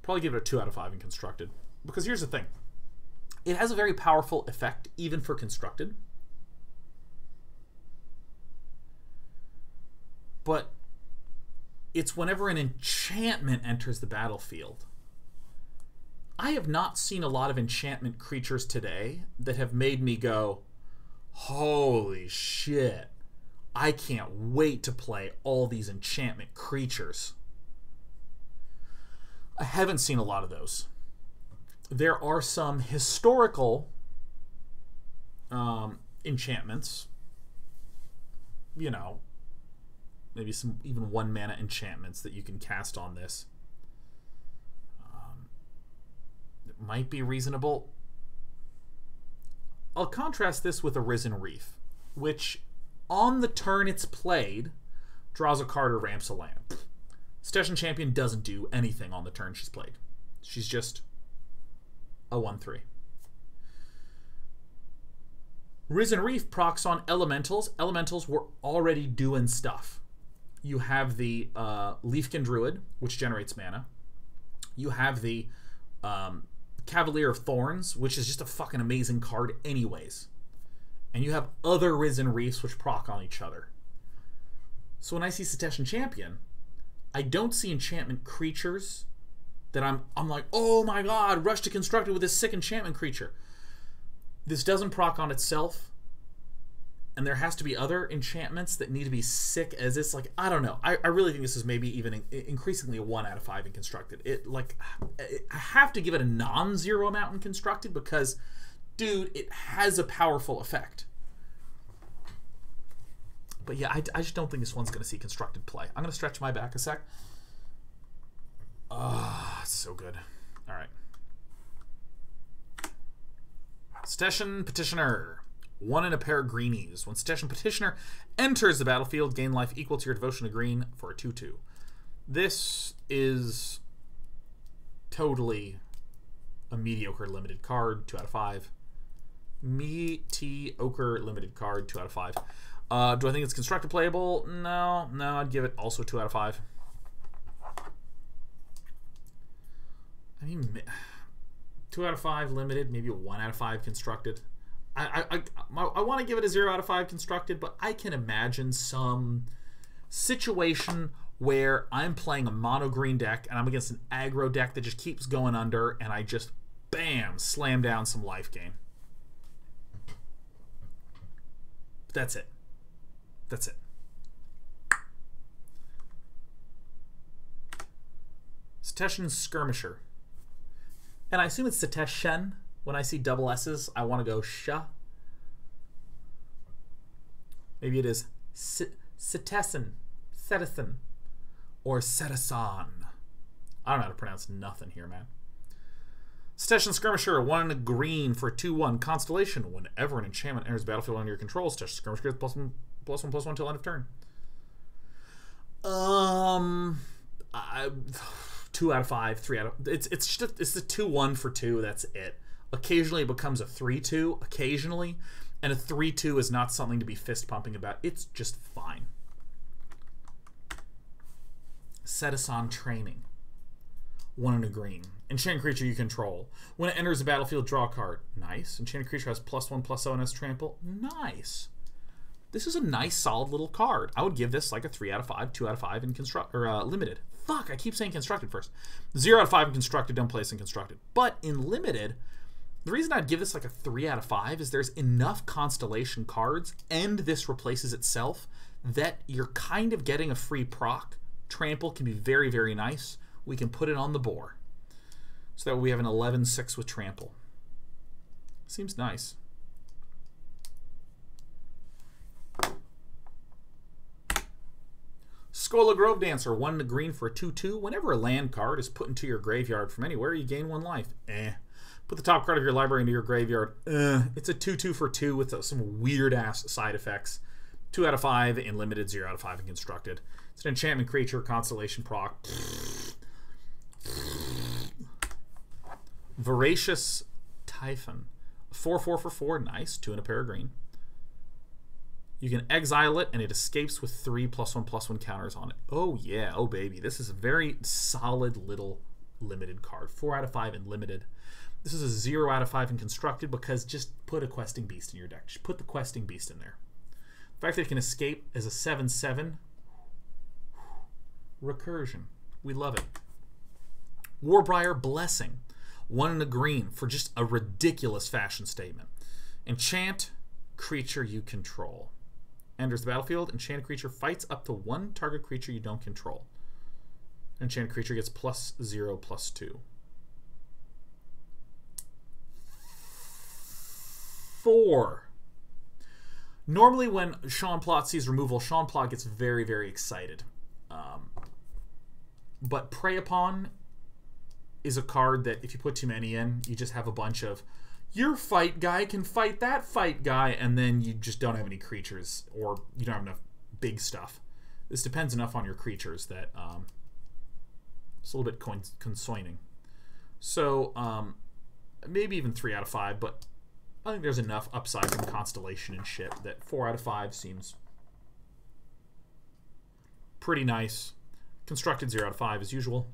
Probably give it a 2 out of 5 in constructed. Because here's the thing. It has a very powerful effect, even for constructed. But it's whenever an enchantment enters the battlefield. I have not seen a lot of enchantment creatures today that have made me go, holy shit, I can't wait to play all these enchantment creatures. I haven't seen a lot of those. There are some historical enchantments, you know, maybe some even 1-mana enchantments that you can cast on this. It might be reasonable. I'll contrast this with Arisen Reef, which on the turn it's played, draws a card or ramps a land. Seteshan Champion doesn't do anything on the turn she's played. She's just a 1/3. Risen Reef procs on elementals. Elementals were already doing stuff. You have the Leafkin Druid, which generates mana. You have the Cavalier of Thorns, which is just a fucking amazing card anyways. And you have other Risen Reefs which proc on each other. So when I see Seteshan Champion, I don't see enchantment creatures that I'm like, oh my god, rush to construct it with this sick enchantment creature. This doesn't proc on itself, and there has to be other enchantments that need to be sick as it's like, I don't know. I really think this is maybe even increasingly a 1 out of 5 in constructed. I have to give it a non-zero amount in constructed because, dude, it has a powerful effect. But yeah, I just don't think this one's going to see constructed play. I'm going to stretch my back a sec. Ah, it's so good. All right. Seteshan Petitioner. 1 and a pair of greenies. When Seteshan Petitioner enters the battlefield, gain life equal to your devotion to green for a 2/2. This is totally a mediocre limited card, 2 out of 5. Mediocre limited card, 2 out of 5. Do I think it's constructed playable? No. No, I'd give it also 2 out of 5. I mean, 2 out of 5 limited, maybe a 1 out of 5 constructed. I want to give it a 0 out of 5 constructed, but I can imagine some situation where I'm playing a mono green deck and I'm against an aggro deck that just keeps going under and I just, bam, slam down some life gain. But that's it. That's it. Seteshan Skirmisher. And I assume it's Seteshan. When I see double S's, I want to go sha. Maybe it is Seteshan, Seteshan, or Seteshan. I don't know how to pronounce nothing here, man. Station Skirmisher, 1 green for 2/1. Constellation. Whenever an enchantment enters the battlefield under your control, Station Skirmisher gets +1/+1 till end of turn. 2 out of 5, 3 out of... It's the 2/1 for 2, that's it. Occasionally it becomes a 3/2, occasionally, and a 3/2 is not something to be fist pumping about. It's just fine. Set us on training. 1 and a green. Enchanted creature you control. When it enters the battlefield, draw a card. Nice. Enchanted creature has +1/+0 and has trample. Nice. This is a nice, solid little card. I would give this like a 3 out of 5, 2 out of 5 in construct or limited. Fuck, I keep saying constructed first. 0 out of 5 in constructed. Don't place in constructed. But in limited, the reason I'd give this like a 3 out of 5 is there's enough constellation cards, and this replaces itself, that you're kind of getting a free proc. Trample can be very, very nice. We can put it on the board. So that we have an 11/6 with trample. Seems nice. Scola Grove Dancer, 1 green for a 2/2. Whenever a land card is put into your graveyard from anywhere, you gain 1 life. Eh. Put the top card of your library into your graveyard. It's a 2/2 for 2 with some weird ass side effects. 2 out of 5 in limited, 0 out of 5 in constructed. It's an enchantment creature, constellation proc. Voracious Typhon, 4/4 for 4, nice. 2 and a pair of green. You can exile it, and it escapes with 3 +1/+1 counters on it. Oh yeah, oh baby, this is a very solid little limited card. 4 out of 5 in limited. This is a 0 out of 5 in constructed because just put a Questing Beast in your deck. Just put the Questing Beast in there. The fact that it can escape is a 7/7 recursion. We love it. Warbriar Blessing, 1 and a green for just a ridiculous fashion statement. Enchant creature you control. Enters the battlefield. Enchanted creature fights up to 1 target creature you don't control. Enchanted creature gets +0/+2. 4. Normally when Sean Plott sees removal, Sean Plott gets very, very excited. But Prey Upon is a card that if you put too many in, you just have a bunch of your fight guy can fight that fight guy, and then you just don't have any creatures, or you don't have enough big stuff. This depends enough on your creatures that it's a little bit concerning. So maybe even 3 out of 5, but I think there's enough upside from constellation and shit that 4 out of 5 seems pretty nice. Constructed 0 out of 5 as usual.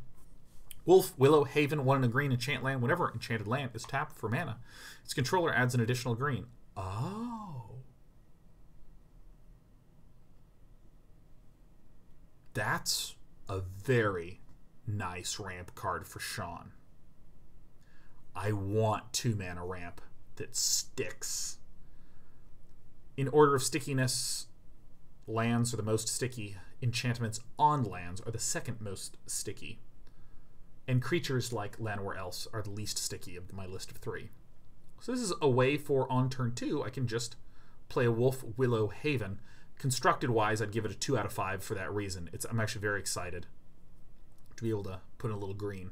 Wolf, Willow, Haven, 1 and a green, enchant land. Whenever enchanted land is tapped for mana, its controller adds an additional green. Oh. That's a very nice ramp card for Sean. I want 2 mana ramp that sticks. In order of stickiness, lands are the most sticky. Enchantments on lands are the second most sticky. And creatures like Llanowar Else are the least sticky of my list of 3. So this is a way for on turn 2, I can just play a Wolf, Willow, Haven. Constructed-wise, I'd give it a 2 out of 5 for that reason. I'm actually very excited to be able to put in a little green.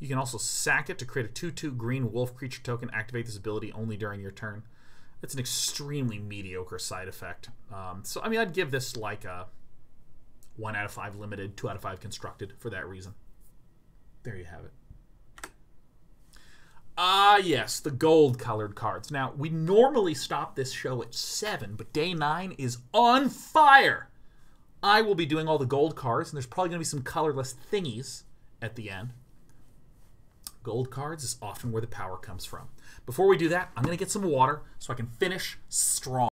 You can also sack it to create a 2/2 green wolf creature token. Activate this ability only during your turn. It's an extremely mediocre side effect. So, I mean, I'd give this like a 1 out of 5 limited, 2 out of 5 constructed for that reason. There you have it. Yes, the gold-colored cards. Now, we normally stop this show at 7, but day 9 is on fire! I will be doing all the gold cards, and there's probably going to be some colorless thingies at the end. Gold cards is often where the power comes from. Before we do that, I'm going to get some water so I can finish strong.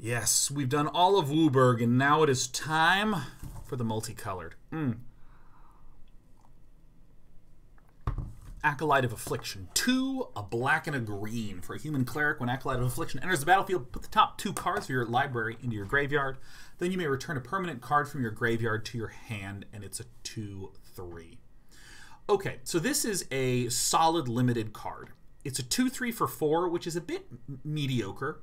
Yes, we've done all of Wooburg, and now it is time for the multicolored. Acolyte of Affliction. 2, a black and a green. For a human cleric, when Acolyte of Affliction enters the battlefield, put the top 2 cards of your library into your graveyard. Then you may return a permanent card from your graveyard to your hand, and it's a 2/3. Okay, so this is a solid limited card. It's a 2/3 for 4, which is a bit mediocre,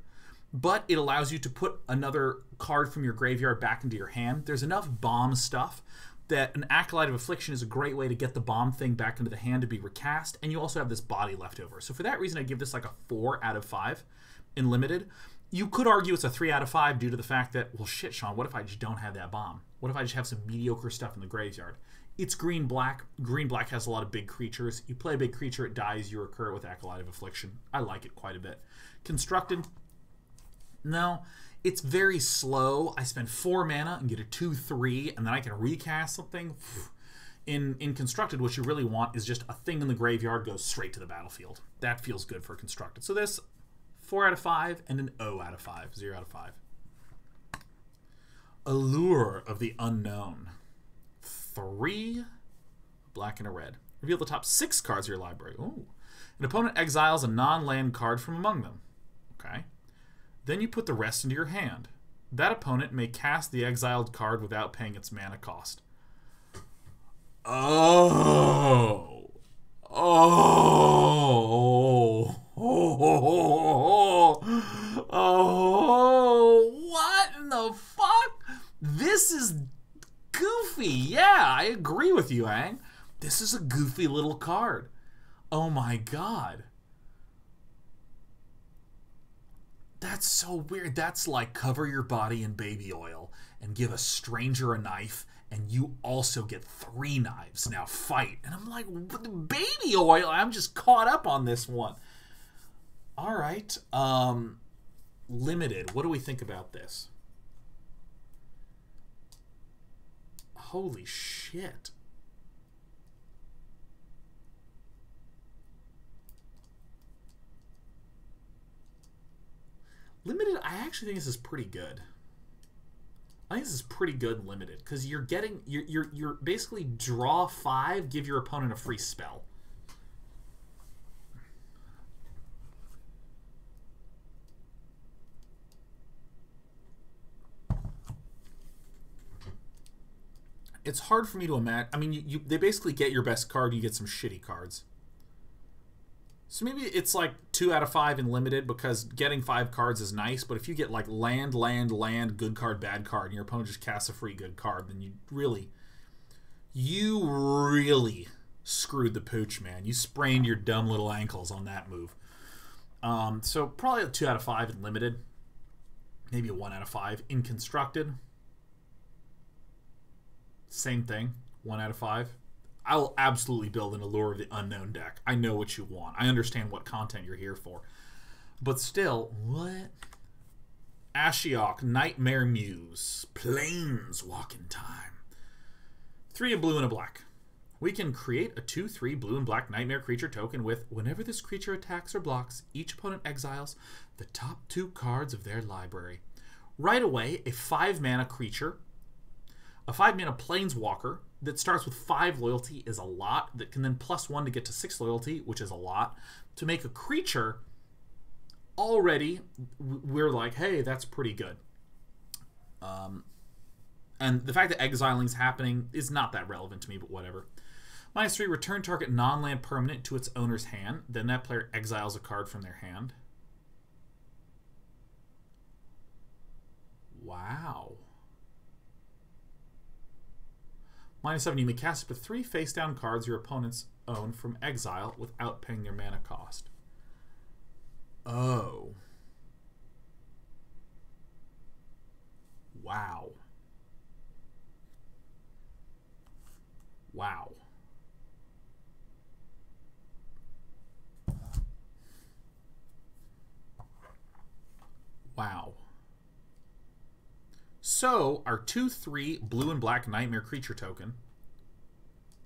but it allows you to put another card from your graveyard back into your hand. There's enough bomb stuff that an Acolyte of Affliction is a great way to get the bomb thing back into the hand to be recast, and you also have this body left over. So for that reason, I give this like a 4/5 in limited. You could argue it's a 3/5 due to the fact that, well, shit, Sean, what if I just don't have that bomb? What if I just have some mediocre stuff in the graveyard? It's green-black. Green-black has a lot of big creatures. You play a big creature, it dies, you recur it with Acolyte of Affliction. I like it quite a bit. Constructed, no, it's very slow. I spend 4 mana and get a 2/3, and then I can recast something. In Constructed, what you really want is just a thing in the graveyard goes straight to the battlefield. That feels good for Constructed. So this, 4/5 and an 0/5, 0/5. Allure of the Unknown. 3, black and a red. Reveal the top 6 cards of your library. Ooh. An opponent exiles a non-land card from among them. Okay. Then you put the rest into your hand. That opponent may cast the exiled card without paying its mana cost. What in the fuck? This is goofy. Yeah, I agree with you, Aang. This is a goofy little card. Oh my god. That's so weird. That's like cover your body in baby oil and give a stranger a knife and you also get 3 knives. Now fight. And I'm like, baby oil? I'm just caught up on this one. All right. Limited. What do we think about this? Holy shit. Limited, I actually think this is pretty good. I think this is pretty good in limited because you're getting you're basically draw 5, give your opponent a free spell. It's hard for me to imagine. I mean, they basically get your best card. You get some shitty cards. So maybe it's like 2/5 in limited because getting 5 cards is nice, but if you get like land, good card, bad card, and your opponent just casts a free good card, then you really screwed the pooch, man. You sprained your dumb little ankles on that move. So probably a 2/5 in limited. Maybe a 1/5 in constructed. Same thing, 1/5. I will absolutely build an Allure of the Unknown deck. I know what you want. I understand what content you're here for. But still, what? Ashiok, Nightmare Muse, Planeswalking Time. 3, a blue and a black. We can create a 2/3 blue and black Nightmare creature token with whenever this creature attacks or blocks, each opponent exiles the top 2 cards of their library. Right away, a 5-mana creature, a 5-mana Planeswalker, that starts with 5 loyalty is a lot, that can then +1 to get to 6 loyalty, which is a lot. To make a creature, already we're like, hey, that's pretty good. And the fact that exiling's happening is not that relevant to me, but whatever. -3, return target non-land permanent to its owner's hand. Then that player exiles a card from their hand. Wow. -7, you may cast up to 3 face-down cards your opponents own from exile without paying their mana cost. Oh. Wow. Wow. Wow. So, our 2/3 blue and black Nightmare creature token.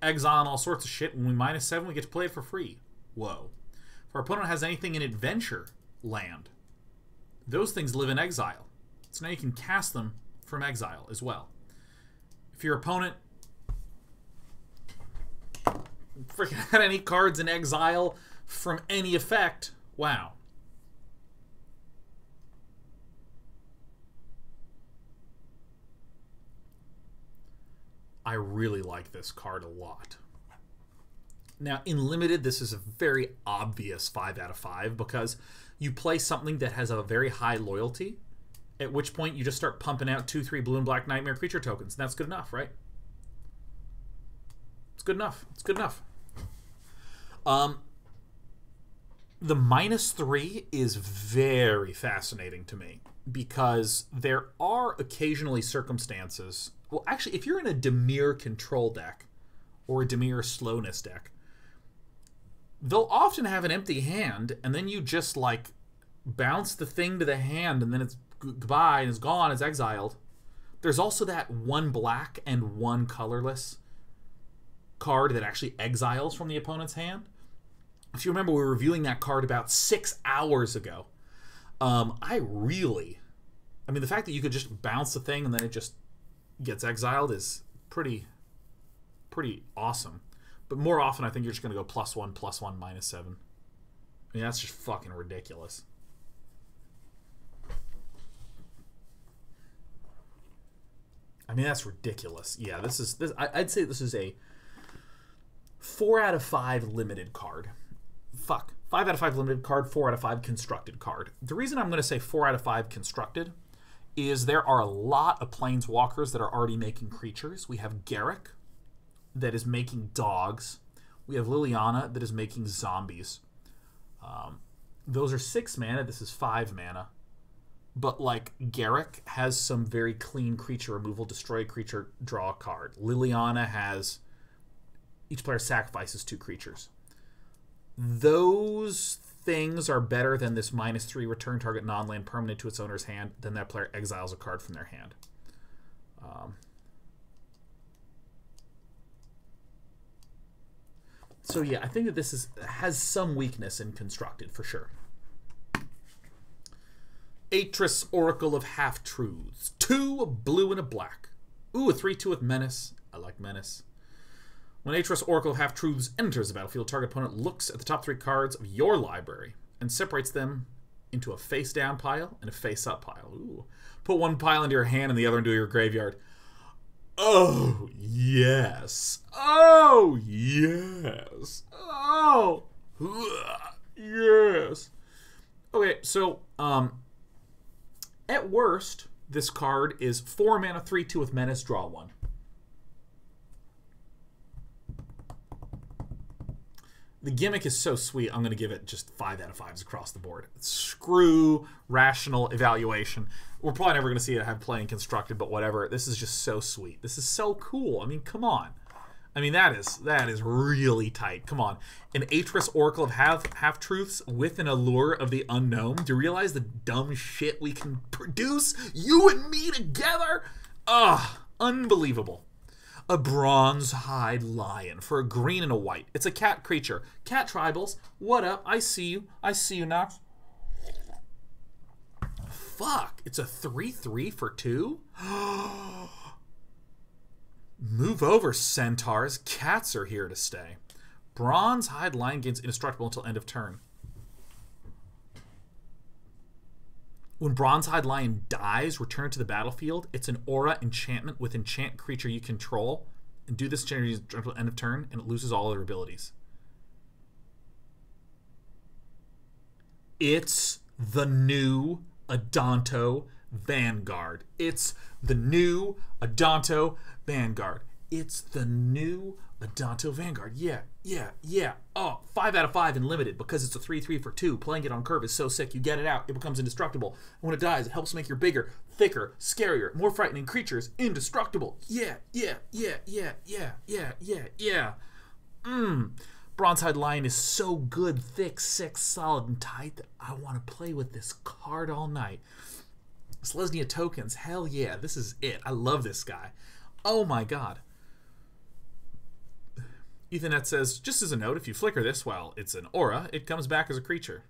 Exile and all sorts of shit. When we -7, we get to play it for free. Whoa. If our opponent has anything in Adventure Land, those things live in exile. So now you can cast them from exile as well. If your opponent freaking had any cards in exile from any effect, wow. I really like this card a lot. Now, in Limited, this is a very obvious 5/5 because you play something that has a very high loyalty, at which point you just start pumping out 2/3 blue and black nightmare creature tokens. And that's good enough, right? It's good enough. It's good enough. The -3 is very fascinating to me because there are occasionally circumstances... Well, actually, if you're in a Dimir control deck or a Dimir slowness deck, they'll often have an empty hand, and then you just, like, bounce the thing to the hand, and then it's goodbye, and it's gone, it's exiled. There's also that 1 black and 1 colorless card that actually exiles from the opponent's hand. If you remember, we were reviewing that card about 6 hours ago. I mean, the fact that you could just bounce the thing, and then it just... gets exiled is pretty awesome. But more often, I think you're just going to go +1/+1/-7. I mean, that's just fucking ridiculous. I mean, that's ridiculous. Yeah, this is... I'd say this is a 4/5 limited card. Fuck. 5/5 limited card, 4/5 constructed card. The reason I'm going to say 4/5 constructed is there are a lot of planeswalkers that are already making creatures. We have Garruk that is making dogs. We have Liliana that is making zombies. Those are 6 mana. This is 5 mana. But, like, Garruk has some very clean creature removal, destroy a creature, draw a card. Liliana has... each player sacrifices 2 creatures. Those... things are better than this -3 return target non-land permanent to its owner's hand. Then that player exiles a card from their hand. So yeah, I think that this has some weakness in constructed for sure. Atris, Oracle of Half-Truths. 2 blue and a black. Ooh, a 3/2 with Menace. I like Menace. When Atris, Oracle of Half-Truths enters the battlefield, target opponent looks at the top 3 cards of your library and separates them into a face-down pile and a face-up pile. Ooh. Put one pile into your hand and the other into your graveyard. Oh, yes. Oh, yes. Oh, yes. Okay, so at worst, this card is 4 mana, 3/2 with Menace, draw 1. The gimmick is so sweet, I'm going to give it just 5/5s across the board. Screw rational evaluation. We're probably never going to see it have playing constructed, but whatever. This is just so sweet. This is so cool. I mean, come on. I mean, that is really tight. Come on. An Atris, Oracle of Half-Truths with an Allure of the Unknown. Do you realize the dumb shit we can produce? You and me together? Ugh. Unbelievable. A Bronzehide Lion for a green and a white. It's a cat creature. Cat tribals, what up? I see you. I see you, Nox. Fuck. It's a 3/3 for 2? Move over, centaurs. Cats are here to stay. Bronzehide Lion gains indestructible until end of turn. When Bronzehide Lion dies, return it to the battlefield. It's an aura enchantment with enchant creature you control. And do this until end of turn, and it loses all their abilities. It's the new Adanto Vanguard. It's the new Adanto Vanguard. It's the new Adanto Vanguard. Yeah, yeah, yeah. Oh, 5/5 and limited because it's a 3/3 for 2. Playing it on curve is so sick. You get it out, it becomes indestructible. And when it dies, it helps make your bigger, thicker, scarier, more frightening creatures indestructible. Yeah, yeah, yeah, yeah, yeah, yeah, yeah, yeah. Bronzehide Lion is so good, thick, sick, solid, and tight that I want to play with this card all night. Selesnya tokens. Hell yeah, this is it. I love this guy. Oh my god. Ethernet says, just as a note, if you flicker this while it's an aura, it comes back as a creature.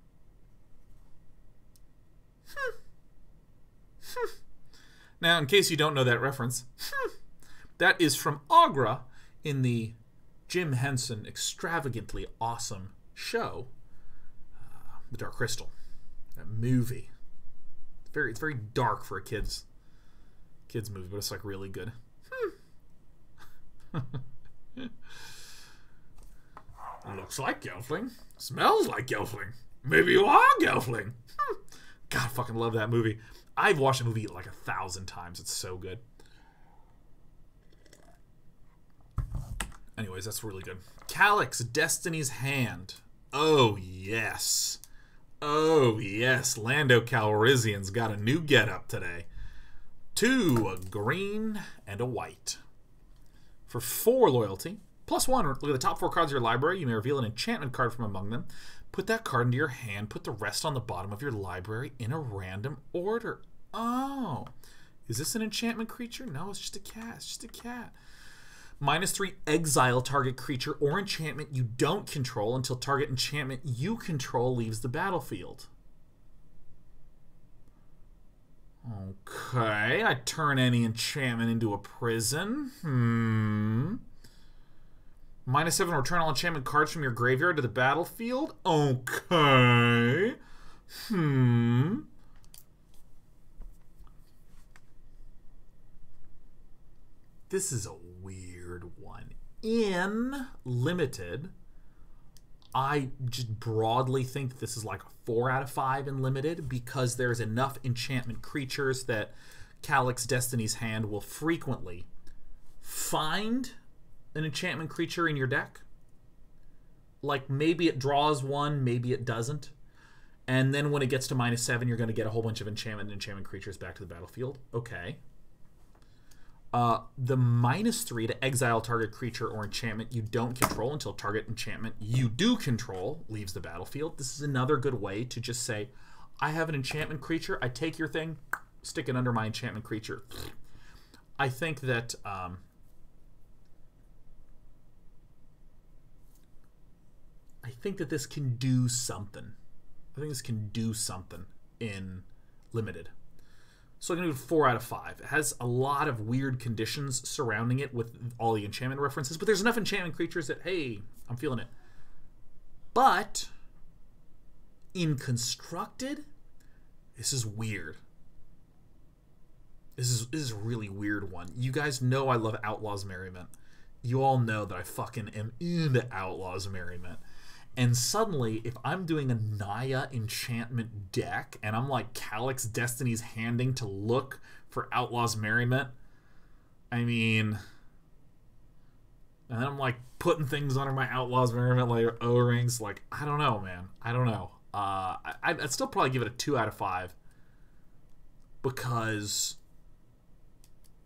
Now, in case you don't know that reference, that is from Agra in the Jim Henson extravagantly awesome show, The Dark Crystal. That movie. It's very dark for a kid's movie, but it's like really good. Looks like Gelfling. Smells like Gelfling. Maybe you are Gelfling. God, I fucking love that movie. I've watched the movie like 1,000 times. It's so good. Anyways, that's really good. Calyx, Destiny's Hand. Oh, yes. Oh, yes. Lando Calrissian's got a new getup today. 2, a green and a white. For 4 loyalty. +1, look at the top 4 cards of your library. You may reveal an enchantment card from among them. Put that card into your hand. Put the rest on the bottom of your library in a random order. Oh. Is this an enchantment creature? No, it's just a cat. It's just a cat. -3, exile target creature or enchantment you don't control until target enchantment you control leaves the battlefield. Okay, I turn any enchantment into a prison. -7, return all enchantment cards from your graveyard to the battlefield. Okay. This is a weird one. In Limited, I just broadly think this is like a 4 out of 5 in Limited because there's enough enchantment creatures that Calyx Destiny's Hand will frequently find an enchantment creature in your deck. Like maybe it draws one, maybe it doesn't. And then when it gets to -7, you're going to get a whole bunch of enchantment creatures back to the battlefield. Okay. The -3 to exile target creature or enchantment you don't control until target enchantment you do control leaves the battlefield. This is another good way to just say, I have an enchantment creature. I take your thing, stick it under my enchantment creature. I think that... I think this can do something. I think this can do something in Limited. So I'm going to do 4 out of 5. It has a lot of weird conditions surrounding it with all the enchantment references, but there's enough enchantment creatures that, hey, I'm feeling it. But in Constructed, this is weird. This is a really weird one. You guys know I love Outlaw's Merriment. You all know that I fucking am into Outlaw's Merriment. And suddenly, if I'm doing a Naya enchantment deck, and I'm like Calyx Destiny's handing to look for Outlaw's Merriment, I mean... And then I'm like putting things under my Outlaw's Merriment, like O-rings, like, I don't know, man. I don't know. I'd still probably give it a 2 out of 5. Because...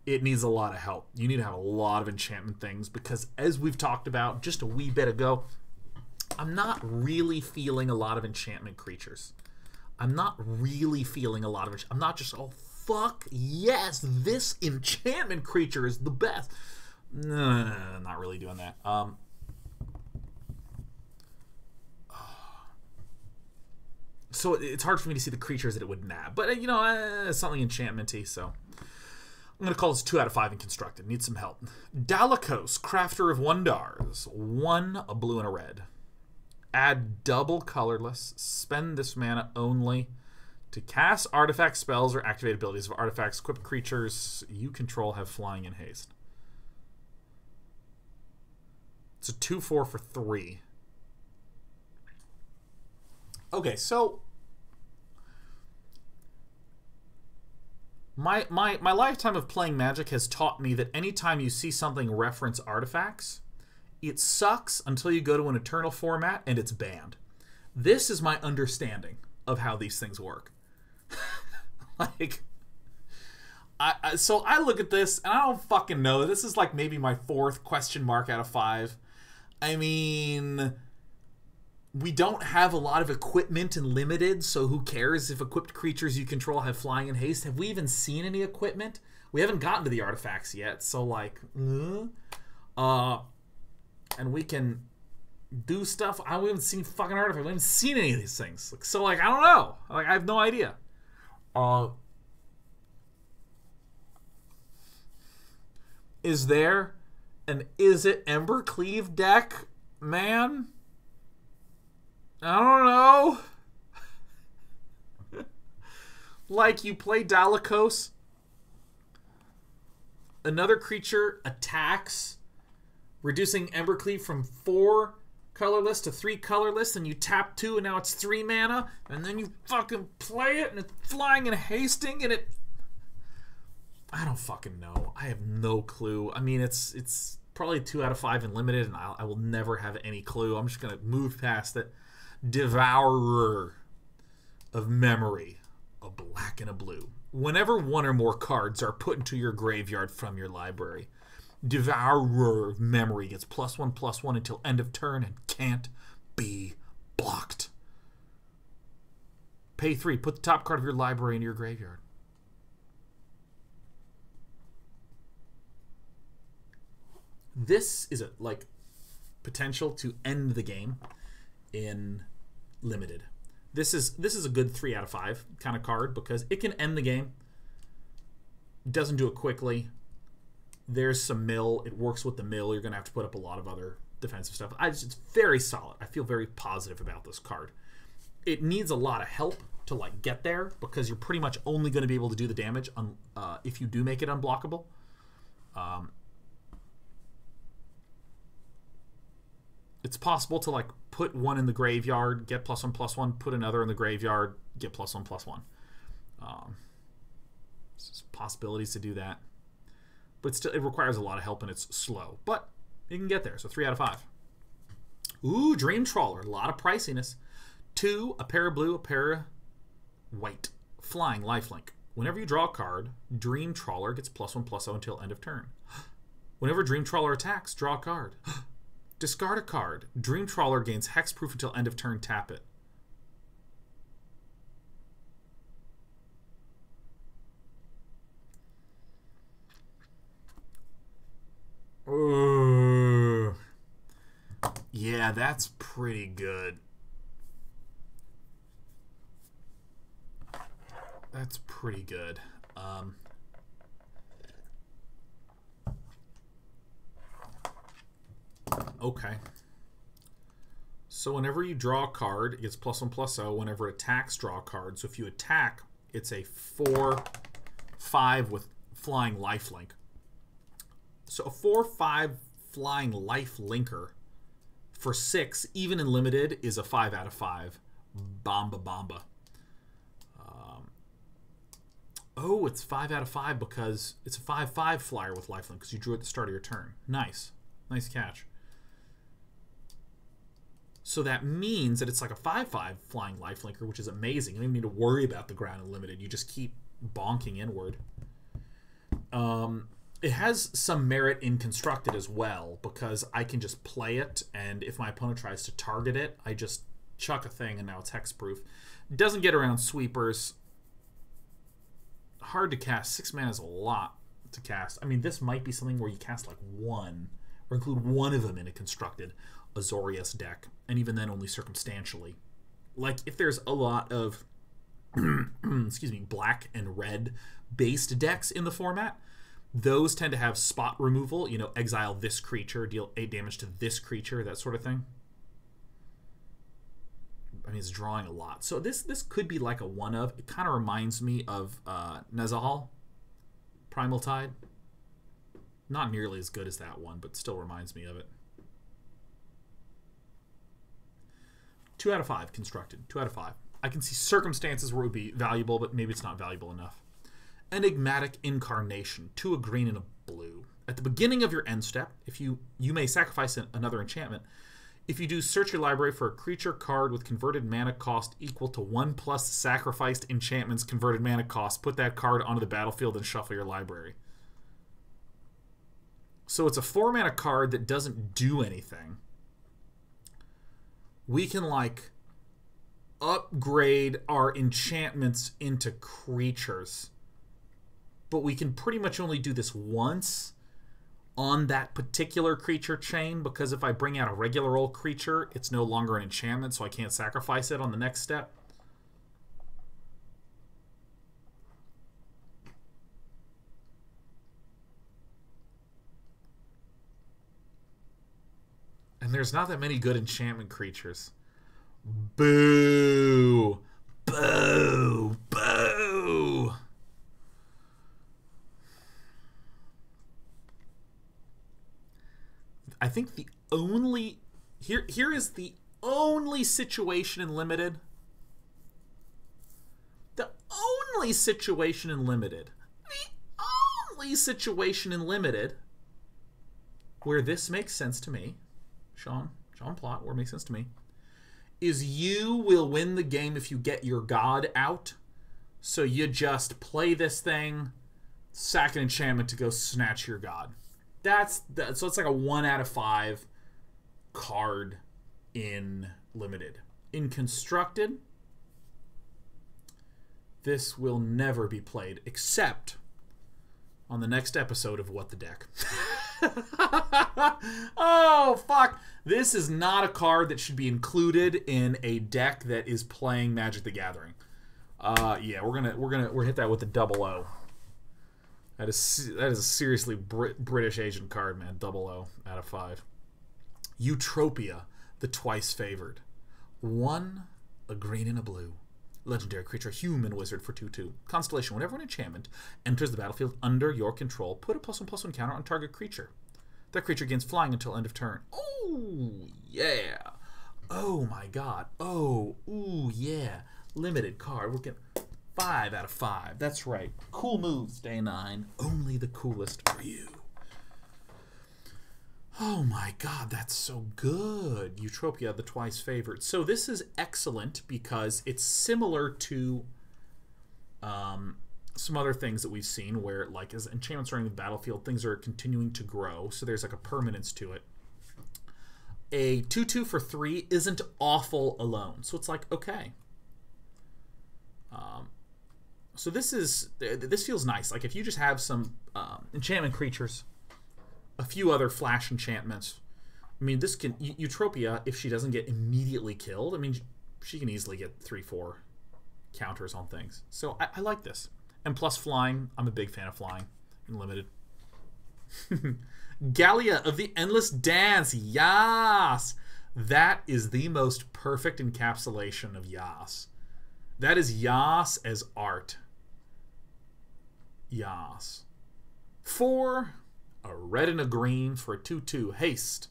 it needs a lot of help. You need to have a lot of enchantment things, because as we've talked about just a wee bit ago, I'm not really feeling a lot of enchantment creatures. I'm not really feeling a lot of... I'm not just, oh, fuck, yes, this enchantment creature is the best. No, I'm not really doing that. So it's hard for me to see the creatures that it would nab. But, you know, it's something enchantment-y, so... I'm going to call this 2 out of 5 in Constructed. Need some help. Dalakos, Crafter of Wondars. 1, a blue and a red. Add double colorless. Spend this mana only to cast artifact spells or activate abilities of artifacts. Equip creatures you control have flying and haste. It's a 2-4 for 3. Okay, so... My lifetime of playing Magic has taught me that anytime you see something reference artifacts, it sucks until you go to an Eternal format and it's banned. This is my understanding of how these things work. Like, so I look at this and I don't fucking know. This is like maybe my 4th question mark out of 5. I mean... we don't have a lot of equipment in Limited, so who cares if equipped creatures you control have flying and haste? Have we even seen any equipment? We haven't gotten to the artifacts yet, so like, and we can do stuff. We haven't seen fucking artifacts. We haven't seen any of these things. Like, so like, I don't know. Like, I have no idea. is there an Is It Embercleave deck, man? I don't know. Like, you play Dalakos, another creature attacks, reducing Embercleave from 4 colorless to 3 colorless, and you tap 2 and now it's 3 mana, and then you fucking play it and it's flying and hasting and it... I don't fucking know. I have no clue. I mean, it's probably 2 out of 5 in limited, and I will never have any clue. I'm just gonna move past it. Devourer of Memory. A black and a blue. Whenever one or more cards are put into your graveyard from your library, Devourer of Memory gets +1/+1 until end of turn and can't be blocked. Pay 3. Put the top card of your library into your graveyard. This is a like potential to end the game in limited. This is a good 3 out of 5 kind of card because it can end the game. Doesn't do it quickly. There's some mill. It works with the mill. You're going to have to put up a lot of other defensive stuff. It's very solid. I feel very positive about this card. It needs a lot of help to like get there because you're pretty much only going to be able to do the damage on, if you do make it unblockable. It's possible to like put one in the graveyard, get +1/+1, put another in the graveyard, get +1/+1. There's possibilities to do that. But still, it requires a lot of help and it's slow. But you can get there, so 3 out of 5. Ooh, Dream Trawler, a lot of priciness. 2, a pair of blue, a pair of white. Flying, lifelink. Whenever you draw a card, Dream Trawler gets +1/+0 until end of turn. Whenever Dream Trawler attacks, draw a card. Discard a card. Dream Trawler gains hexproof until end of turn. Tap it. Ooh. Yeah, that's pretty good. That's pretty good. Okay. So whenever you draw a card, it gets +1/+0. Whenever it attacks, draw a card. So if you attack, it's a 4/5 with flying lifelink. So a 4/5 flying lifelinker for 6, even in limited, is a 5 out of 5. Bomba bomba. Oh, it's 5 out of 5 because it's a 5/5 flyer with lifelink because you drew it at the start of your turn. Nice. Nice catch. So that means that it's like a 5/5 flying lifelinker, which is amazing. You don't even need to worry about the ground in limited. You just keep bonking inward. It has some merit in constructed as well because I can just play it, and if my opponent tries to target it, I just chuck a thing and now it's hexproof. Doesn't get around sweepers. Hard to cast. 6 mana is a lot to cast. I mean, this might be something where you cast like one or include one of them in a constructed Azorius deck, and even then only circumstantially. Like, if there's a lot of excuse me, black and red based decks in the format, those tend to have spot removal, you know, exile this creature, deal 8 damage to this creature, that sort of thing. I mean, it's drawing a lot. So this could be like a one of. It kind of reminds me of Nezahal, Primal Tide. Not nearly as good as that one, but still reminds me of it. 2 out of 5 constructed. 2 out of 5. I can see circumstances where it would be valuable, but maybe it's not valuable enough. Enigmatic Incarnation. 2, a green and a blue. At the beginning of your end step, if you may sacrifice another enchantment. If you do, search your library for a creature card with converted mana cost equal to 1 plus sacrificed enchantment's converted mana cost. Put that card onto the battlefield and shuffle your library. So it's a 4-mana card that doesn't do anything. We can, like, upgrade our enchantments into creatures. But we can pretty much only do this once on that particular creature chain, because if I bring out a regular old creature, it's no longer an enchantment, so I can't sacrifice it on the next step. there's not that many good enchantment creatures. Boo! Boo! Boo! I think the only... Here is the only situation in Limited. The only situation in Limited. The only situation in Limited where this makes sense to me, Sean Plott, where it makes sense to me, is you will win the game if you get your god out. So you just play this thing, sack an enchantment to go snatch your god. So it's like a 1 out of 5 card in Limited. In Constructed, this will never be played except on the next episode of What the Deck. Oh, fuck. This is not a card that should be included in a deck that is playing Magic the Gathering. Yeah, we're gonna hit that with a 00. That is a seriously British Asian card, man. 00 out of 5. Eutropia, the twice favored. 1, a green and a blue. Legendary creature, human wizard for 2/2. Constellation, whenever an enchantment enters the battlefield under your control, put a +1/+1 counter on target creature. That creature gains flying until end of turn. Oh, yeah. Oh, my God. Oh, ooh, yeah. Limited card. We're getting 5 out of 5. That's right. Cool moves, day 9. Only the coolest for you. Oh my God, that's so good. Eutropia, the twice favored. So this is excellent because it's similar to some other things that we've seen where, like, as enchantments are in the battlefield, things are continuing to grow, so there's like a permanence to it. A 2/2 for 3 isn't awful alone, so it's like, okay. So this feels nice. Like, if you just have some enchantment creatures, a few other flash enchantments. I mean, this can... Eutropia, if she doesn't get immediately killed, I mean, she can easily get 3/4 counters on things. So I like this. And plus flying. I'm a big fan of flying in Limited. Gallia of the Endless Dance. Yas! That is the most perfect encapsulation of Yas. That is Yas as art. Yas. 4... a red and a green for a 2/2. Haste.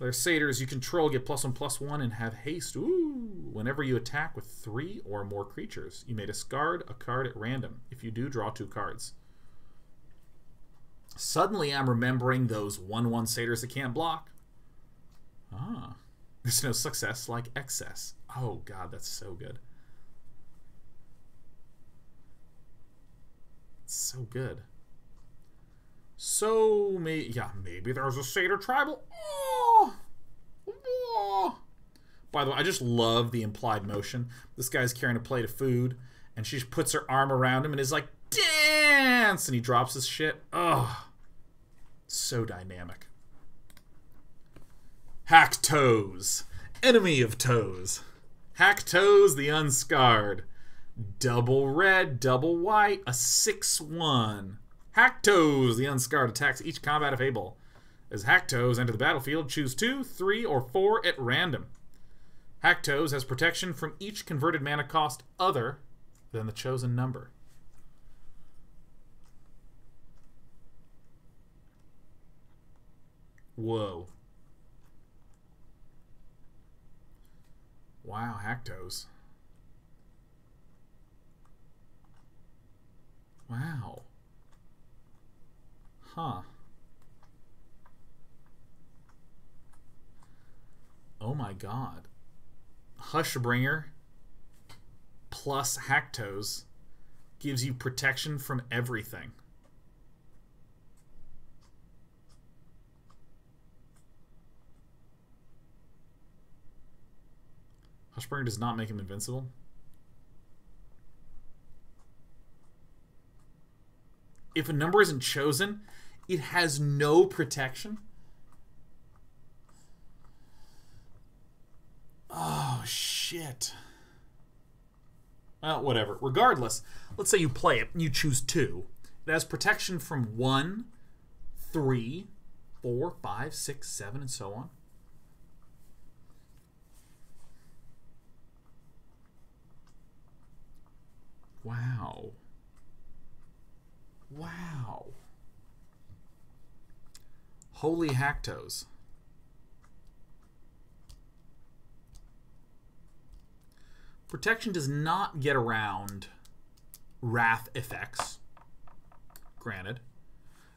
Their satyrs you control get +1/+1 and have haste. Ooh. Whenever you attack with 3 or more creatures, you may discard a card at random. If you do, draw 2 cards. Suddenly I'm remembering those 1/1 satyrs that can't block. Ah. There's no success like excess. Oh, God, that's so good. It's so good. So, maybe there's a Satyr Tribal. Oh, oh. By the way, I just love the implied motion. This guy's carrying a plate of food, and she just puts her arm around him and is like, dance! And he drops his shit. Oh, so dynamic. Hack Toes. Enemy of Toes. Hack Toes the Unscarred. Double red, double white, a 6/1. Hacktoes, the Unscarred, attacks each combat if able. As Hacktoes enter the battlefield, choose 2, 3, or 4 at random. Hacktoes has protection from each converted mana cost other than the chosen number. Whoa. Wow, Hacktoes. Wow. Huh. Oh my God. Hushbringer plus Hacktoes gives you protection from everything. Hushbringer does not make him invincible. If a number isn't chosen, it has no protection. Oh, shit. Well, whatever. Regardless, let's say you play it and you choose 2. It has protection from 1, 3, 4, 5, 6, 7, and so on. Wow. Wow. Holy Hacktos. Protection does not get around Wrath effects. Granted.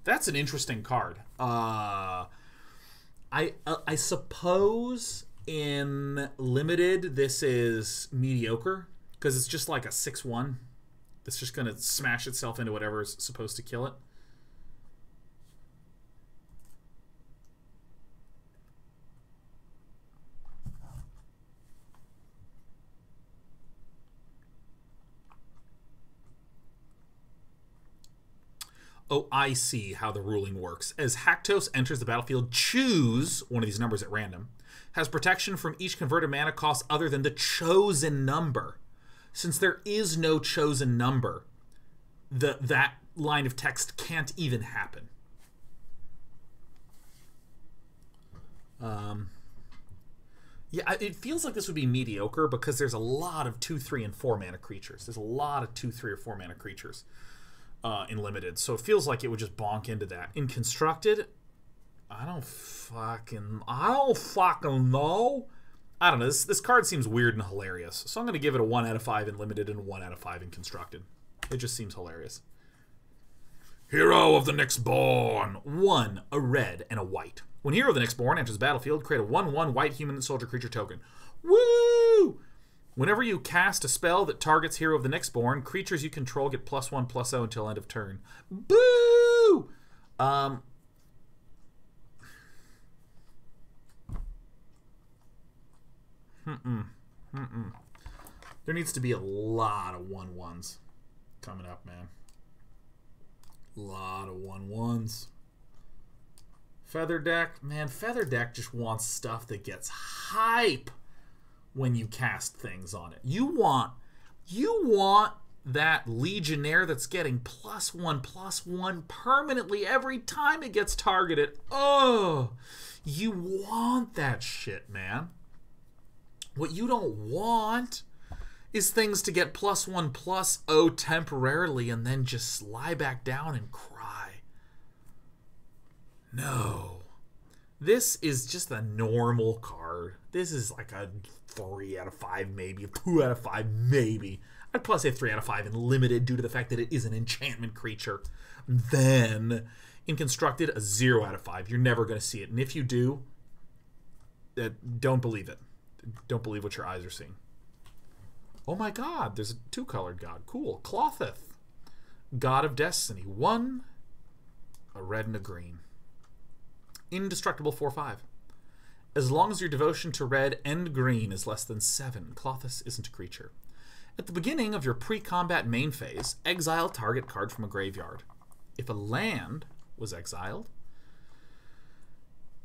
That's an interesting card. I suppose in Limited this is mediocre because it's just like a 6/1 that's just going to smash itself into whatever's supposed to kill it. Oh, I see how the ruling works. As Hacktos enters the battlefield, choose one of these numbers at random. Has protection from each converted mana cost other than the chosen number. Since there is no chosen number, that line of text can't even happen. Yeah, it feels like this would be mediocre because there's a lot of 2, 3, and 4 mana creatures. There's a lot of 2, 3, or 4 mana creatures. In Limited, so it feels like it would just bonk into that. In Constructed, I don't fucking know. I don't know. This card seems weird and hilarious, so I'm gonna give it a 1 out of 5 in Limited and 1 out of 5 in Constructed. It just seems hilarious. Hero of the Nextborn, 1, a red and a white. When Hero of the Nextborn enters the battlefield, create a 1/1 white human soldier creature token. Woo! Whenever you cast a spell that targets Hero of the Nextborn, creatures you control get +1/+0 until end of turn. Boo! There needs to be a lot of 1/1s coming up, man. A lot of 1/1s. Feather deck. Man, Feather deck just wants stuff that gets hype. When you cast things on it, you want that Legionnaire that's getting +1/+1 permanently every time it gets targeted. Oh, you want that shit, man. What you don't want is things to get +1/+0 temporarily and then just lie back down and cry. No. This is just a normal card. This is like a 3 out of 5 maybe, a 2 out of 5 maybe. I'd plus a 3 out of 5 in Limited due to the fact that it is an enchantment creature. Then in Constructed, a 0 out of 5. You're never going to see it. And if you do, don't believe it. Don't believe what your eyes are seeing. Oh my god, there's a 2-colored god. Cool. Clotheth, God of Destiny. 1, a red and a green. Indestructible 4/5. As long as your devotion to red and green is less than 7, Clothus isn't a creature. At the beginning of your pre-combat main phase, exile target card from a graveyard. If a land was exiled,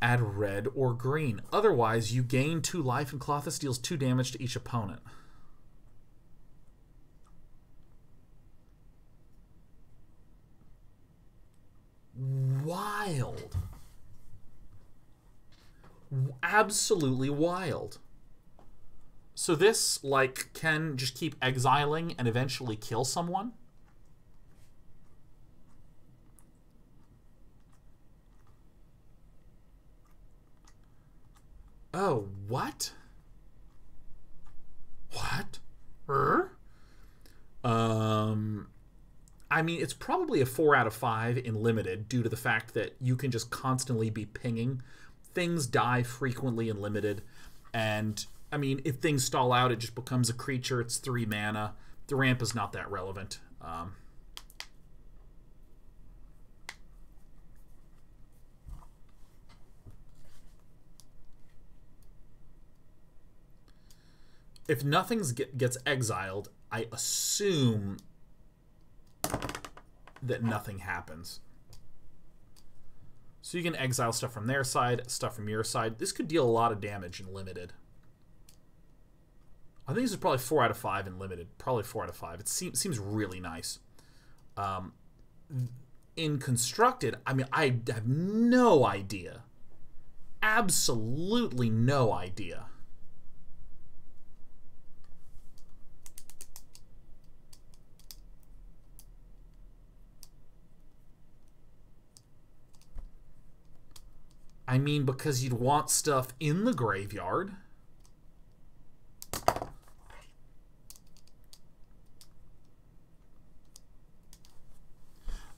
add red or green. Otherwise, you gain 2 life and Clothus deals 2 damage to each opponent. Wild. Absolutely wild. So this, like, can just keep exiling and eventually kill someone. Oh, what? What? I mean, it's probably a 4 out of 5 in Limited due to the fact that you can just constantly be pinging. Things die frequently in Limited, and I mean, if things stall out, it just becomes a creature. It's 3 mana. The ramp is not that relevant. If nothing gets exiled, I assume that nothing happens. So you can exile stuff from their side, stuff from your side. This could deal a lot of damage in Limited. I think this is probably 4 out of 5 in Limited. Probably 4 out of 5. It seems really nice. In Constructed, I mean, I have no idea. Absolutely no idea. I mean, because you'd want stuff in the graveyard.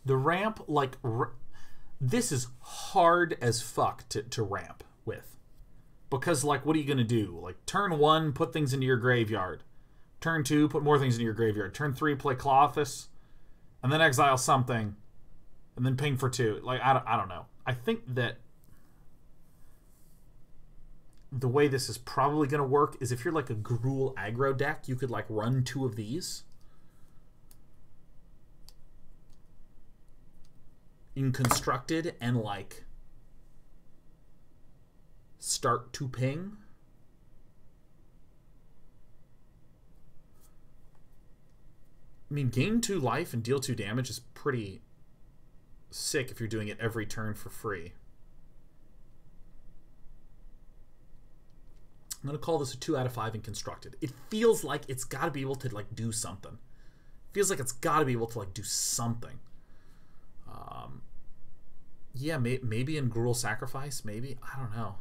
The ramp, like, this is hard as fuck to ramp with. Because, like, what are you going to do? Like, turn one, put things into your graveyard. Turn two, put more things into your graveyard. Turn three, play Clothis. And then exile something. And then ping for two. Like, I don't know. I think that the way this is probably going to work is if you're, like, a Gruul aggro deck, you could, like, run two of these. In constructed and like start to ping. I mean, gain 2 life and deal 2 damage is pretty sick if you're doing it every turn for free. I'm gonna call this a 2 out of 5 in constructed. It feels like it's got to be able to like do something. It feels like it's got to be able to like do something. Yeah, maybe in Gruul Sacrifice, maybe. I don't know.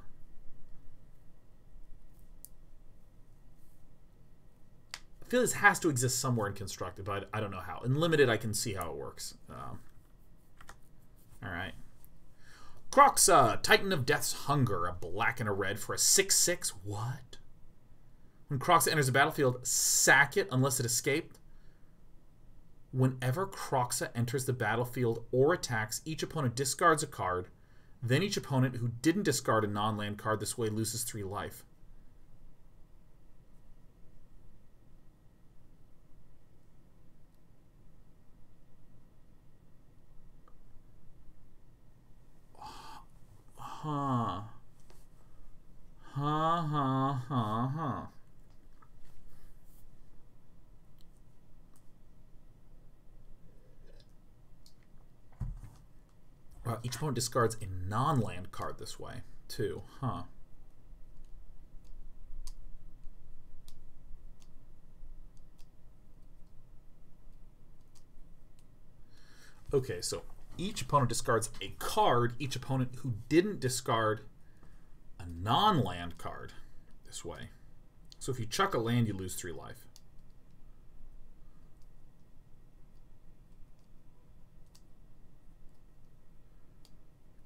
I feel this has to exist somewhere in Constructed, but I don't know how. In Limited, I can see how it works. All right. Croxa, Titan of Death's Hunger, a black and a red for a 6/6. What? When Croxa enters the battlefield, sack it unless it escaped. Whenever Croxa enters the battlefield or attacks, each opponent discards a card. Then each opponent who didn't discard a non-land card this way loses 3 life. Huh. Huh, huh, huh, huh. Well, each opponent discards a non-land card this way, too, huh? Okay, so each opponent discards a card. Each opponent who didn't discard a non-land card this way. So if you chuck a land, you lose 3 life.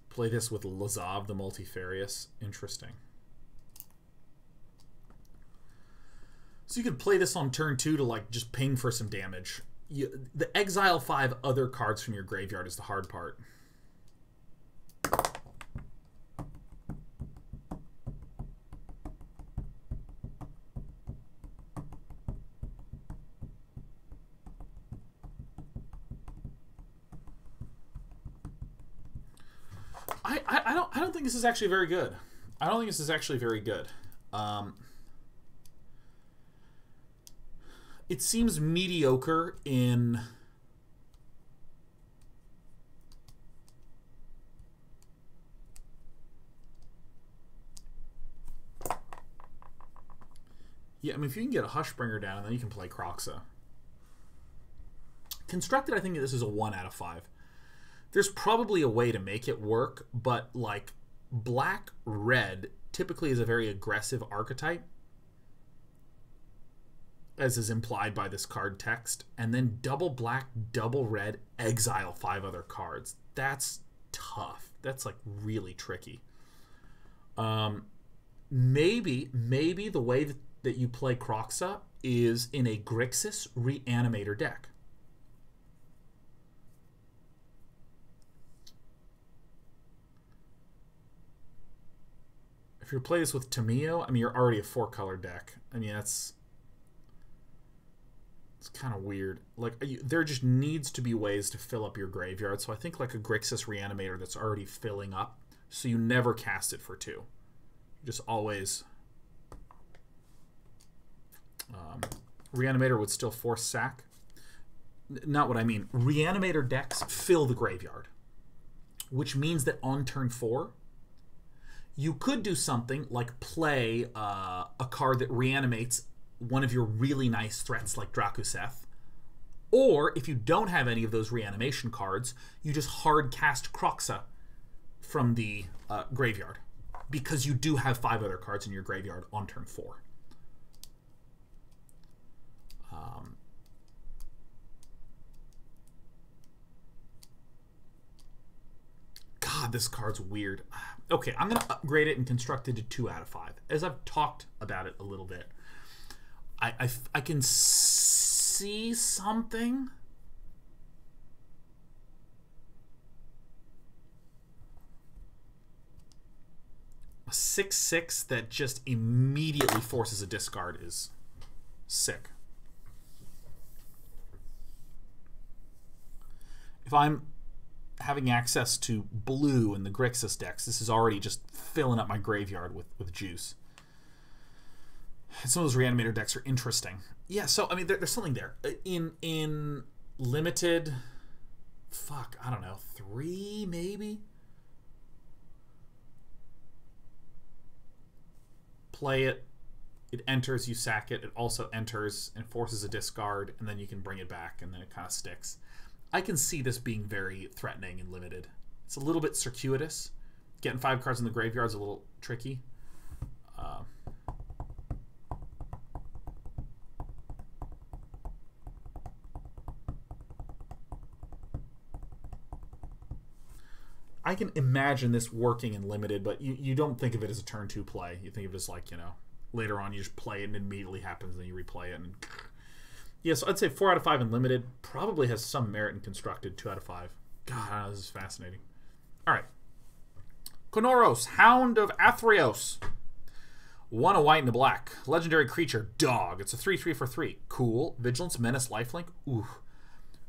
Play this with Lazav the Multifarious. Interesting. So you could play this on turn 2 to like just ping for some damage. The exile 5 other cards from your graveyard is the hard part. I don't think this is actually very good. I don't think this is actually very good. It seems mediocre in yeah, I mean, if you can get a Hushbringer down, then you can play Croxa. Constructed, I think this is a 1 out of 5. There's probably a way to make it work, but like black red typically is a very aggressive archetype, as is implied by this card text, and then double black, double red, exile 5 other cards. That's tough. That's like really tricky. Maybe the way that you play Croxa is in a Grixis Reanimator deck. If you play this with Tamiyo, I mean, you're already a 4-color deck. I mean, it's kind of weird. Like, there just needs to be ways to fill up your graveyard. So I think like a Grixis Reanimator that's already filling up, so you never cast it for 2. You just always Reanimator would still force sack. Not what I mean. Reanimator decks fill the graveyard, which means that on turn 4. You could do something like play a card that reanimates one of your really nice threats like Drakuseth. Or, if you don't have any of those reanimation cards, you just hard cast Croxa from the graveyard, because you do have 5 other cards in your graveyard on turn 4. God, this card's weird. Okay, I'm going to upgrade it and construct it to 2 out of 5. As I've talked about it a little bit, I can see something. A 6/6 that just immediately forces a discard is sick. If I'm having access to blue in the Grixis decks, this is already just filling up my graveyard with juice. And some of those reanimator decks are interesting. Yeah, so I mean, there's something there. In limited, fuck, I don't know, 3 maybe. Play it. It enters. You sack it. It also enters and forces a discard, and then you can bring it back, and then it kind of sticks. I can see this being very threatening and limited. It's a little bit circuitous. Getting 5 cards in the graveyard is a little tricky. I can imagine this working in limited, but you don't think of it as a turn 2 play. You think of it as like, you know, later on you just play it and it immediately happens and then you replay it. And yeah, so I'd say 4 out of 5 in limited probably has some merit in constructed, 2 out of 5. God, I know, this is fascinating. All right. Konoros, Hound of Athreos. 1, a white and a black. Legendary creature, dog. It's a 3/3 for 3. Cool. Vigilance, Menace, Lifelink. Ooh.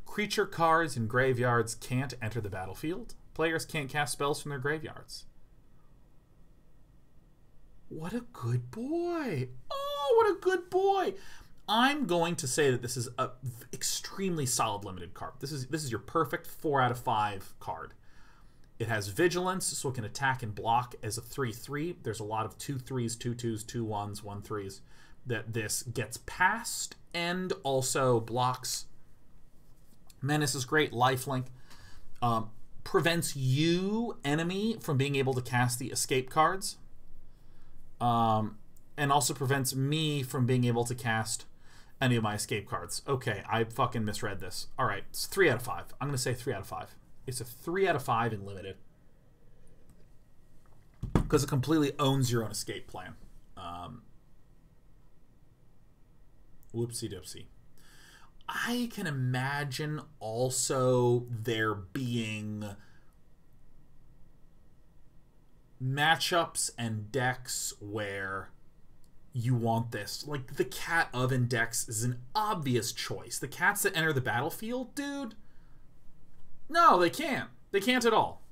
Creature cards in graveyards can't enter the battlefield. Players can't cast spells from their graveyards. What a good boy. Oh, what a good boy. I'm going to say that this is an extremely solid limited card. This is your perfect 4 out of 5 card. It has vigilance, so it can attack and block as a 3/3. There's a lot of 2/3s, 2/2s, 2/1s, 1/3s that this gets past and also blocks. Menace is great. Lifelink. Prevents you, enemy, from being able to cast the escape cards. And also prevents me from being able to cast any of my escape cards. Okay, I fucking misread this. All right, it's 3 out of 5. I'm going to say 3 out of 5. It's a 3 out of 5 in limited. Because it completely owns your own escape plan. Whoopsie doopsie. I can imagine also there being matchups and decks where you want this. Like the Cat Oven decks is an obvious choice. The cats that enter the battlefield, dude, no, they can't. They can't at all.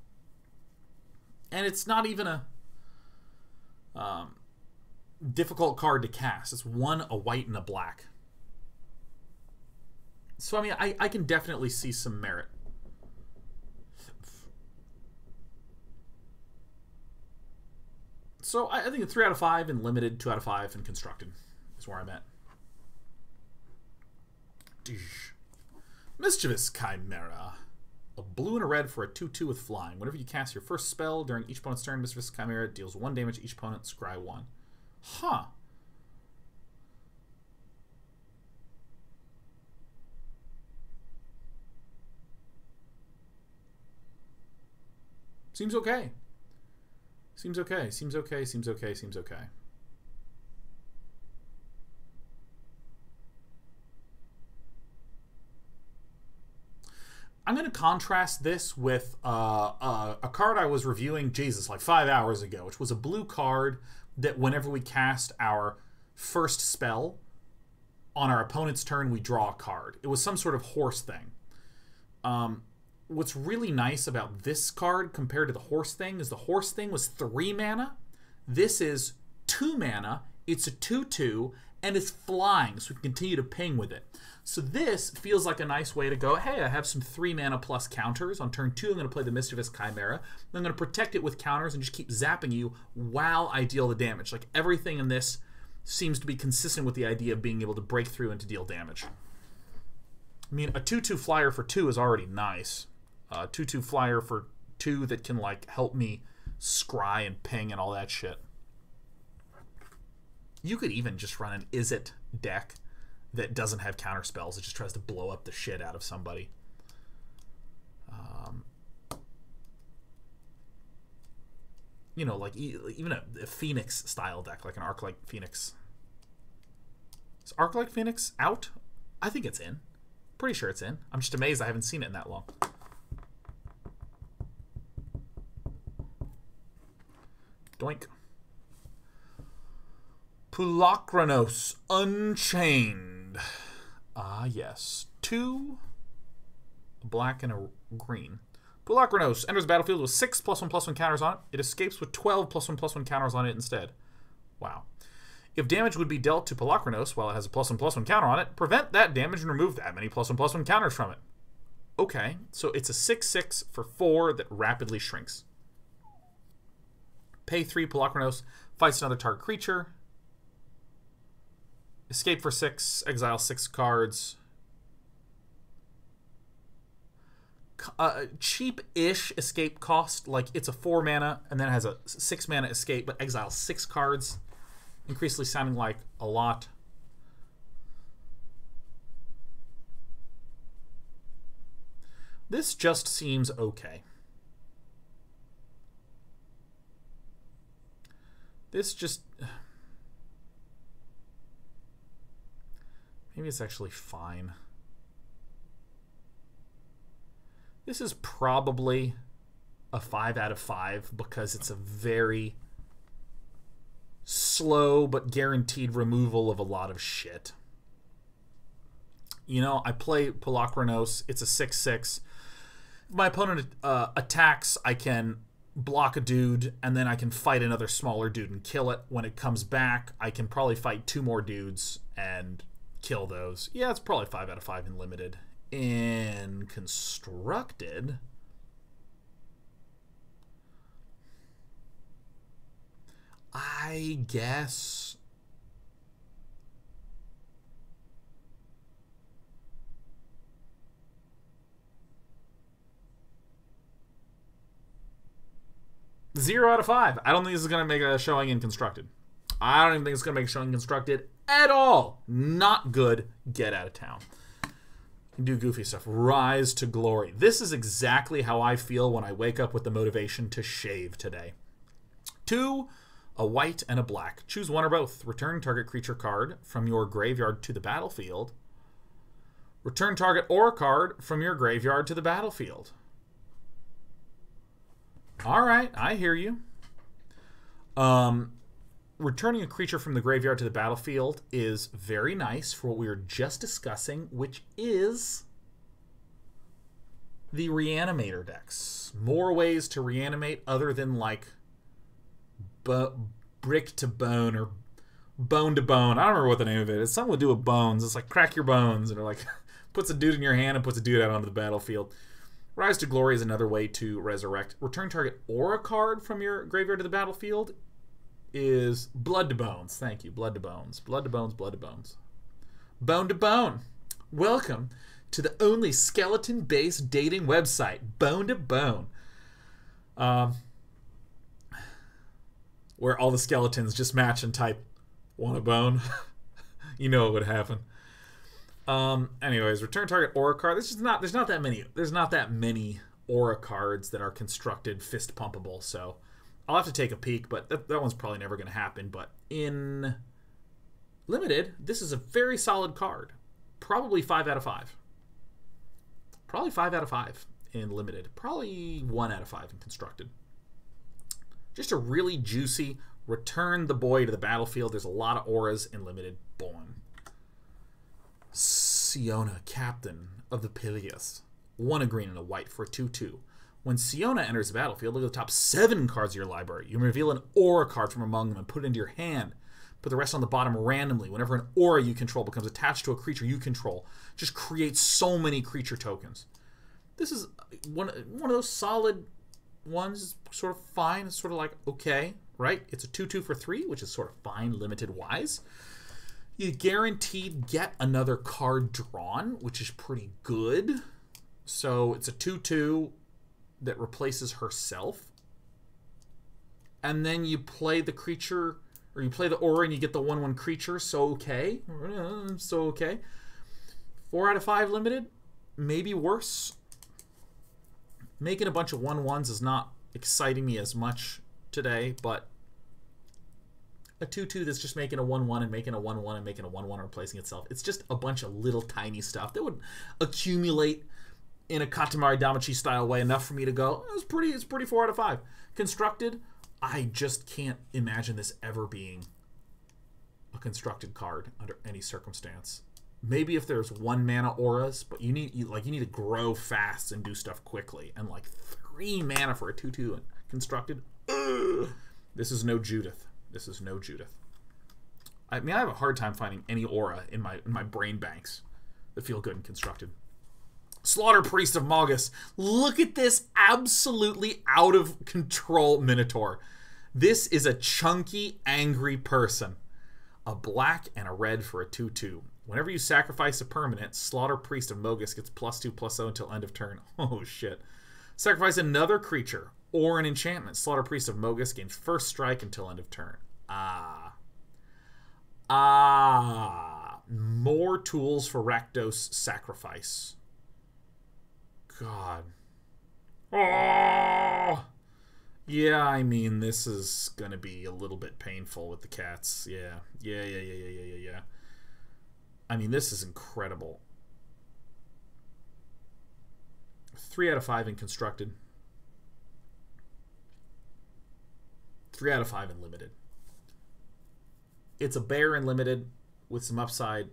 And it's not even a difficult card to cast. It's 1, a white and a black. So, I mean, I can definitely see some merit. So, I think a 3 out of 5 in limited, 2 out of 5 in constructed is where I'm at. Mischievous Chimera. A blue and a red for a 2/2 with flying. Whenever you cast your first spell during each opponent's turn, Mischievous Chimera deals 1 damage to each opponent, scry 1. Huh. Seems okay. Seems okay. Seems okay. Seems okay. Seems okay. I'm going to contrast this with a card I was reviewing, Jesus, like 5 hours ago, which was a blue card that whenever we cast our first spell on our opponent's turn, we draw a card. It was some sort of horse thing. What's really nice about this card compared to the horse thing is the horse thing was 3 mana. This is 2 mana. It's a 2/2 and it's flying, so we can continue to ping with it. So this feels like a nice way to go, hey, I have some 3 mana plus counters. On turn 2, I'm going to play the Mischievous Chimera. Then I'm going to protect it with counters and just keep zapping you while I deal the damage. Like everything in this seems to be consistent with the idea of being able to break through and to deal damage. I mean, a 2/2 flyer for 2 is already nice. 2/2 flyer for 2 that can like help me scry and ping and all that shit. You could even just run an Is It deck that doesn't have counter spells. It just tries to blow up the shit out of somebody. You know, like even a Phoenix style deck, like an Arclight Phoenix. Is Arclight Phoenix out? I think it's in. Pretty sure it's in. I'm just amazed I haven't seen it in that long. Doink. Pulachronos Unchained. Ah, yes. 2 black and a green. Pulachronos enters the battlefield with 6 +1/+1 counters on it. It escapes with 12 +1/+1 counters on it instead. Wow. If damage would be dealt to Pulachronos while it has a +1/+1 counter on it, prevent that damage and remove that many +1/+1 counters from it. Okay, so it's a 6/6 for 4 that rapidly shrinks. Pay 3 Pulachronos, fights another target creature. Escape for 6, exile 6 cards. Cheap-ish escape cost, like it's a 4 mana and then it has a 6 mana escape, but exile 6 cards. Increasingly sounding like a lot. This just seems okay. This just... Maybe it's actually fine. This is probably a 5/5 because it's a very slow but guaranteed removal of a lot of shit. You know, I play Pulachronos. It's a 6/6. If my opponent attacks, I can block a dude, and then I can fight another smaller dude and kill it. When it comes back, I can probably fight 2 more dudes and kill those. Yeah, it's probably 5/5 in limited. In constructed, I guess zero out of five. I don't think this is gonna make a showing in constructed. I don't even think it's going to make a showing constructed at all. Not good. Get out of town. Do goofy stuff. Rise to glory. This is exactly how I feel when I wake up with the motivation to shave today. 2, a white and a black. Choose one or both. Return target creature card from your graveyard to the battlefield. Return target or card from your graveyard to the battlefield. All right. I hear you. Returning a creature from the graveyard to the battlefield is very nice for what we were just discussing, which is the reanimator decks. More ways to reanimate other than like brick to bone or bone to bone. I don't remember what the name of it is. Something to do with bones. It's like crack your bones, and it like puts a dude in your hand and puts a dude out onto the battlefield. Rise to Glory is another way to resurrect. Return target or a card from your graveyard to the battlefield is Blood to Bones. Thank you. Blood to Bones. Blood to Bones. Blood to Bones. Bone to Bone. Welcome to the only skeleton-based dating website, Bone to Bone, where all the skeletons just match and type "want a bone." You know it would happen. Anyways, return target aura card. This is not. There's not that many. There's not that many aura cards that are constructed fist pumpable. So I'll have to take a peek, but that one's probably never going to happen. But in limited, this is a very solid card. Probably 5/5. Probably 5/5 in limited. Probably 1/5 in constructed. Just a really juicy return the boy to the battlefield. There's a lot of auras in limited. Born. Siona, Captain of the Peleus. 1, a green and a white for a 2/2. When Siona enters the battlefield, look at the top 7 cards of your library. You reveal an aura card from among them and put it into your hand. Put the rest on the bottom randomly. Whenever an aura you control becomes attached to a creature you control, just creates so many creature tokens. This is one of those solid ones, sort of fine. It's sort of like, okay, right? It's a 2/2 for 3, which is sort of fine, limited-wise. You guaranteed get another card drawn, which is pretty good. So it's a 2/2. That replaces herself. and then you play the creature, or you play the aura and you get the 1/1 creature, so okay. So okay. 4 out of 5 limited, maybe worse. Making a bunch of 1/1s is not exciting me as much today, but a 2/2 that's just making a 1/1 and making a 1/1 and making a 1/1 replacing itself. It's just a bunch of little tiny stuff that would accumulate in a Katamari Damacy style way enough for me to go, it's pretty 4 out of 5. Constructed, I just can't imagine this ever being a constructed card under any circumstance. Maybe if there's 1 mana auras, but you need to grow fast and do stuff quickly, and like 3 mana for a 2/2 constructed. Ugh. This is no Judith. This is no Judith. I mean, I have a hard time finding any aura in my brain banks that feel good and constructed. Slaughter Priest of Magus. Look at this absolutely out of control Minotaur. This is a chunky, angry person. A black and a red for a 2/2. Whenever you sacrifice a permanent, Slaughter Priest of Magus gets +2/+0 until end of turn. Oh, shit. Sacrifice another creature or an enchantment. Slaughter Priest of Magus gains first strike until end of turn. More tools for Rakdos sacrifice. God. Oh! Yeah, I mean, this is going to be a little bit painful with the cats. Yeah. I mean, this is incredible. 3 out of 5 in constructed. 3 out of 5 in limited. It's a bear in limited with some upside.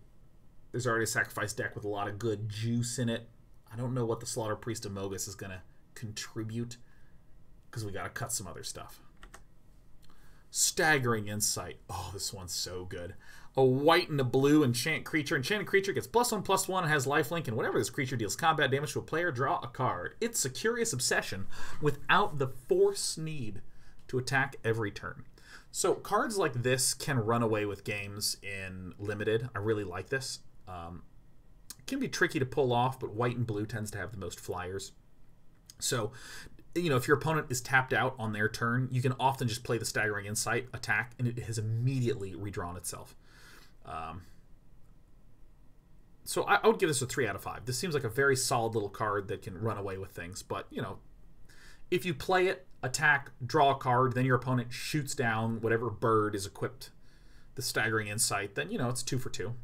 There's already a sacrifice deck with a lot of good juice in it. I don't know what the Slaughter Priest of Magus is going to contribute because we got to cut some other stuff. Staggering Insight. Oh, this one's so good. A white and a blue enchant creature. Enchanted creature gets +1/+1 and has lifelink, and whenever this creature deals combat damage to a player, draw a card. It's a Curious Obsession without the force need to attack every turn. So cards like this can run away with games in limited. I really like this. It can be tricky to pull off, but white and blue tends to have the most flyers. So, you know, if your opponent is tapped out on their turn, you can often just play the Staggering Insight attack, and it has immediately redrawn itself. So I would give this a 3 out of 5. This seems like a very solid little card that can run away with things. But, you know, if you play it, attack, draw a card, then your opponent shoots down whatever bird is equipped the Staggering Insight, then, you know, it's 2 for 2.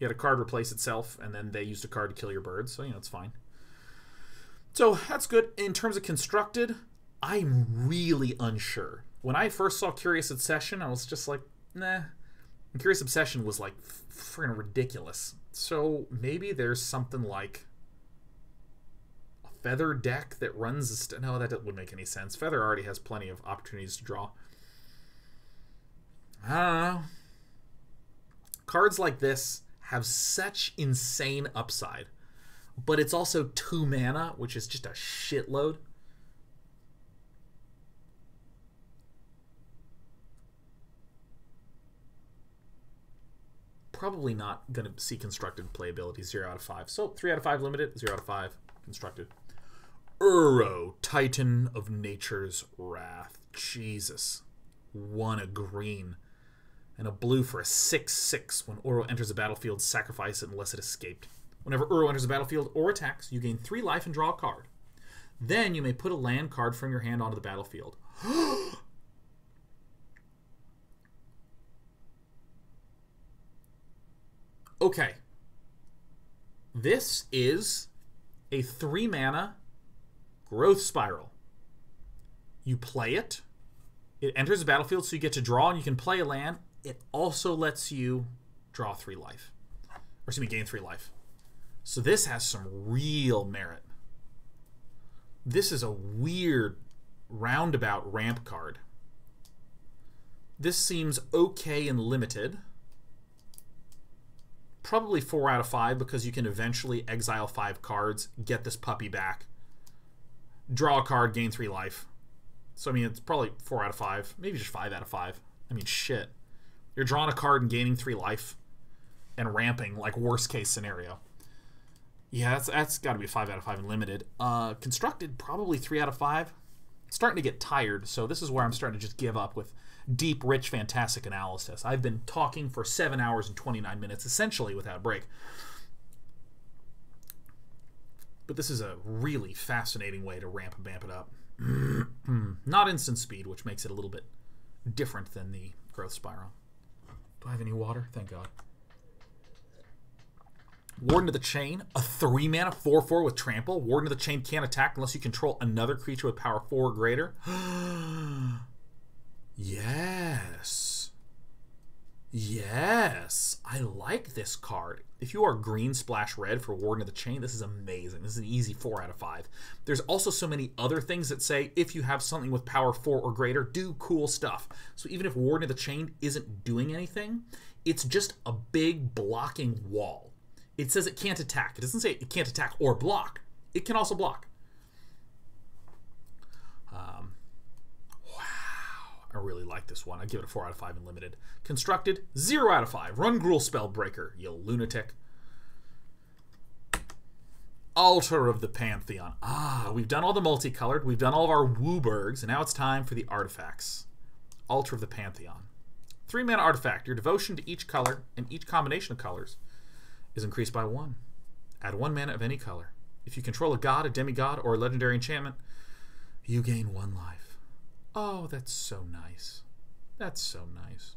You had a card replace itself, and then they used a card to kill your bird. So, you know, it's fine. So that's good. In terms of constructed, I'm really unsure. When I first saw Curious Obsession, I was just like, nah. And Curious Obsession was like freaking ridiculous. So maybe there's something like a Feather deck that runs. No, that wouldn't make any sense. Feather already has plenty of opportunities to draw. I don't know. Cards like this have such insane upside, but it's also 2 mana, which is just a shitload. Probably not going to see constructed playability. 0 out of 5. So 3 out of 5 limited, 0 out of 5 constructed. Uro, Titan of Nature's Wrath. Jesus. 1 a green and a blue for a 6/6. When Uro enters the battlefield, sacrifice it unless it escaped. Whenever Uro enters the battlefield or attacks, you gain 3 life and draw a card. Then you may put a land card from your hand onto the battlefield. Okay. This is a 3 mana Growth Spiral. You play it. It enters the battlefield, so you get to draw, and you can play a land. It also lets you draw 3 life. Or excuse me, gain 3 life. So this has some real merit. This is a weird roundabout ramp card. This seems okay and limited. Probably 4 out of 5 because you can eventually exile 5 cards, get this puppy back, draw a card, gain 3 life. So, I mean, it's probably 4 out of 5, maybe just 5 out of 5. I mean, shit. You're drawing a card and gaining 3 life and ramping, like, worst case scenario. Yeah, that's got to be 5 out of 5 in limited. Constructed, probably 3 out of 5. starting to get tired, so this is where I'm starting to just give up with deep, rich, fantastic analysis. I've been talking for 7 hours and 29 minutes, essentially without a break. But this is a really fascinating way to ramp and bamp it up. Not instant speed, which makes it a little bit different than the Growth Spiral. Do I have any water? Thank God. Warden of the Chain, a 3-mana 4/4 with trample. Warden of the Chain can't attack unless you control another creature with power 4 or greater. Yes. Yes. I like this card. If you are green splash red for Warden of the Chain, this is amazing. This is an easy 4 out of 5. There's also so many other things that say if you have something with power 4 or greater, do cool stuff. So even if Warden of the Chain isn't doing anything, it's just a big blocking wall. It says it can't attack. It doesn't say it can't attack or block. It can also block. Wow. I really like this one. I give it a 4 out of 5 in limited. Constructed, 0 out of 5. Run Gruul Spellbreaker, you lunatic. Altar of the Pantheon. Ah, we've done all the multicolored. We've done all of our Wooburgs, and now it's time for the artifacts. Altar of the Pantheon. 3-mana artifact. Your devotion to each color and each combination of colors is increased by 1. Add 1 mana of any color. If you control a god, a demigod, or a legendary enchantment, you gain 1 life. Oh, that's so nice. That's so nice.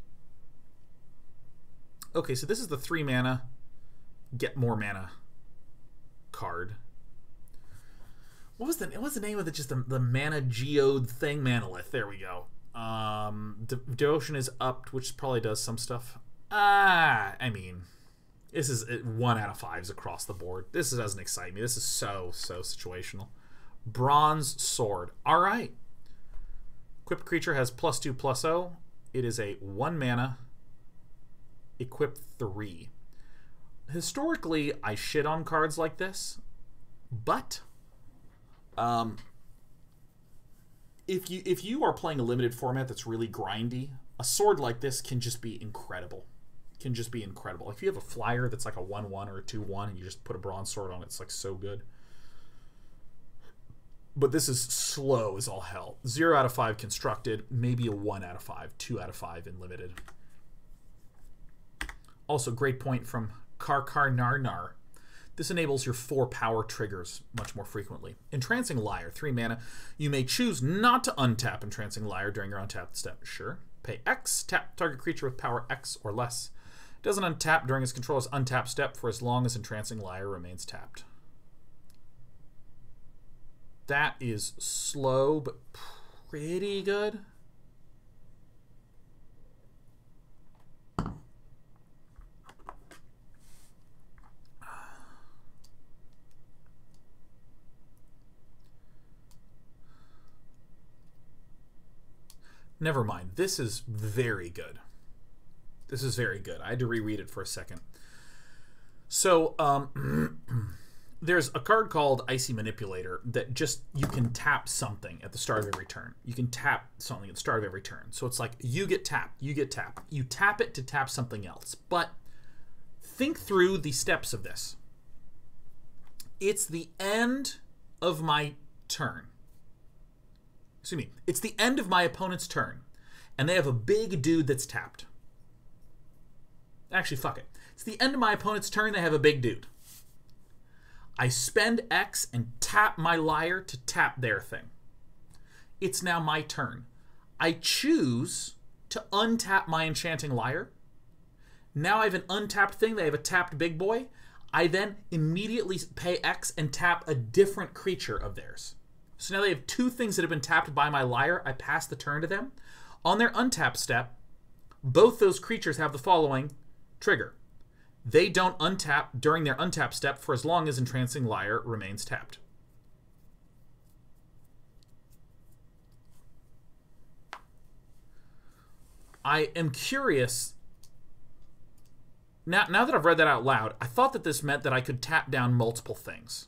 Okay, so this is the 3-mana, get more mana card. What was the name of it? Just the mana geode thing? Manolith. There we go. Devotion is upped, which probably does some stuff. I mean, this is 1 out of 5s across the board. This doesn't excite me. This is so, so situational. Bronze Sword. All right. Equipped creature has +2/+0. It is a 1 mana. Equip 3. Historically, I shit on cards like this, but if you are playing a limited format that's really grindy, a sword like this can just be incredible. Can just be incredible. If you have a flyer that's like a 1/1 or a 2/1 and you just put a bronze sword on it, it's like so good. But this is slow as all hell. 0 out of 5 constructed, maybe a 1 out of 5, 2 out of 5 in limited. Also, great point from Karkarnarnar. This enables your 4-power triggers much more frequently. Entrancing Liar, 3 mana. You may choose not to untap Entrancing Liar during your untapped step. Sure. Pay X, tap target creature with power X or less. Doesn't untap during his controller's untap step for as long as Entrancing Liar remains tapped. That is slow, but pretty good. Never mind. This is very good. This is very good. I had to reread it for a second. So, there's a card called Icy Manipulator that just, you can tap something at the start of every turn. You can tap something at the start of every turn. So it's like, you get tapped, you get tapped. You tap it to tap something else. But think through the steps of this. It's the end of my turn. Excuse me. It's the end of my opponent's turn. And they have a big dude that's tapped. Actually, fuck it. It's the end of my opponent's turn. They have a big dude. I spend X and tap my Liar to tap their thing. It's now my turn. I choose to untap my Enchanting Liar. Now I have an untapped thing. They have a tapped big boy. I then immediately pay X and tap a different creature of theirs. So now they have 2 things that have been tapped by my Liar. I pass the turn to them. On their untapped step, both those creatures have the following trigger. They don't untap during their untap step for as long as Entrancing Liar remains tapped. I am curious. Now that I've read that out loud, I thought that this meant that I could tap down multiple things.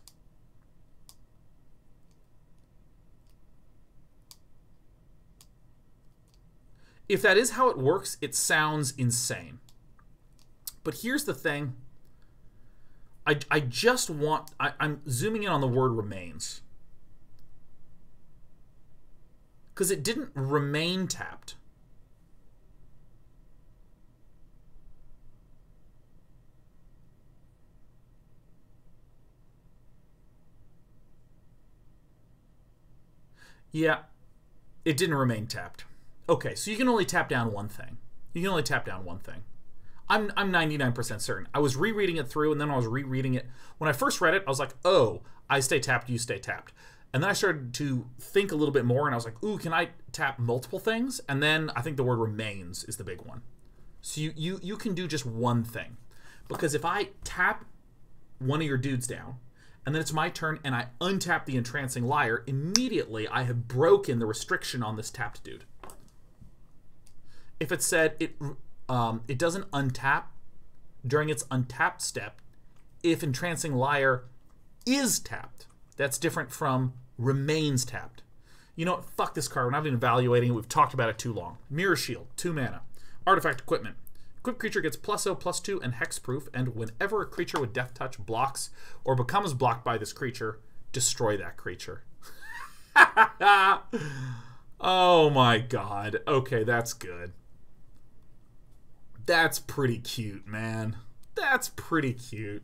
If that is how it works, it sounds insane. But here's the thing. I'm zooming in on the word remains. because it didn't remain tapped. Yeah, it didn't remain tapped. Okay, so you can only tap down one thing. You can only tap down one thing. I'm 99% certain. I was rereading it through, and then I was rereading it. When I first read it, I was like, oh, I stay tapped, you stay tapped. And then I started to think a little bit more, and I was like, ooh, can I tap multiple things? And then I think the word remains is the big one. So you can do just one thing. Because if I tap one of your dudes down, and then it's my turn, and I untap the Entrancing Liar, immediately I have broken the restriction on this tapped dude. If it said it doesn't untap during its untap step if Entrancing Liar is tapped. That's different from remains tapped. You know what? Fuck this card. We're not even evaluating it. We've talked about it too long. Mirror Shield, 2 mana. Artifact Equipment. Equipped creature gets +0/+2 and hexproof, and whenever a creature with Death Touch blocks or becomes blocked by this creature, destroy that creature. Oh my god. Okay, that's good. That's pretty cute, man. That's pretty cute.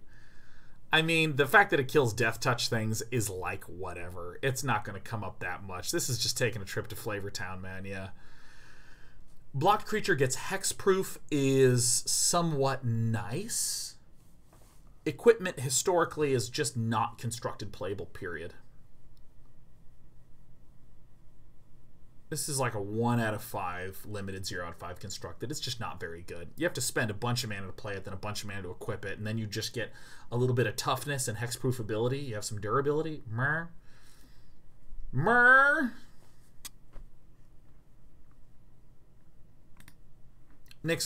I mean, the fact that it kills Death Touch things is like whatever. It's not going to come up that much. This is just taking a trip to Flavortown, man, yeah. Blocked creature gets hexproof is somewhat nice. Equipment historically is just not constructed playable, period. This is like a 1/5 limited, 0/5 constructed. It's just not very good. You have to spend a bunch of mana to play it, then a bunch of mana to equip it, and then you just get a little bit of toughness and hexproof ability. You have some durability. Nyx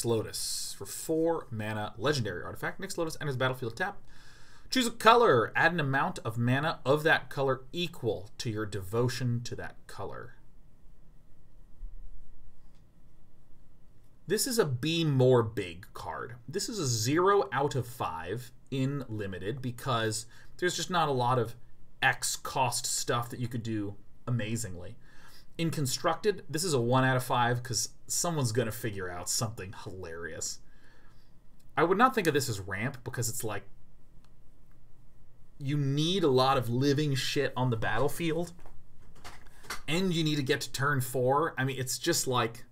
Lotus for 4 mana, legendary artifact. Nyx Lotus enters battlefield tapped. Choose a color. Add an amount of mana of that color equal to your devotion to that color. This is a Be More Big card. This is a 0/5 in limited because there's just not a lot of X cost stuff that you could do amazingly. In constructed, this is a 1/5 because someone's going to figure out something hilarious. I would not think of this as ramp because it's like you need a lot of living shit on the battlefield and you need to get to turn 4. I mean, it's just like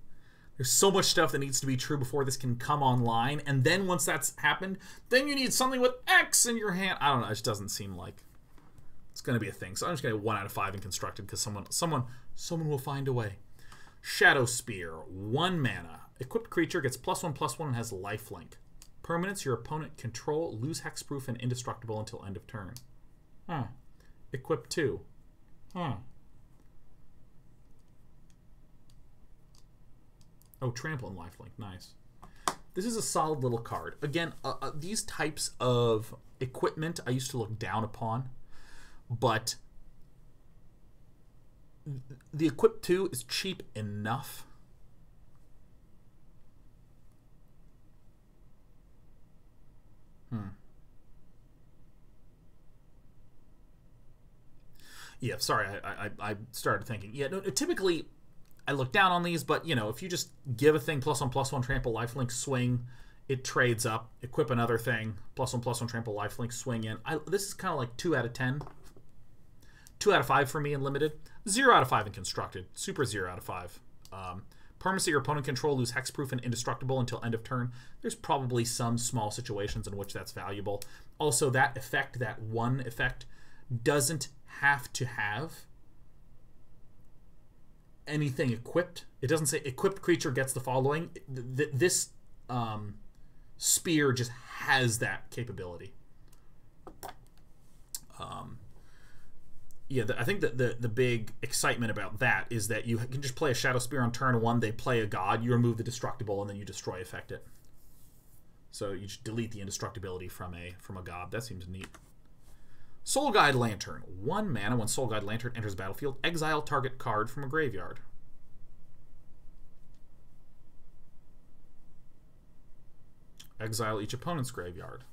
there's so much stuff that needs to be true before this can come online, and then once that's happened, then you need something with X in your hand. I don't know. It just doesn't seem like it's going to be a thing. So I'm just going to 1/5 and constructed because someone will find a way. Shadow Spear, 1 mana. Equipped creature gets +1/+1 and has lifelink. Permanents your opponent control lose hexproof and indestructible until end of turn. Huh. Equip 2. Huh. Oh, trample and lifelink. Nice. This is a solid little card. Again, these types of equipment I used to look down upon. But the equip 2 is cheap enough. Yeah, sorry, I started thinking. Yeah, no, typically I look down on these, but, you know, if you just give a thing +1/+1, trample, lifelink, swing, it trades up, equip another thing, +1/+1, trample, lifelink, swing in. This is kind of like 2 out of 10. 2 out of 5 for me in limited. 0/5 in constructed. Super 0/5. Permanency your opponent control lose hexproof and indestructible until end of turn. There's probably some small situations in which that's valuable. Also, that effect, that one effect, doesn't have to have anything equipped. It doesn't say equipped creature gets the following. This spear just has that capability. Yeah, I think that the big excitement about that is that you can just play a Shadow Spear on turn 1, they play a god, you remove the destructible, and then you destroy effect it. So you just delete the indestructibility from a god. That seems neat. Soul Guide Lantern. 1 mana. When Soul Guide Lantern enters the battlefield, exile target card from a graveyard. Exile each opponent's graveyard.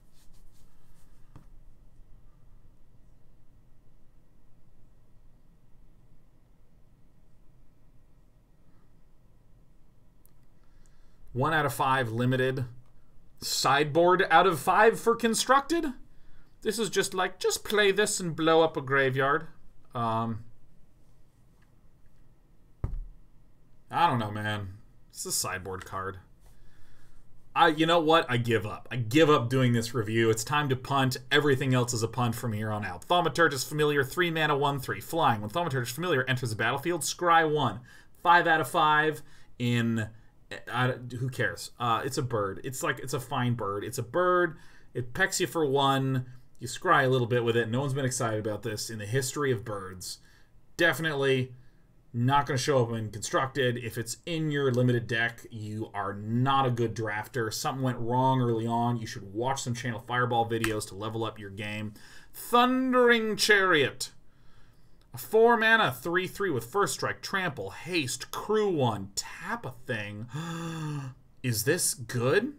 1 out of 5 limited. Sideboard out of 5 for constructed. This is just like, just play this and blow up a graveyard. I don't know, man. It's a sideboard card. You know what? I give up. I give up doing this review. It's time to punt. Everything else is a punt from here on out. Thaumaturge is familiar. 3 mana, 1/3. Flying. When Thaumaturge is familiar, enters the battlefield. Scry 1. 5 out of 5 in... who cares? It's a bird. It's like, it's a fine bird. It's a bird. It pecks you for 1. You scry a little bit with it. No one's been excited about this in the history of birds. Definitely... not going to show up in constructed. If it's in your limited deck, you are not a good drafter. Something went wrong early on. You should watch some Channel Fireball videos to level up your game. Thundering Chariot. A 4 mana, 3/3 with first strike, trample, haste, crew 1, tap a thing. Is this good?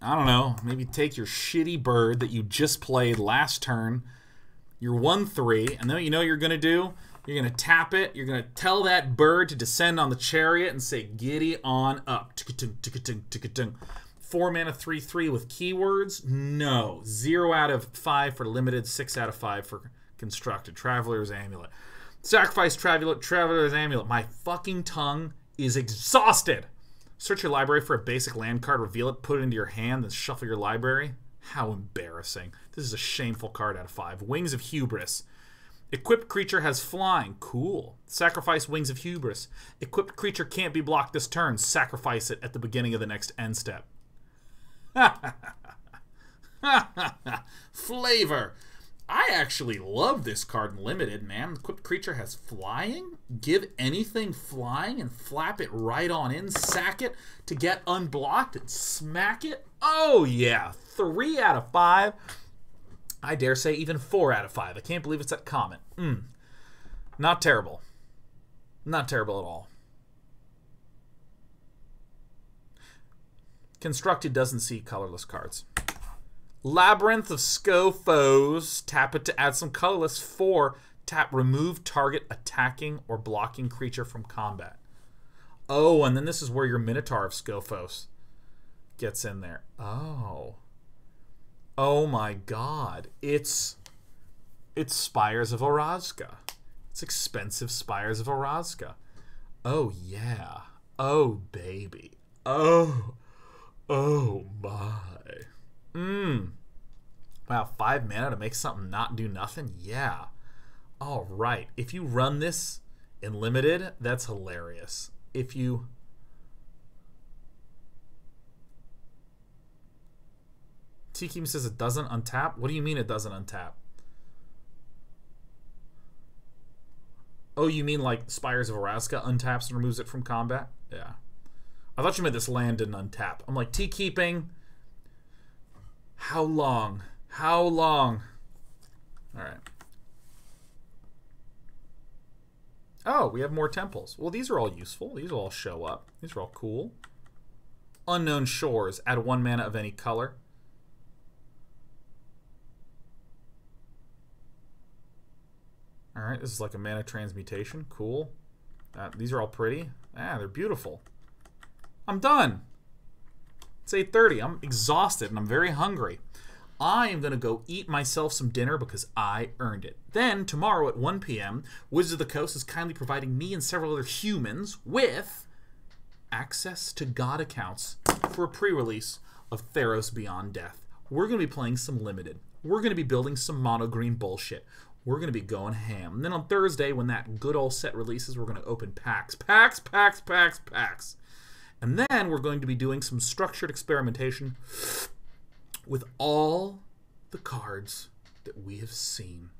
I don't know, maybe take your shitty bird that you just played last turn, your 1/3, and then you know what you're going to do? You're going to tap it, you're going to tell that bird to descend on the chariot and say, giddy on up. 4 mana, 3/3 with keywords? No. 0 out of 5 for limited, 6 out of 5 for constructed. Traveler's Amulet. Sacrifice Traveler's Amulet. My fucking tongue is exhausted. Search your library for a basic land card, reveal it, put it into your hand, then shuffle your library. How embarrassing. This is a shameful card out of 5. Wings of Hubris. Equipped creature has flying. Cool. Sacrifice Wings of Hubris. Equipped creature can't be blocked this turn. Sacrifice it at the beginning of the next end step. Flavor. I actually love this card in Limited, man. Equipped creature has flying. Give anything flying and flap it right on in. Sack it to get unblocked and smack it. Oh, yeah. 3 out of 5. I dare say even 4 out of 5. I can't believe it's that common. Not terrible. Not terrible at all. Constructed doesn't see colorless cards. Labyrinth of Scofoes. Tap it to add some colorless. 4. Tap remove target attacking or blocking creature from combat. Oh, and then this is where your Minotaur of Scophos gets in there. Oh. Oh my god. It's Spires of Orozca. It's expensive Spires of Orozca. Oh yeah. Oh baby. Oh. Oh my. Wow, 5 mana to make something not do nothing? Yeah. All right. If you run this in limited, that's hilarious. If you... Tiki says it doesn't untap? What do you mean it doesn't untap? Oh, you mean like Spires of Orozca untaps and removes it from combat? Yeah. I thought you meant this land didn't untap. I'm like, T-keeping... How long? How long? All right. Oh, we have more temples. Well, these are all useful. These will all show up. These are all cool. Unknown Shores. Add 1 mana of any color. All right, this is like a mana transmutation. Cool. These are all pretty. Ah, they're beautiful. I'm done. It's 8:30. I'm exhausted and I'm very hungry. I am going to go eat myself some dinner because I earned it. Then, tomorrow at 1 p.m., Wizards of the Coast is kindly providing me and several other humans with access to God accounts for a pre-release of Theros Beyond Death. We're going to be playing some limited. We're going to be building some mono-green bullshit. We're going to be going ham. And then on Thursday, when that good old set releases, we're going to open packs. Packs, packs, packs, packs. And then we're going to be doing some structured experimentation with all the cards that we have seen.